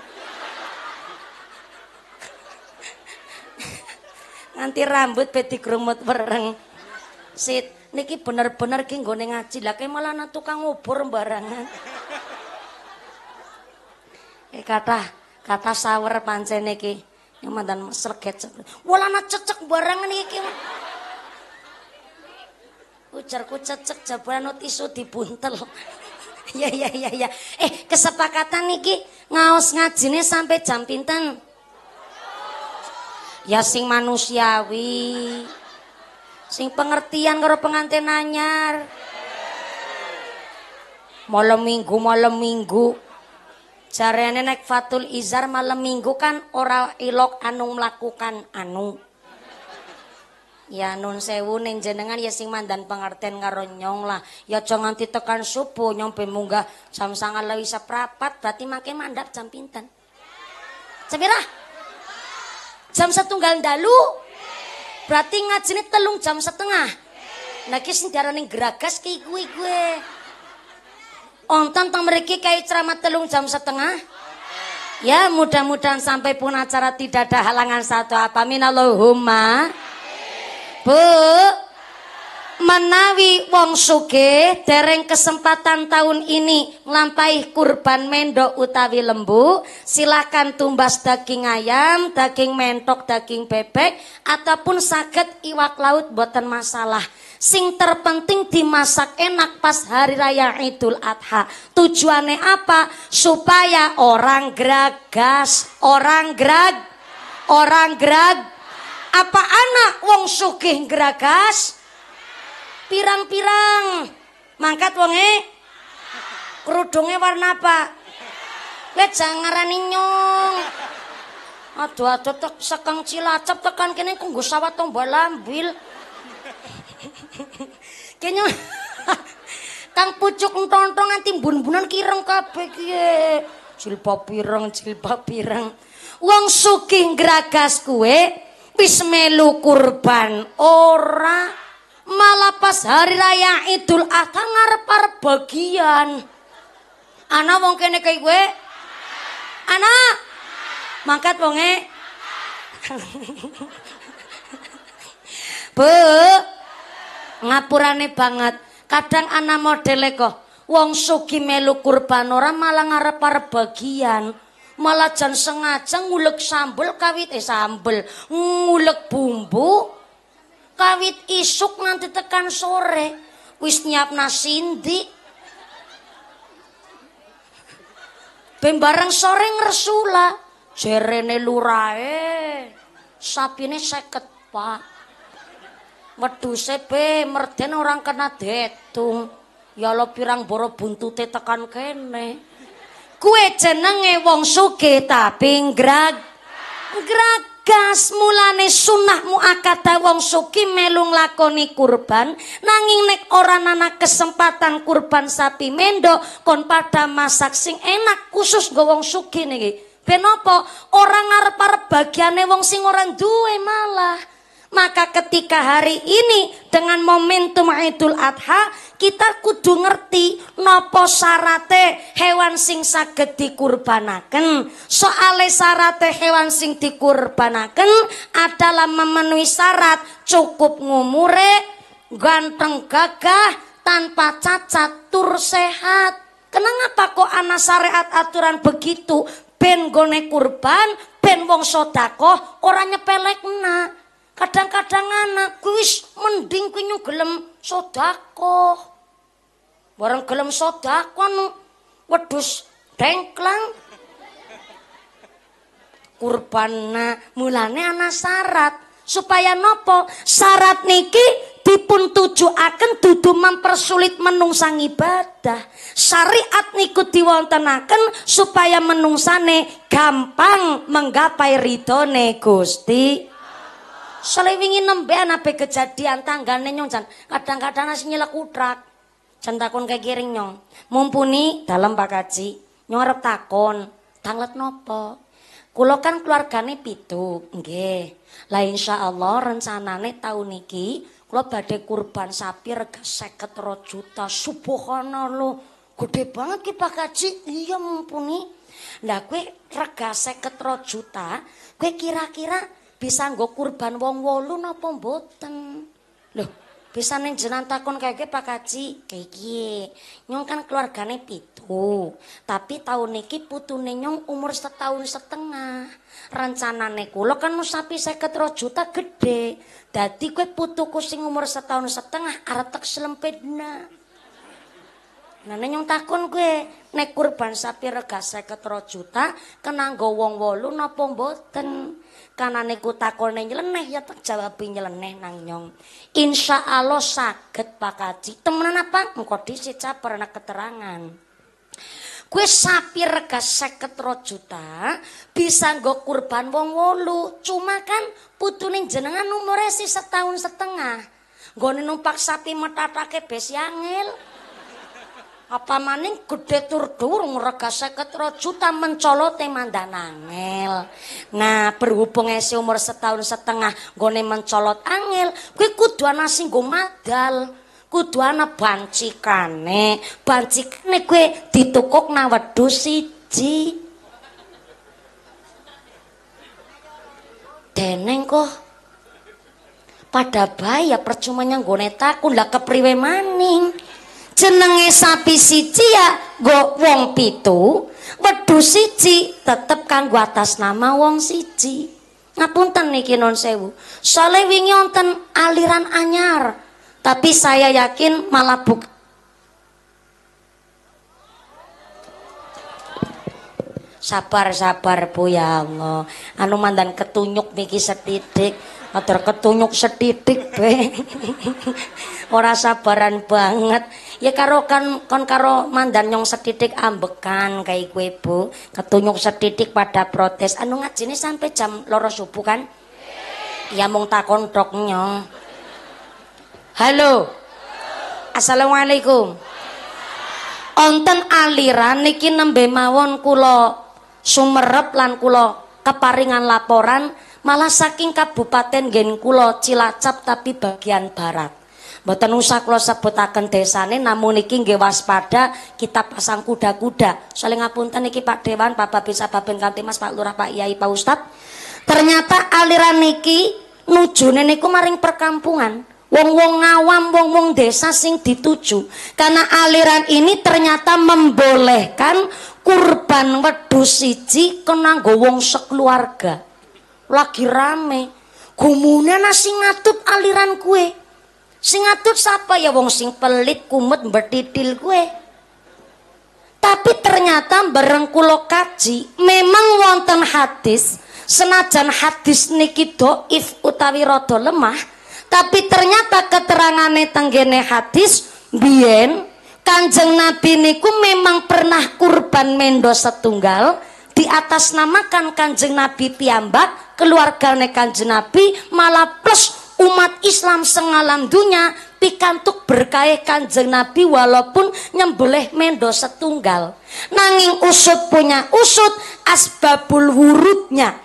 nganti rambut beti grumut bareng. Sit niki bener-bener ki nggone ngaji lah ki malah ana tukang ngubur barangan. Eh kata kata sawer pancen niki yang mandan serget. Walana cecek barangan iki. Ujarku cecek jabaran tisu dibuntel. Ya ya ya ya. Eh kesepakatan niki ngaos ngajine sampai jam pinten? Ya sing manusiawi. Sing pengertian karo pengantin anyar. Malam minggu malam minggu. Jarene nek Fatul Izar malam minggu kan ora ilok anu melakukan anu. Ya nun sewu ning jenengan ya sing mandan pengertian karo nyong lah. Ya aja nganti tekan subuh nyong ben munggah jam sangat lewis seprapat berarti make mandap jam pinten? Jam pira? Jam setunggal dalu. Berarti ngajine telung jam setengah. Nah ki sing diarani geragas ki kuwi kuwe. Onten teng mriki kae ceramah telung jam setengah. Ya mudah-mudahan sampai pun acara tidak ada halangan satu apa minallahumma. Bu menawi wong sugih dereng kesempatan tahun ini nglampahi kurban mendok utawi lembu, silakan tumbas daging ayam, daging mentok, daging bebek ataupun saged iwak laut boten masalah. Sing terpenting dimasak enak pas hari raya Idul Adha. Tujuannya apa? Supaya orang geragas, orang gerag, orang gerag. Apa anak wong sugih geragas? Pirang-pirang mangkat wonge kerudungnya warna apa? Weh jangan ngarani nyong. Aduh aduh tek sekang Cilacap tekan kene kanggo sawah tombol lambil. Kene kang pucuk enton-enton nganti bun-bunan kireng kabeh kiye. Jilbab pireng, jilbab pireng. Wong sugih geragas kuwe wis melu kurban ora. Malah pas hari raya Idul Adha ngarepar bagian. Ana wong kene kaya kowe? Ana. Mangkat wonge. Bu, ngapurane banget. Kadang ana modele kok wong sugih melu kurban ora malah ngarepar bagian. Malah jan sengaja ngulek sambel kawit eh sambel, ngulek bumbu. Kawit isuk nanti tekan sore wis nyiapna sindi ben bareng sore ngresula jerene lurae sapine seket pak wedhuse be merden orang kena detung ya lo pirang boro buntute tekan kene kuwe jenenge wong sugih tapi ngrag ngrag gas mulane sunah muakata wong sugih melu nglakoni kurban nanging nek ora ana kesempatan kurban sapi mendok kon pada masak sing enak khusus nggo wong sugih niki ben apa ora ngarep-arep bagiane wong sing ora duwe malah maka ketika hari ini dengan momentum Idul Adha kita kudu ngerti nopo syarate hewan sing saged dikurbanaken. Soale syarate hewan sing dikurbanaken adalah memenuhi syarat cukup ngumure, ganteng gagah, tanpa cacat, tur sehat. Kenapa kok ana syariat aturan begitu? Ben gone kurban, ben wong sedekah ora nyepelekna. Kadang-kadang anak kuis mending kuinyu gelem sodako, bareng gelem sodako nu wedus dengklang kurbana mulane anak syarat supaya nopo syarat niki dipun tujuaken dudu mempersulit menungsang ibadah. Syariat niku diwontenaken supaya menungsane gampang menggapai ridone Gusti. Selewingi nembean ape kejadian tanggane nyong jan kadang-kadang asih nyelek utrak jan takon kae kiring nyong mumpuni dalem Pak Kaji nyong arep takon tanglet nopo kula kan keluargane pitu nggih la insyaallah rencanane taun iki kula badhe kurban sapi rega seket loro juta subhanallah lho gede banget ki Pak Kaji iya mumpuni lah kowe rega seket loro juta kowe kira-kira bisa nggo kurban wong wolu napa mboten? Loh, bisa ning jenengan takon kaya iki Pak Kaji, kaya iki. Nyong kan keluargane pitu. Tapi taun niki putune nyong umur setahun setengah. Rencanane kula kan nusapi seket loro juta gede. Dadi kowe putuku sing umur setahun setengah arep tek slempetna. Nah nyong takon kowe nek kurban sapi rega seket loro juta kena nggo wong wolu napa mboten? Kanane ku takone nyeleneh ya tak jawab nyeleneh nang nyong. Insyaallah saged Pak Kaji. Temenan apa? Engko dhisik caperna keterangan. Kuwi sapi rega seket loro juta bisa nggo kurban wong wolu. Cuma kan putune jenengan umure si setahun setengah. Nggone numpak sapi metatake besi angel. Apa maning gede tur dhuwur ngrega seket loro juta mencolote mandan angel. Nah, berhubung ese umur setahun setengah nggone mencolot angel, kuwi kudu ana sing nggo madal, kudu ana bancikane. Bancikane kuwi ditukuk nang wedhus siji. Deneng kok pada bahaya percuma nyanggone takun lah kepriwe maning. Jenenge sapi siji ya nggo wong pitu, wedhus siji tetep kanggo atas nama wong siji. Ngapunten niki non sewu. Soale wingi wonten aliran anyar, tapi saya yakin malah buk. Sabar-sabar Bu ya Allah. Anu mandan ketunyuk niki setitik. Atur ketunyuk setitik be. Ora sabaran banget. Ya karo kan kon karo mandan nyong setitik ambekan kayak gue Bu. Ketunyuk setitik pada protes. Anu ngajine sampai jam loro subuh kan? Ya mung takon tok nyong. Halo. Assalamualaikum. Onten aliran niki nembe mawon kula sumerep lan kula keparingan laporan. Malah saking kabupaten gen kula Cilacap tapi bagian barat. Mboten usah kula sebutaken desane namun niki nggih waspada kita pasang kuda-kuda. Saling ngapunten niki Pak Dewan, Pak Babin, Sababen Kamtimas, Pak Lurah, Pak Yai, Pak Ustad. Ternyata aliran niki nujune niku maring perkampungan. Wong-wong awam, wong-wong desa sing dituju. Karena aliran ini ternyata membolehkan kurban wedhus siji kena nggo wong sekeluarga. Lagi rame gumune nasi ngatut aliran kue sing ngatut siapa ya wong sing pelit kumet bertitil kue. Tapi ternyata bareng kula kaji memang wonten hadis, senajan hadis niki dhaif utawi rada lemah, tapi ternyata keterangane tenggene hadis biyen Kanjeng Nabi niku memang pernah kurban mendo setunggal di atas namakan Kanjeng Nabi piyambak, keluargane Kanjeng Nabi, malah plus umat Islam sengalam dunya pikantuk berkah Kanjeng Nabi walaupun nyembelih mendo setunggal. Nanging usut punya usut asbabul wurudnya.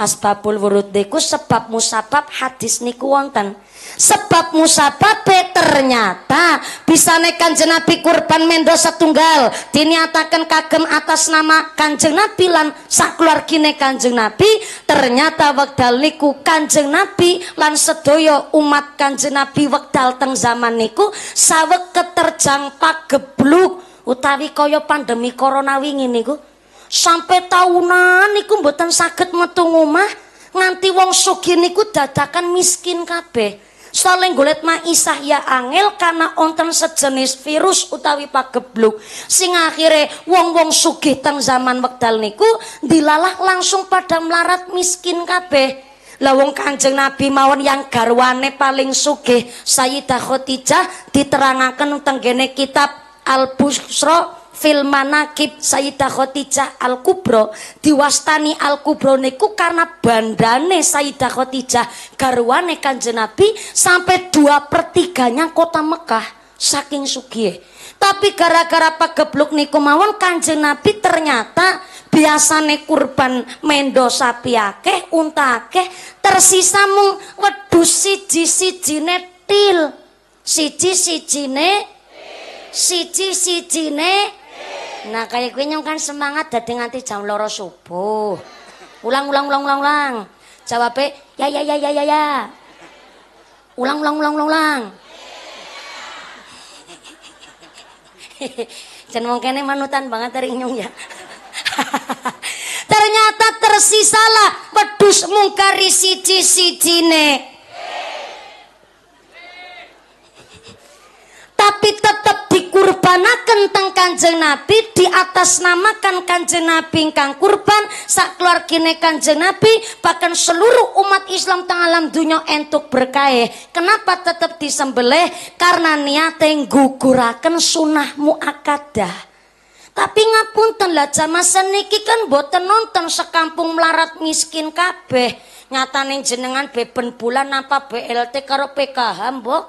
Asbabul wurud niku sebab musabab hadis niku wonten. Sebab musababe ternyata bisa nek Kanjeng Nabi kurban mendo setunggal diniatakan kagem atas nama Kanjeng Nabi lan sakeluargine Kanjeng Nabi. Ternyata wekdal niku Kanjeng Nabi lan sedaya umat Kanjeng Nabi wekdal teng zaman niku saweg keterjang pagebluk utawi kaya pandemi corona wingi niku sampai tahunan niku mboten saged metu omah nganti wong sugih niku dadakan miskin kabeh. Saling golek maisah ya angel karena onten sejenis virus utawi pagebluk sing akhire wong-wong sugih teng zaman wekdal niku dilalah langsung pada melarat miskin kabeh. Lah wong Kanjeng Nabi mawon yang garwane paling sugih Sayyidah Khadijah diterangaken tenggene kitab Al-Busra fil manaqib Sayyidah Khadijah Al-Kubro. Diwastani Al-Kubro niku karena bandane Sayyidah Khadijah garwane Kanjeng Nabi sampai dua per tiganya kota Mekah saking sugih. Tapi gara-gara pagebluk niku mawon Kanjeng Nabi ternyata biasane kurban mendo sapi akeh, unta akeh, tersisa mung wedhus siji-sijine til. Siji-sijine siji-sijine. Nah kayak gue nyong kan semangat dadi nganti jam loro subuh. Ulang ulang ulang ulang ulang. Jawabnya, ya ya ya ya ya ya. Ulang ulang ulang ulang ulang. Jan mongkene manutan banget dari nyung ya. Ternyata tersisalah pedus mungkari siji-sijine. Tapi tetap dikurbanakan teng Kanjeng Nabi, di atas namakan Kanjeng Nabi ingkang kurban sak keluargine Kanjeng Nabi, bahkan seluruh umat Islam teng alam dunya entuk berkahe. Kenapa tetap disembelih? Karena niate ngguguraken sunah muakkadah. Tapi ngapunten lah jamaah seniki kan boten nonton sekampung melarat miskin kabeh. Nyatane jenengan beben bulan apa B L T karo P K H mbok?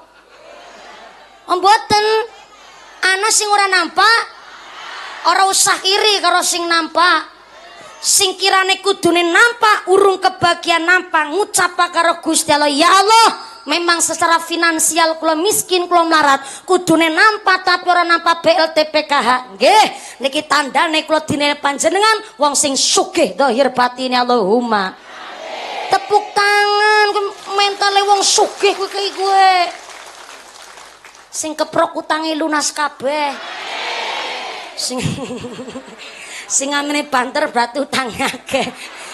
Mboten, ana sing ora nampak, ora usah iri karo sing nampak. Sing kirane kudune nampak, urung kebagian nampak, ngucap karo Gusti Allah, ya Allah, memang secara finansial kula miskin, kula melarat, kudune nampak tapi ora nampak B L T P K H. Nggih, niki tandane kula dinene panjenengan wong sing sugih zahir batine. Allahumma amin. Tepuk tangan mentale wong sugih kuwi kuwi kuwi. Sing keprok utangi lunas kabeh. Sing sing amene banter berarti utangnya akeh.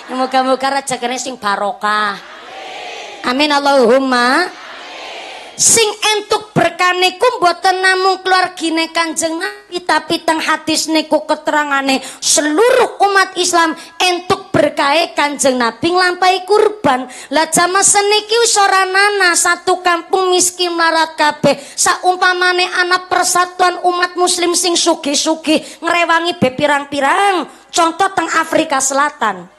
Moga-moga rejekine sing barokah. Amin Allahumma. Sing entuk berkah niku mboten namung keluargine Kanjeng Nabi, tapi teng hadis niku keterangane seluruh umat Islam entuk berkahe Kanjeng Nabi nglampahi kurban. Lah jamaah seniki wis ora nana satu kampung miskin melarat kabeh. Saumpamane ana persatuan umat muslim sing sugih-sugih ngrewangi be pirang-pirang. Contoh teng Afrika Selatan.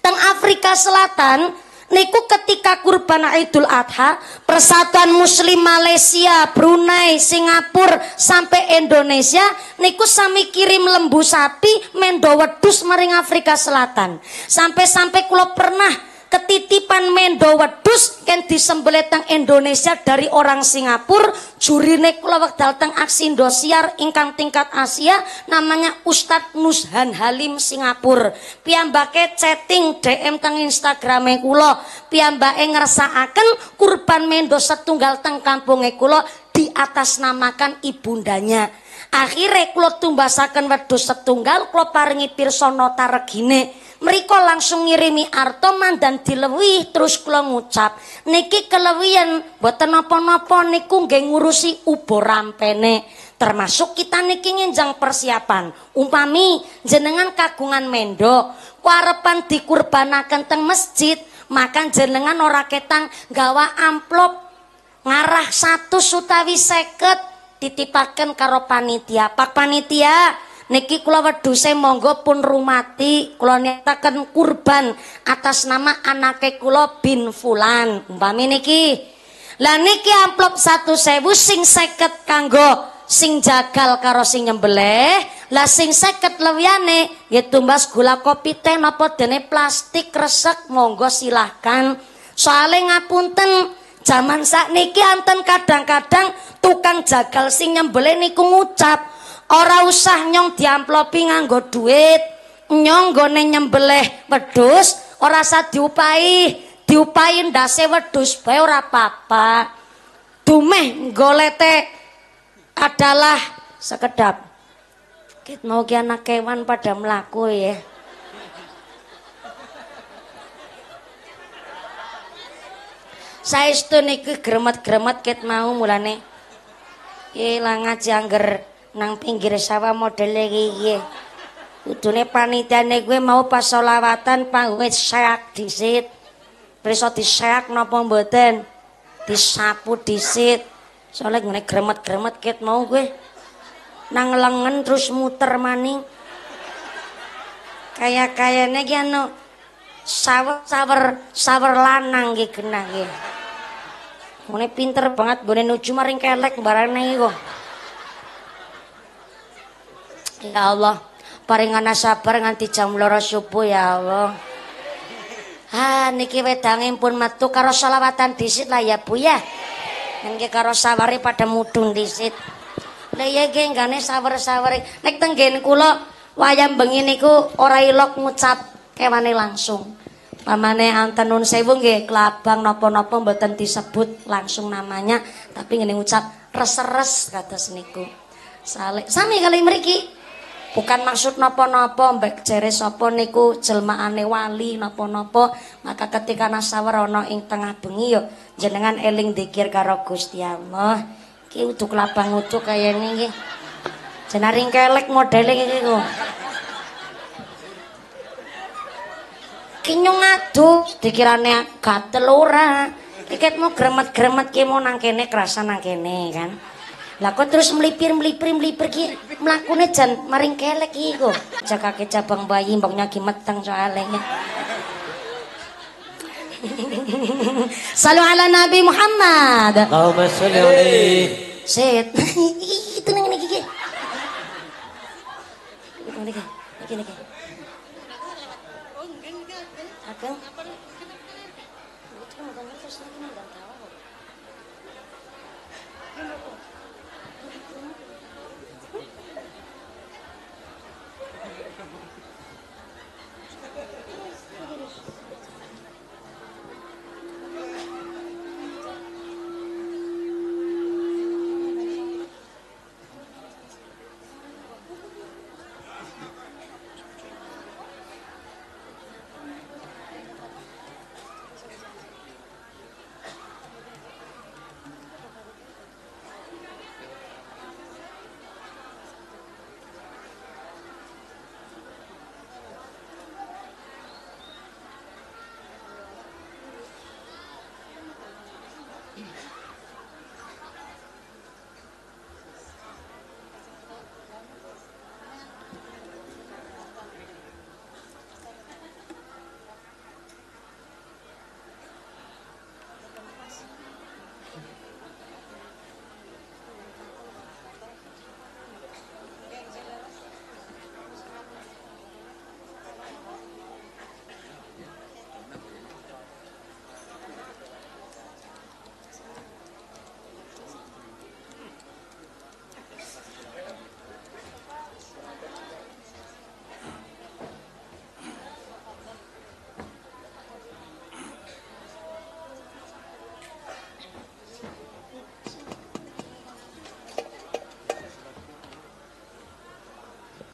Teng Afrika Selatan niku ketika kurban Idul Adha, persatuan muslim Malaysia, Brunei, Singapura sampai Indonesia niku sami kirim lembu sapi mendo wedhus maring Afrika Selatan. Sampai-sampai kula pernah ketitipan mendo wedhus ken disembelih teng Indonesia dari orang Singapura. Jurine kula wekdal teng aksi Indosiar ingkang tingkat Asia, namanya Ustadz Nushan Halim Singapura. Piyambake chatting D M teng Instagrame kula, piyambake ngersakaken kurban mendo setunggal teng kampunge kula di atas namakan ibundanya. Akhire kula tumbasaken wedhus setunggal, kula paringi pirsa nota regine. Mereka langsung ngirimi arto mandan dilewih, terus kula ngucap niki kelewian boten napa-napa niku nggih ngurusi ubo rampene. Termasuk kita niki nginjang persiapan. Umpami jenengan kagungan mendo kuarepan dikurbanaken teng masjid, makan jenengan ora ketang gawa amplop ngarah satu sutawi seket titipaken karo panitia. Pak panitia, niki kula wedhuse monggo pun rumati, kula nyataken kurban atas nama anake kula bin fulan. Umpami niki. Lah niki amplop satu sewu sing seket kanggo sing jagal karo sing nyembelih. Lah sing seket lewiyane nggih tumbas gula kopi teh napa dene plastik resek monggo silahkan. Soale ngapunten, jaman sakniki anten kadang-kadang tukang jagal sing nyembelih niku ngucap, ora usah nyong diamplopi nganggo duit, nyong gone nyembelih wedhus ora usah diupahi, diupahi ndase wedhus bae ora apa-apa. Dumeh golete adalah sekedap. Kit mau ki anak kewan pada mlaku ya. Saestu niki gremet-gremet kit mau mulane. Ye lang ngaji angger nang pinggir sawah modele iki. Kudune panitiane kuwi mau pas selawatan panggunge seak disit. Prisa diseak napa mboten? Disapu disit. Soale ngene gremet-gremet ket mau kuwi. Nang lengen terus muter maning. Kaya-kayane iki anu sawer-sawer sawer lanang iki genah iki. Ngene pinter banget gone nuju maring kelek barane iki kok. Ya Allah, paringana sabar nganti jam loro subuh ya Allah. Ha niki wedange pun metu karo selawatan disit lah ya Bu ya. Niki karo saware pada mudhun disit. Lah ya nggih gane sawer-sawere. Nek teng nggen kula wayah bengi niku ora ilok ngucap kewane langsung. Pamane anten nun sewu nggih kelabang napa-napa mboten disebut langsung namanya, tapi ngene ngucap res-res kados niku. Salik sami kali mriki. Bukan maksud napa-napa mbek jere sapa niku jelmaane wali napa-napa, maka ketika nasawar ana ing tengah bengi yo jenengan eling dzikir karo Gusti Allah. Iki udu kelabang udu kaya niki. Jenaring kelek modele iki kok. Kinyung aduh dikirane gatel ora. Tiketmu gremet-gremet ki mau nang kene kerasa nang kene kan. Lah kok terus melipir-melipir-melipir ki mlakune jan maring kelek iki kok. Jakake cabang bayi mboknya ki meteng soalnya. Salu ala Nabi Muhammad. Allahumma sholli alaihi. Set. Itu nang niki ki. Nang niki. Niki niki. Kan?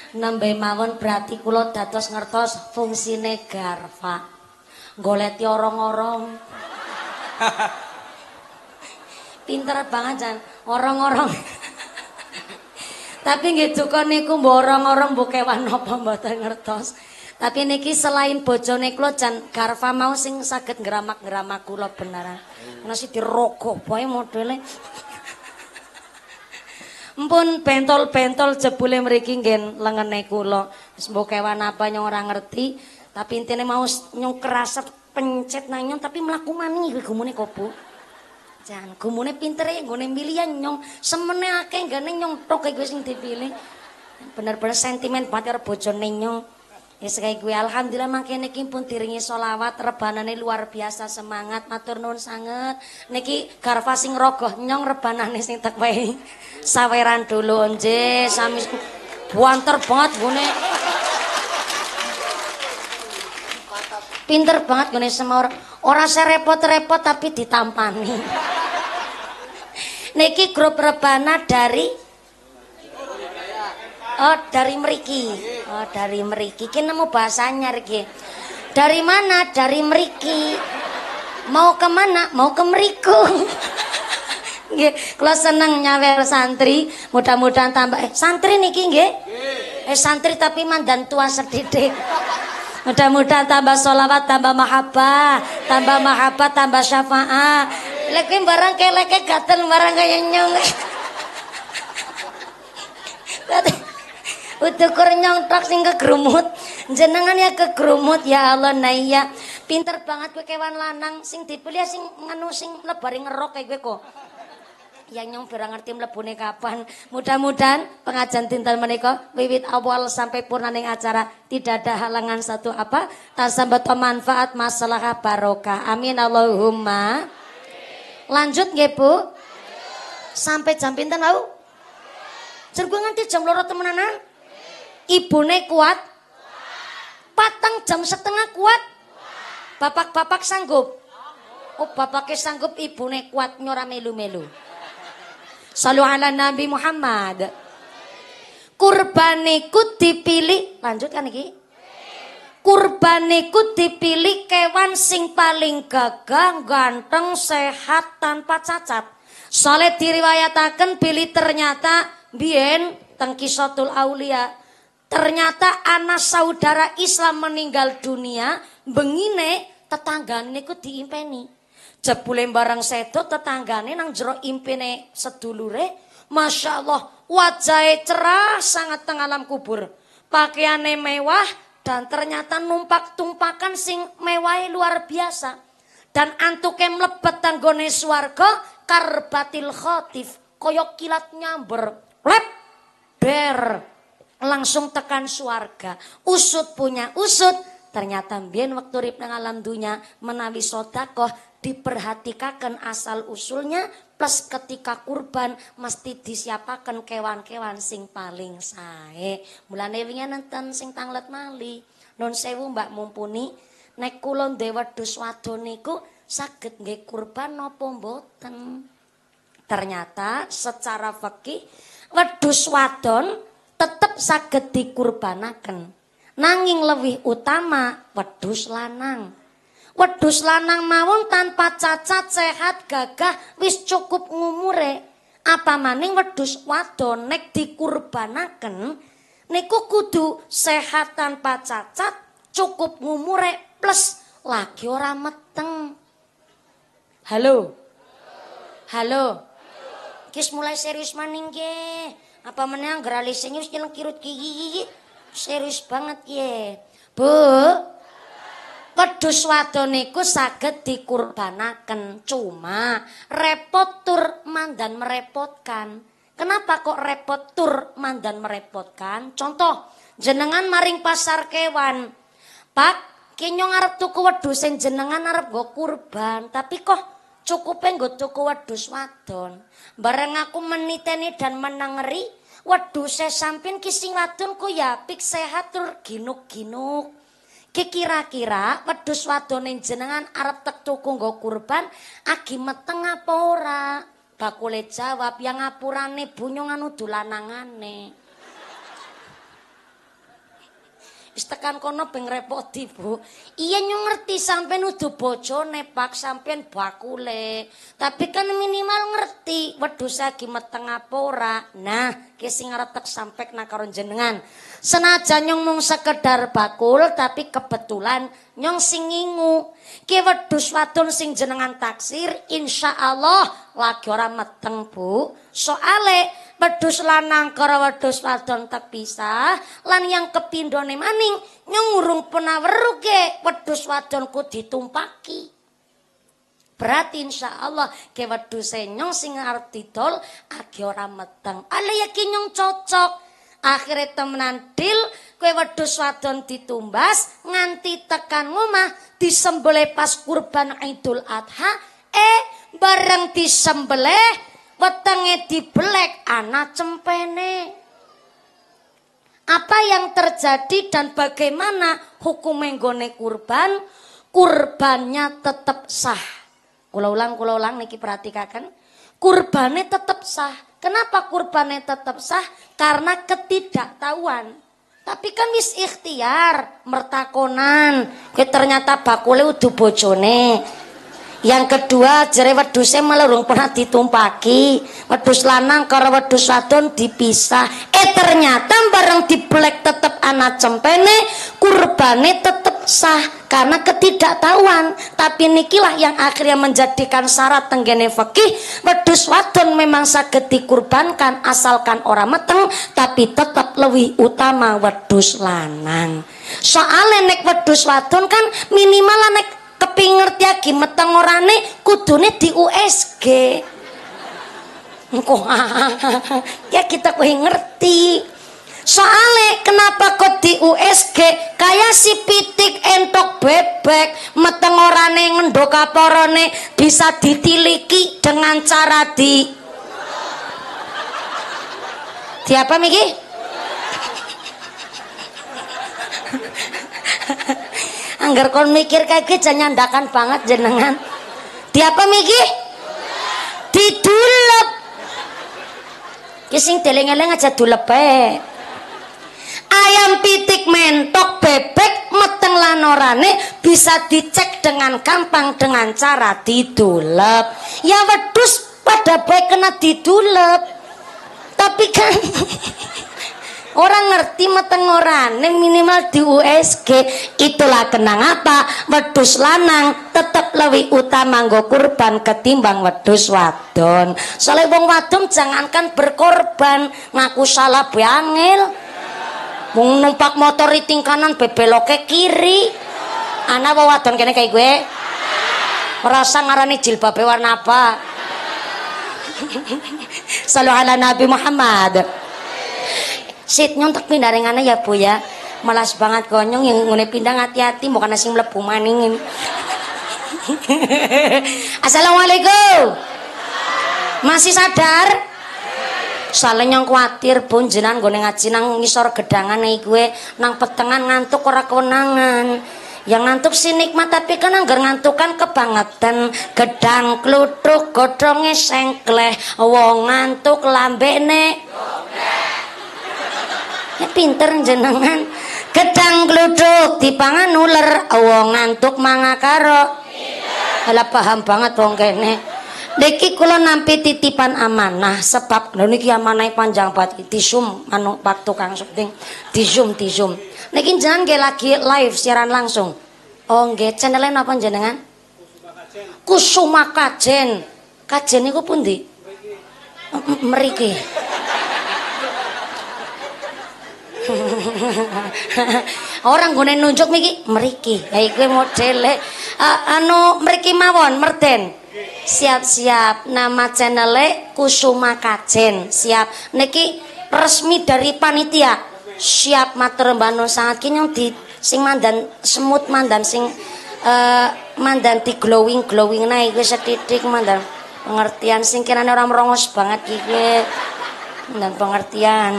Nembe mawon berarti kula dados ngertos fungsine garfa. Goleti orang-orang. Pinter banget jan, orang-orang. Tapi nggih duka niku mbok orang-orang mbok kewan napa mboten ngertos. Tapi niki selain bojone kula jan garfa mau sing saged ngeramak-ngeramak kula beneran. Nasi dirogoh bae modele. Mpun bentol-bentol jebule mriki ngen lengene kula. Mbok kewan apa nyong ora ngerti, tapi intine mau nyong kerasep pencet nang nyong tapi mlaku mani gumune kopo. Jan gumune pintere nggone milian nyong semene akeh nggene nyong tok iki sing dipilih. Bener-bener sentimen banget karo bojone nyong. Wis kaya kuwi alhamdulillah mangkene iki pun diringi selawat rebanane luar biasa semangat matur nuwun sanget. Niki garfa sing rogoh nyong rebanane sing tek wae. Saweran dulu nje sami buanter banget gune pinter banget gune semua ora serepot-repot tapi ditampani. Niki grup rebana dari oh dari mriki oh dari mriki ki nemu bahasanya riki dari mana dari mriki mau kemana mau ke mriku. Nggih, kula seneng nyawer santri, mudah-mudahan tambah eh santri niki nggih. Eh santri tapi mandan tua sedidik. Mudah-mudahan tambah sholawat, tambah mahabbah, tambah mahabbah, tambah syafaat. Lha kuwi barang keleke gatel barang kaya nyong. Utukur nyong tok sing kegrumut. Jenengan ya kegrumut ya Allah naya. Pinter banget kowe kewan lanang sing dipilih sing nganu sing lebari ngerok kaya kowe kok. Yang nyong berang ngerti mlebune kapan. Mudah-mudahan pengajian dinten menika wiwit awal sampai purna ning acara tidak ada halangan satu apa tasambat manfaat masalah barokah. Amin Allahumma. Lanjut nggih Bu? Sampai jam pinten wau? Jer gua nganti jam loro temenanan. Ibune kuat? Patang jam setengah kuat? Bapak-bapak sanggup? Oh, bapaknya sanggup, ibune kuat, nyora melu-melu. Sallu ala Nabi Muhammad. Kurbaniku dipilih, lanjutkan iki. Kurbaniku dipilih kewan sing paling gagah, ganteng, sehat, tanpa cacat. Soleh diriwayataken bilih ternyata biyen teng Kisatul Aulia. Ternyata anak saudara Islam meninggal dunia, bengine tetanggane niku diimpeni. Jebule barang sedo tetanggane nang jero impene sedulure, masya Allah, wajahe cerah sangat teng alam kubur. Pakaiane mewah dan ternyata numpak-tumpakan sing mewahe luar biasa. Dan antuke mlebet tanggone swarga karbatil khatif, kaya kilat nyamber. Lep ber langsung tekan swarga, usut punya usut. Ternyata mbien waktu rip nang alam dunya menawi sodakoh diperhatikaken asal usulnya, plus ketika kurban mesti disiapaken kewan-kewan sing paling sae. Mulane wingi nenten sing tanglet mali, nun sewu mbak mumpuni, nek kula nduwe wedhus wadon niku saged nggih kurban napa mboten? Ternyata secara fikih wedhus wadon tetep saged dikurbanaken, nanging lebih utama wedhus lanang. Wedhus lanang mawon tanpa cacat, sehat, gagah, wis cukup ngumure. Apa maning wedhus wadon nek dikurbanaken niku kudu sehat tanpa cacat, cukup ngumure, plus lagi ora meteng. Halo, halo, kis mulai serius maning nggih. Apa menang geralisenya wis nyelang kirut gigi. Serius banget ye. Bu, wedhus wadon niku saged dikurbanaken, cuma repot tur mandan merepotkan. Kenapa kok repot tur mandan merepotkan? Contoh, jenengan maring pasar kewan. Pak, kinyong arep tuku wedhus sing jenengan arep nggo kurban, tapi kok cukupe nggo tuku wedhus wadon. Bareng aku meniteni dan menengeri, wedhuse sampin kising wadon ku ya pik sehat tur ginuk-ginuk. Ki kira-kira wedhus wadone jenengan arep tek tuku nggo kurban agi meteng apa ora? Bakule jawab, yang ngapurane bunyong anu dulanangane. Wis tekan kono beng repoti, Bu. Iya nyong ngerti sampean udu bojone, Pak, sampean bakule. Tapi kan minimal ngerti wedhus lagi meteng apa ora. Nah, ki sing arep tek sampek nang karo jenengan. Senajan nyong mung sekedar bakul, tapi kebetulan nyong sing ngingu. Ki wedhus wadon sing jenengan taksir insyaallah lagi ora meteng, Bu. Soale wedhus lanang karo wedhus wadon terpisah, lan yang kepindhone maning nyungurung penaweruke wedhus wadonku ditumpaki. Berarti insyaallah ke wedhuse nyong sing arep didol agi ora meteng. Ale yakin nyong cocok. Akhire temenan dil kowe wedhus wadon ditumbas nganti tekan omah, disembelih pas kurban Idul Adha. Eh bareng disembelih wetenge dibelek anak cempene. Apa yang terjadi dan bagaimana hukum menggone kurban? Kurbannya tetap sah. Kula ulang, kula ulang niki perhatikan. Kurbane tetap sah. Kenapa kurbane tetap sah? Karena ketidaktahuan. Tapi kan wis ikhtiar mertakonan. Kowe ternyata bakule udu bojone. Yang kedua, jere wedhuse malah urung pernah ditumpaki. Wedhus lanang karo wedhus wadon dipisah. Eh ternyata bareng dibelek tetep anak cempene, kurbane tetep sah karena ketidaktahuan. Tapi nikilah yang akhirnya menjadikan syarat tenggene fikih, wedhus wadon memang saged dikurbankan asalkan ora meteng, tapi tetap lebih utama wedhus lanang. Soale nek wedhus wadon kan minimal nek kepingerti lagi meteng orane kudune di U S G. Engko ya kita kowe ngerti. Soale kenapa kok di U S G kaya si pitik entok bebek, meteng orane ngendok kaporone bisa ditiliki dengan cara di Di apa miki? Angger kon mikir kayak gitu nyandakan banget jenengan. Di apa miki? Didulep. Kising deleng-eleng aja dulep bae. Ayam pitik mentok bebek meteng lanorane bisa dicek dengan gampang dengan cara didulep. Ya wedus pada baik kena didulep. Tapi kan orang ngerti meteng orang, minimal di U S G. Itulah kenapa wedhus lanang tetap lebih utama nggo kurban ketimbang wedhus wadon. Soalnya wong wadon jangankan berkorban, ngaku salah bangil. Wong numpak motor riting kanan bebeloknya kiri. Ana wong wadon kene kayak gue. Merasa ngarani jilbabe warna apa? Salu ala Nabi Muhammad. Sit nyontek pindah ringana ya bu ya, malas banget konyong yang ngune pindah hati-hati bukan asing melebu maningin. Assalamualaikum. Masih sadar? Soalnya nyong khawatir pun jenan gue ngaji nang ngisor gedangan nih gue nang petengan ngantuk ora konangan. Yang ngantuk sih nikmat tapi kan anggar ngantukan kebangetan. Gedang klutruk godhonge sengkleh, wong ngantuk lambene. Ya pinter jenengan. Gedang gluduk dipangan uler, wong ngantuk mangakaro. Ala paham banget wong kene. Niki kula nampi titipan amanah sebab lho niki amanahe panjang banget. Tisum anu Pak tukang syuting. Tisum tisum. Niki jenengan nggih lagi live siaran langsung. Oh nggih, channel-e napa jenengan? Kusuma Kajen. Kajen niku pundi? Mriki. Orang gune nunjuk miki mriki. Ya iku modele uh, anu mriki mawon Merden. Siap-siap nama channele Kusuma Kajen. Siap niki resmi dari panitia. Siap matur mbano sangat kinyong di sing mandan semut mandan sing uh, mandan di glowing glowing naik gue setitik mandan pengertian sing kirane orang merongos banget iki dan pengertian.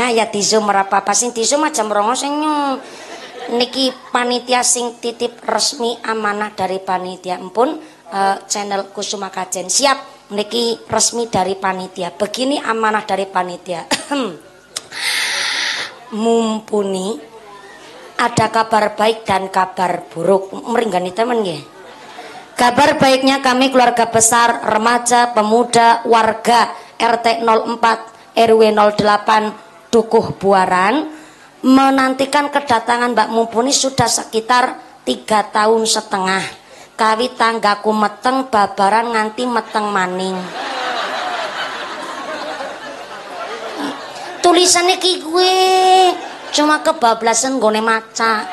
Nah ya tisu merapa pasing tisu macam merongos senyum. Niki panitia sing titip resmi amanah dari panitia empun uh, channel Kusuma Kajen. Siap niki resmi dari panitia. Begini amanah dari panitia. Mumpuni ada kabar baik dan kabar buruk. Meringgani temen ya. Kabar baiknya kami keluarga besar, remaja, pemuda, warga R T nol empat R W nol delapan Dukuh Buaran menantikan kedatangan Mbak Mumpuni sudah sekitar tiga tahun setengah. Kawi tanggaku meteng babaran nganti meteng maning. Tulisannya ki gue cuma kebablasan gone maca.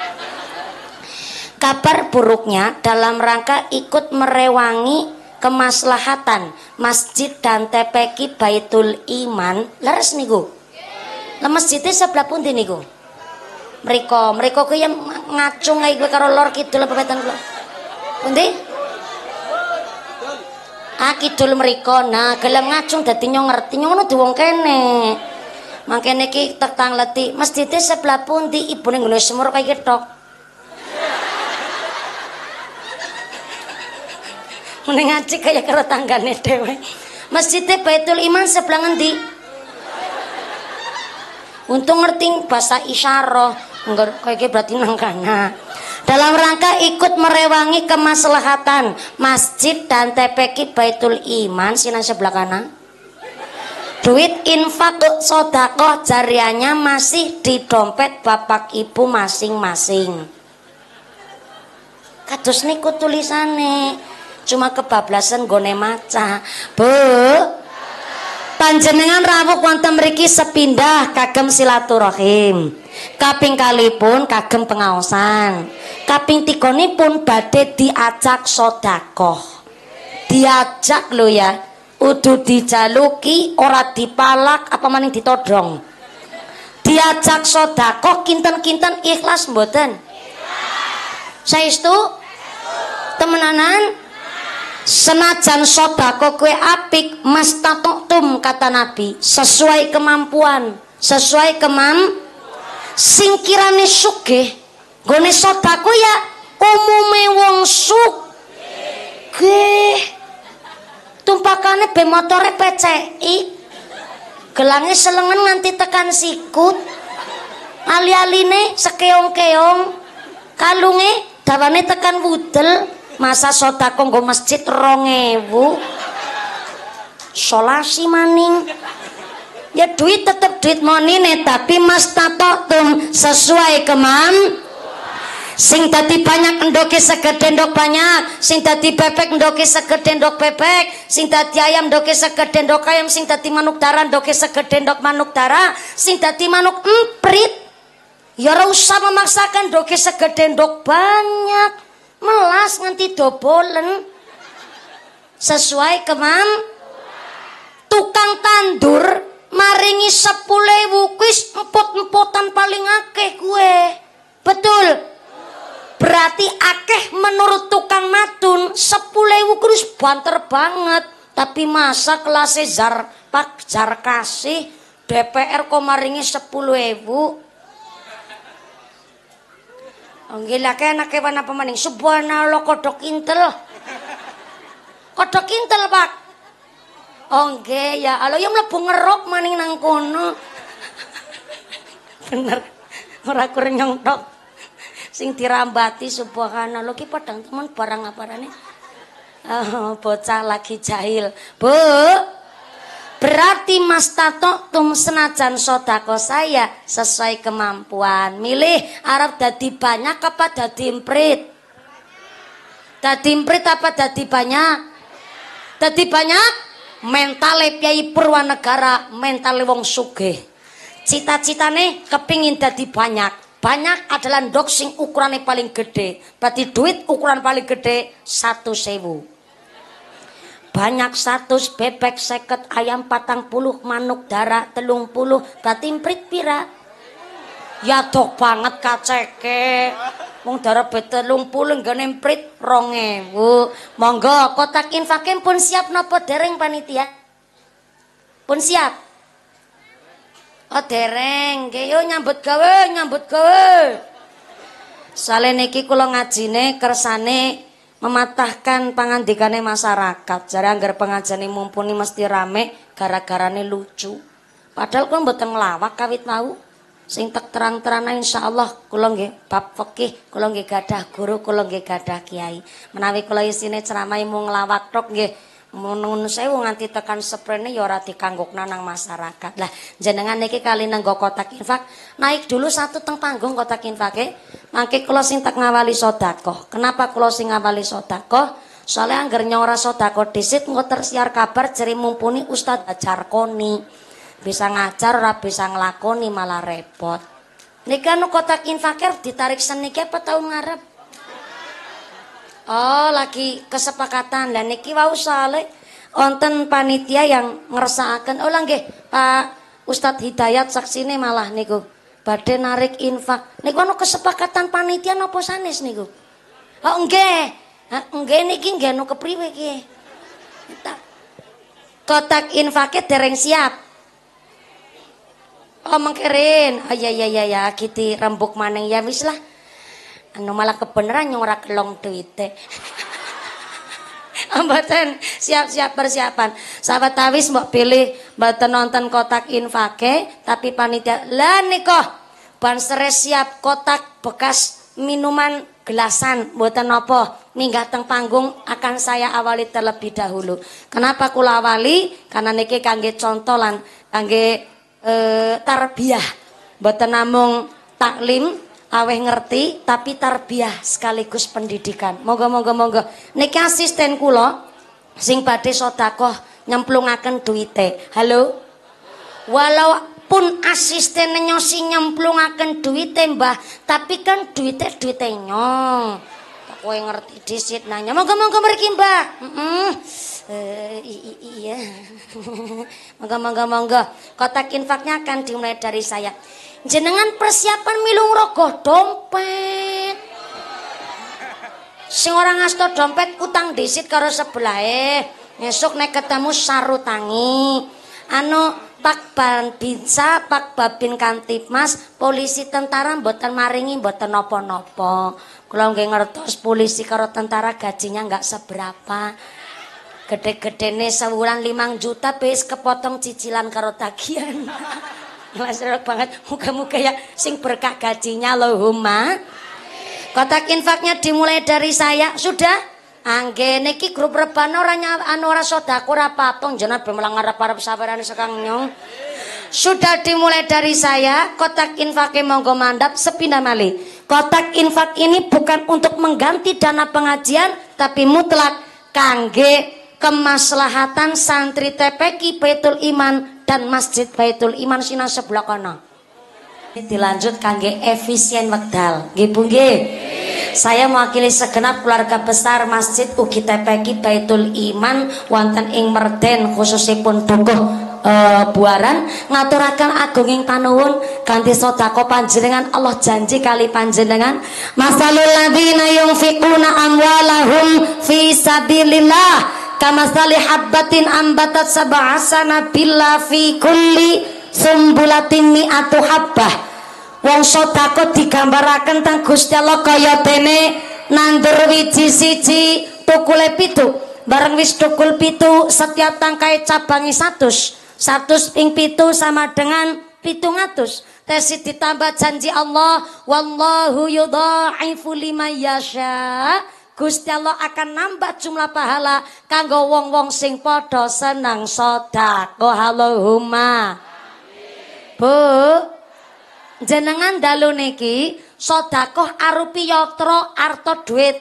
Kabar buruknya dalam rangka ikut merewangi kemaslahatan masjid dan T P K Baitul Iman leres nih gue. Masjidnya sebelah pun di niku. Mereka, mereka kaya ngacung kayak gue karo lor kidul apa betan kula. Pundi? Ah kidul mereka. Nah, gelem ngacung dadi nyong ngerti nyong ono di wong kene. Mangkene iki tetang leti. Masjidnya sebelah pun di ibune ngene semur kaya kethok. Mending ngaji kaya karo tanggane dhewe. Masjidnya Baitul Iman sebelah ngendi? Untung ngerti bahasa isyarah, enggak kayak berarti nangkana. Dalam rangka ikut merewangi kemaslahatan masjid dan T P K Baitul Iman sinan sebelah kanan. Duit infak sodakoh jariahnya masih di dompet bapak ibu masing-masing. Kados niku tulisane, cuma kebablasan gone maca. Bu panjenengan rawuh wonten mriki sepindah kagem silaturahim. Kaping kalipun kagem pengaosan. Kaping tigonipun badhe diajak sedekah. Diajak lho ya. Udu dijaluki ora dipalak apa maning ditodong. Diajak sedekah kinten-kinten ikhlas mboten? Ikhlas. Saestu? Temenanan? Senajan sedekah kowe apik mastatoktum kata Nabi sesuai kemampuan sesuai kemam singkirane sugih nggone sedako ya umume wong sugih, tumpakane be motore peceki, gelange selengen nganti tekan sikut, ali-aline sekeong-keong, kalunge dawane tekan wudel. Masa sedako nggo masjid rong ewu, solasi maning. Ya duit tetep duit monine, tapi mas tapotum sesuai kemam. Sing tadi banyak endoki segede endok banyak, sing tadi bebek endoki segede endok bebek, sing tadi ayam endoki segede endok ayam, sing tadi manuk darah endoki segede endok manuk darah, sing tadi manuk emprit. Ya ora usah memaksakan endoki segede endok banyak, melas nganti dobolen. Sesuai kemam. Tukang tandur maringi sepuluh ewu kuis empot-empotan paling akeh gue, betul? Berarti akeh menurut tukang matun. Sepuluh ewu kuis banter banget, tapi masa kelasnya jar pak jar kasih D P R kok maringi sepuluh ewu. Anggila kayak anak kewan apa maning subhanallah kodok intel, kodok intel pak. Ongke ya Allah yang mlebu ngerok maning nang kono. Bener. Ora kurang nyontok. Sing dirambati subhanallah ki padang temen barang aparane. Oh, bocah lagi jahil. Bu. Berarti mas tato tum senajan sodako saya sesuai kemampuan. Milih arep dadi banyak apa dadi emprit? Dadi emprit apa dadi banyak? Dadi banyak? Mentale Kyai Purwonegara, mentale wong sugih. Cita-citane kepingin dadi banyak. Banyak adalah ndok sing ukurane paling gede. Berarti duit ukuran paling gede satu sewu. Banyak seratus, bebek seket, ayam patang puluh, manuk darah telung puluh. Berarti imprit pira? Ya dok banget kaceke. Wong darah betelung puluh nggone emprit rong ewu. Monggo kotak infake pun siap napa dereng panitia? Pun siap. Oh dereng, nggih yo nyambut gawe, nyambut gawe. Soale niki kula ngajine kersane mematahkan pangandikane masyarakat. Jare anggar pengajane mumpuni mesti rame gara-garane lucu. Padahal kula mboten nglawak kawit mau. Sing tek terang-terana insyaallah kula nggih bab fikih, kula nggih gadah guru, kula nggih gadah kiai. Menawi kula isine ceramah mung nglawak tok nggih nuwun sewu nganti tekan sprene ya ora dikanggokna nang masyarakat. Lah jenengan niki kali nenggo kotak infak, naik dulu satu teng panggung kotak infake. Mangke kula sing tek ngawali sedekah. Kenapa kula sing ngawali sedekah? Soale angger nyora sedekah disit engko tersiar kabar jeri mumpuni Ustadz Jarkoni. Bisa ngajar ora bisa nglakoni malah repot. Niki anu kotak infakir ditarik seniki apa tahun ngarep? Oh, lagi kesepakatan. Lah niki wau sale wonten panitia yang ngersakaken. Oh, lah nggih Pak Ustadz Hidayat saksine malah niku badhe narik infak. Niku anu kesepakatan panitia napa sanes niku? Oh, nggih. Nggih niki nggih anu kepriwe iki? Kotak infakir dereng siap. Oh mengkerin, oh ya ya ya ya, kiti rembuk maning ya wis lah, anu malah kebeneran yang ora kelong duite. Mboten siap-siap persiapan. Sahabat tawis mbok pilih mboten nonton kotak infake, tapi panitia lah niko Banser siap kotak bekas minuman gelasan mboten nopo minggah teng panggung akan saya awali terlebih dahulu. Kenapa kula awali? Karena niki kangge contolan, kangge E, tarbiyah, mboten namung taklim aweh ngerti tapi tarbiyah sekaligus pendidikan. Monggo monggo monggo niki asisten kula sing badhe sedekah nyemplungaken duite. Halo, walaupun asisten nyo sing nyemplungaken duite mbah, tapi kan duite duite nyong kowe ngerti disit nanya. Monggo monggo mriki mbah. Heeh. Uh, iya. Monggo monggo monggo. Kotak infaknya akan dimulai dari saya. Jenengan persiapan milung rogoh dompet. Sing orang ngasto dompet utang disit karo sebelahe. Esuk nek ketemu sarutangi. Anu Pak Babinsa, Pak Babin Kantipmas, polisi tentara mboten maringi mboten napa-napa. Kula nggih ngertos polisi karo tentara gajinya nggak seberapa. Gede-gedene sewulan limang juta wis kepotong cicilan karo tagihan. Masyarakat banget, muka-muka ya sing berkah gajinya Allahumma. Kotak infaknya dimulai dari saya. Sudah? Angge niki grup reban orangnya anu ora sodako ora patung jenengan bemelang arep-arep sawerane sekang nyong. Sudah dimulai dari saya, kotak infak monggo mandap sepindah malih. Kotak infak ini bukan untuk mengganti dana pengajian tapi mutlak kangge kemaslahatan santri T P Q Baitul Iman dan Masjid Baitul Iman sina sebelah kono. Dilanjut kangge efisien wekdal. Nggih Bu nggih. Saya mewakili segenap keluarga besar Masjid Ugi T P Q Baitul Iman wonten ing Merden khususipun Dukuh Buaran ngaturaken agunging panuwun kanthi sedekah panjenengan Allah janji kali panjenengan masalul ladzina yunfiquna amwalahum fi sabilillah kamasali habbatin ambatat sab'a sanabila fi kulli sumbulatin mi'atu habbah. Wong sedekah digambaraken teng Gusti Allah kaya dene nandur wiji siji tukule pitu bareng wis tukul pitu setiap tangkai cabangi satus satus ping pitu sama dengan pitung atus tesi ditambah janji Allah wallahu yudha'ifu liman yasha. Gusti Allah akan nambah jumlah pahala kanggo wong-wong sing padha seneng sedekah Allahumma amin. Bu jenengan dalu niki sedekah arupi yatra arta duit.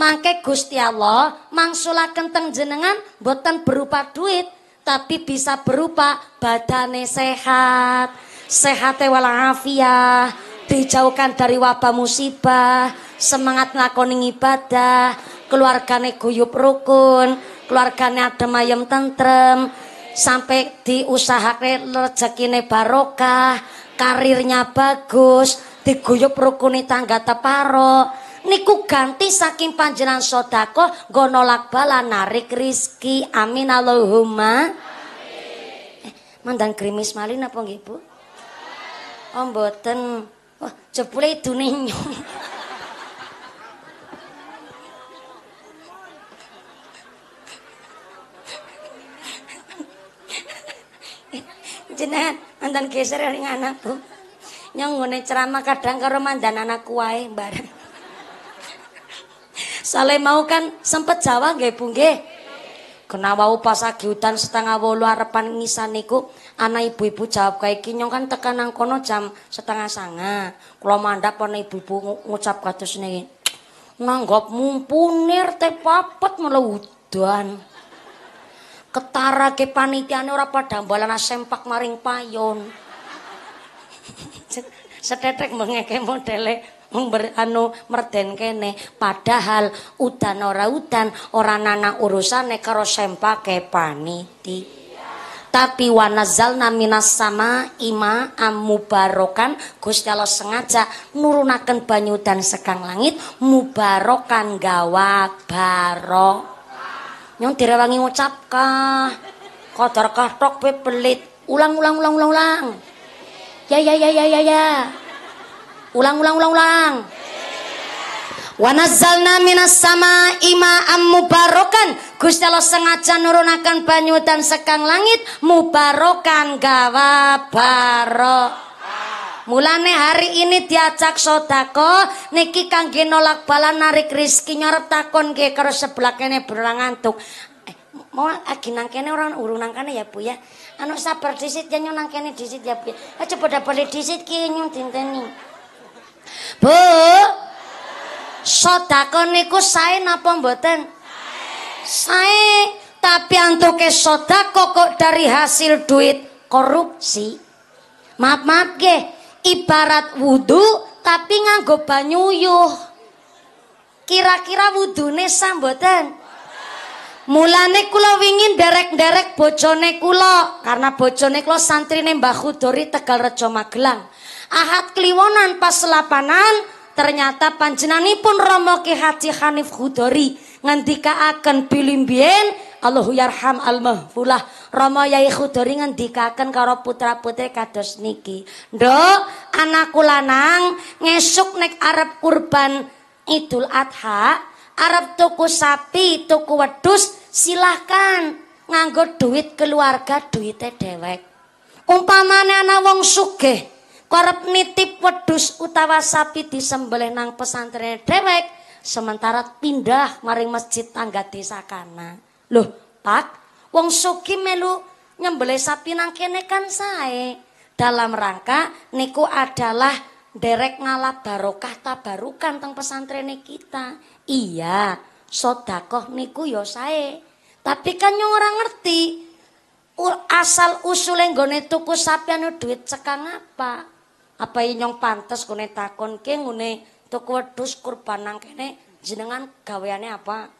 Mangke Gusti Allah mangsulaken teng jenengan boten berupa duit tapi bisa berupa badane sehat, sehate walafiah, dijauhkan dari wabah musibah, semangat nglakoni ibadah, keluargane guyub rukun, keluargane adem ayem tentrem, sampai diusahakne rezekine barokah. Karirnya bagus, diguyub rukuni tangga teparo. Niku ganti saking panjenengan sedekah, nggo nolak bala narik rizki. Amin Allahumma. Amin. Eh, mandan krimis malin apa nggih Bu? Oh mboten. Wah, jebule idune nyong. Jenengan mantan geser ring anakku nyong ngene ceramah kadang karo mandan anakku wae bareng. Saleh mau kan sempet Jawa nggih Bu nggih. Kena wau pas agi hutan setengah wolu arepan ngisan niku ana ibu-ibu jawab kae iki nyong kan tekan nang kono jam setengah sanga. Kula mandhap ana ibu-ibu ngucap kados niki. Nanggap mumpunir teh papet melu udan. Ketara ke panitiane ora padha mbalana sempak maring payon. Setetek mengeke modele wong anu Merden kene padahal udan ora udan ora nana urusane karo sempake paniti. Tapi wanazalna minas sama ima amubarokan Gusti Allah sengaja nurunaken banyu dan sekang langit mubarokan gawa barok. Nyong direwangi ngucap kah kodor kathok pe pelit ulang ulang ulang ulang ulang ya ya ya ya ya ya ulang ulang ulang ulang wa nazzalna minas samaa'i ma'am mubarakan Gusti Allah sengaja nurunaken banyu dan sekang langit mubarakan gawa barok. Mulane hari ini diajak sedekah niki kangge nolak bala narik rezeki ngarep takon nggih karo sebelah kene berang ngantuk. Eh, mau lagi nang kene ora urung nang kene ya Bu ya. Anu sabar disit ya nyun nang kene disit ya Bu. Ya coba dapat disit ki nyun dinteni. Bu. Sedekah niku sae napa mboten? Sae. Tapi antuke sedekah kok dari hasil duit korupsi. Maaf maaf nggih. Ibarat wudhu tapi nganggo banyu uyuh. Kira-kira wudhune sah mboten? Mulane kula wingin derek-derek bojone kula karena bojone kula santrine Mbah Khudori Tegalrejo Magelang. Ahad kliwonan pas selapanan ternyata panjenenganipun Rama Ki Haji Hanif Khudori ngendikaaken bilih mbiyen Allahu yarham al-mahfulah Rama Yai Khudori ngendikaken karo putra-putri kados niki. Nduk, anakku lanang ngesuk nek arep kurban Idul Adha, arep tuku sapi, tuku wedhus, silahkan nganggo duit keluarga, duitnya dhewek. Umpamane ana wong sugih karep nitip wedhus utawa sapi disembelih nang pesantren dhewek, sementara pindah maring masjid tangga desa kana. Loh, Pak, wong sugih melu nyembelih sapi nang kene kan sae. Dalam rangka niku adalah derek ngalap barokah tabarukan teng pesantren kita. Iya, sedekah niku ya sae. Tapi kan yang orang ngerti asal usulnya nggone tuku sapi anu duit cekang apa? Apa yang pantes kone takon ke ngone tuku wedhus kurban nang kene jenengan gaweane apa?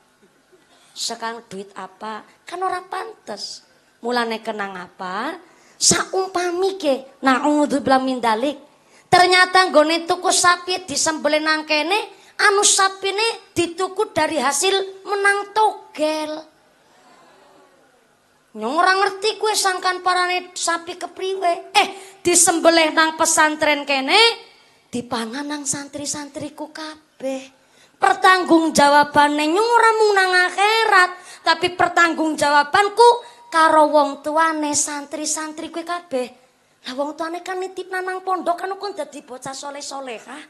Sekarang duit apa? Kan ora pantes. Mulane kenang apa? Saumpami ke naudzubillah min dzalik. Ternyata nggone tuku sapi disembelih nang kene, anu sapine dituku dari hasil menang togel. Nyong ora ngerti kue sangkan parane sapi kepriwe. Eh, disembelih nang pesantren kene, dipangan nang santri-santriku kabeh. Pertanggung jawabannya nyura mung nang akhirat, tapi pertanggung jawabanku karo wong tuane santri-santri kuwi kabeh. Lah wong tuane kan nitip nang pondok kan kon dadi bocah soleh-solehah,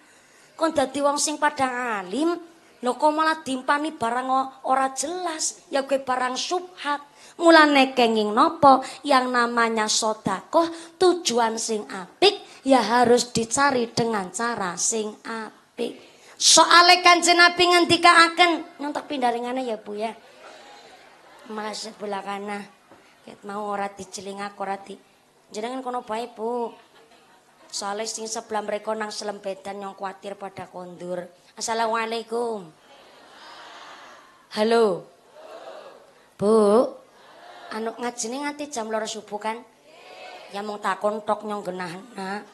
kon dadi wong sing padha alim. Lho kok malah dimpani barang ora jelas, ya kuwi barang syubhat. Mulane kenging nopo yang namanya sedekah, tujuan sing apik ya harus dicari dengan cara sing apik. Soale Kanjeng Nabi ngendikaaken nontok pindaringane ya Bu ya. Malah sebelah kana. Ket mau ora dicelingak ora di. Jenengan kono bae Bu. Soale sing sebelah mereka nang selembetan yang kuatir pada kondur. Assalamualaikum. Halo. Bu. Anu ngajine nganti jam loro subuh kan? Ya mung takon tok nyong genahna.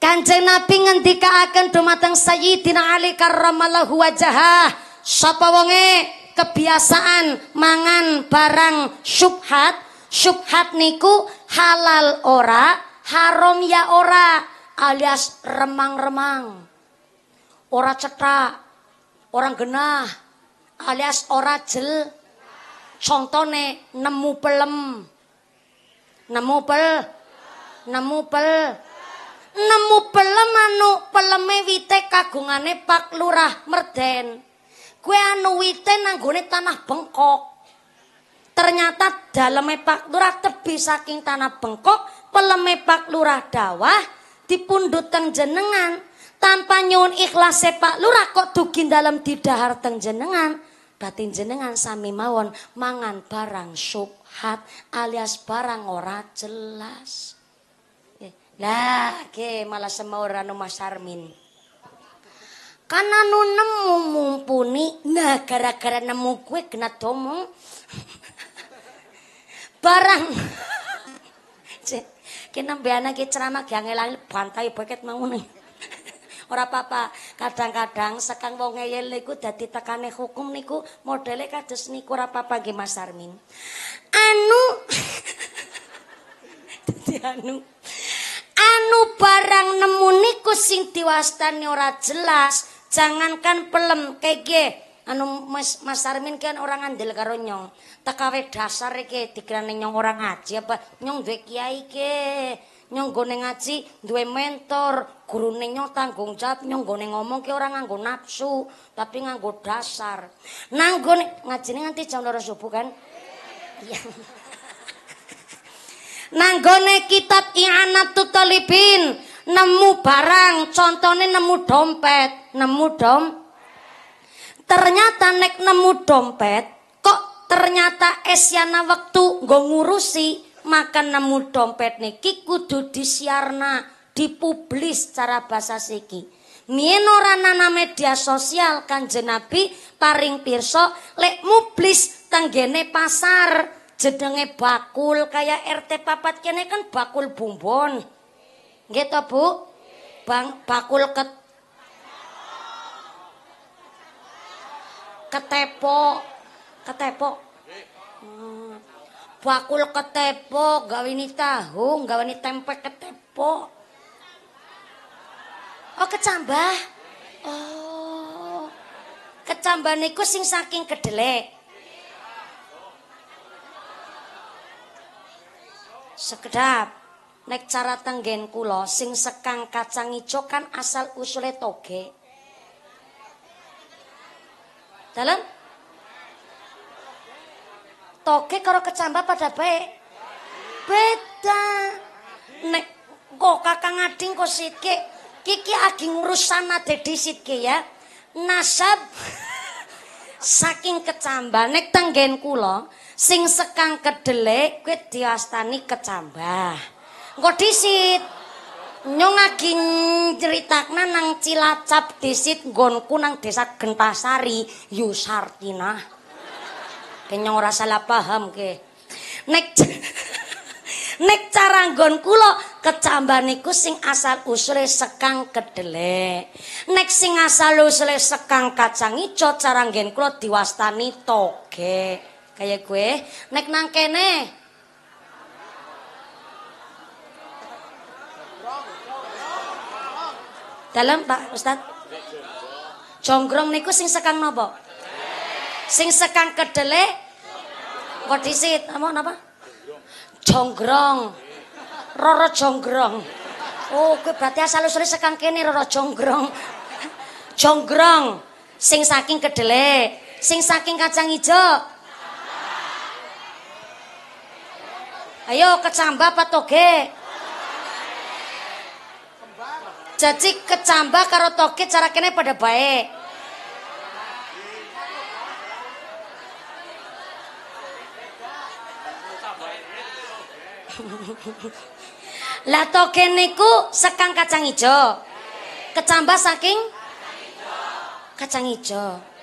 Kanjeng Nabi ngendikaaken dumateng Sayyidina Ali karramallahu wajhah, sapa wonge kebiasaan mangan barang syubhat, syubhat niku halal ora, haram ya ora, alias remang-remang. Ora cetak, orang genah, alias ora jel. Contone nemu pelem. Nemu pel. Nemu pel. Nemu pelem anu peleme wite kagungane Pak Lurah Merden. Kue anu wite nanggone tanah bengkok. Ternyata daleme Pak Lurah tebi saking tanah bengkok, peleme Pak Lurah dawah dipundhut teng jenengan. Tanpa nyuwun ikhlase Pak Lurah kok dugi dalem didahar teng jenengan. Batin jenengan sami mawon mangan barang syubhat alias barang ora jelas. Lah, ke malah semauran Mas Armin. Karena nu nemu mumpuni, nah gara-gara nemu kue kena tomong. Barang. Kena beana ke ceramah yang ngelali bantai paket mau nih. Ora apa-apa, kadang-kadang sekang wong ngeyel niku dadi tekane hukum niku modele kados niku ora apa-apa nggih Mas Armin. Anu. Dadi anu. Anu barang nemu niku sing diwastani ora jelas, jangankan pelem kege anu Mas, Mas Armin kan orang andel karo nyong. Tekawe dasar iki dikirane nyong orang ngaji apa nyong duwe kiai ke. Nyong gone ngaji duwe mentor, gurune nyong tanggung jawab, nyong gone ngomong ke orang nganggo nafsu, tapi nganggo dasar. Nanggone ngajine nganti jam loro subuh kan? Iya. Nanggone kitab I'anatut Thalibin nemu barang, contohnya nemu dompet, nemu dom. Ternyata nek nemu dompet, kok ternyata esyana waktu nggo ngurusi, maka nemu dompet niki kudu disiarna, dipublis cara basa siki. Mien ora nang media sosial Kanjeng Nabi paring pirsa lek mublis tenggene pasar. Jedenge bakul kayak R T papat kene kan bakul bumbon. Nggih to, Bu? Bang bakul ket ketepo, ketepo. Hmm. bakul ketepo, gawini tahu, gawini tempe ketepo. Oh kecambah. Oh. Kecambah niku sing saking kedelek. Sekedap. Nek cara tenggen kula sing sekang kacang ijo kan asal usule toge. Dalem? Toge karo kecambah pada baik. Beda. Nek kok kakang ading kok sithik, kiki agi ngurus sanade disithik ya. Nasab saking kecambah. Nek tenggen kula sing sekang kedelek kuwi diwastani kecambah. Kok disit nyong lagi ceritakna nang Cilacap disit nggonku nang desa Gentasari Yusartina kenyong ora salah paham ke nek nek cara nggon kula kecambah niku sing asal usule sekang kedelek nek sing asal usule sekang kacang ijo cara nggen kula diwastani toge kaya gue nek nang kene dalam Pak Ustadz, jonggrong niku sing sekang nopo, sing sekang kedelek, kok disit, apa napa? Jonggrong, roro jonggrong. Oh, gue berarti asal usulnya sekang kene roro jonggrong, jonggrong, sing saking kedelek, sing saking kacang hijau. Ayo kecambah apa toge? Jadi kecambah karo toge cara kene pada baik. Lah toge niku sekang kacang ijo. Kecambah saking kacang ijo.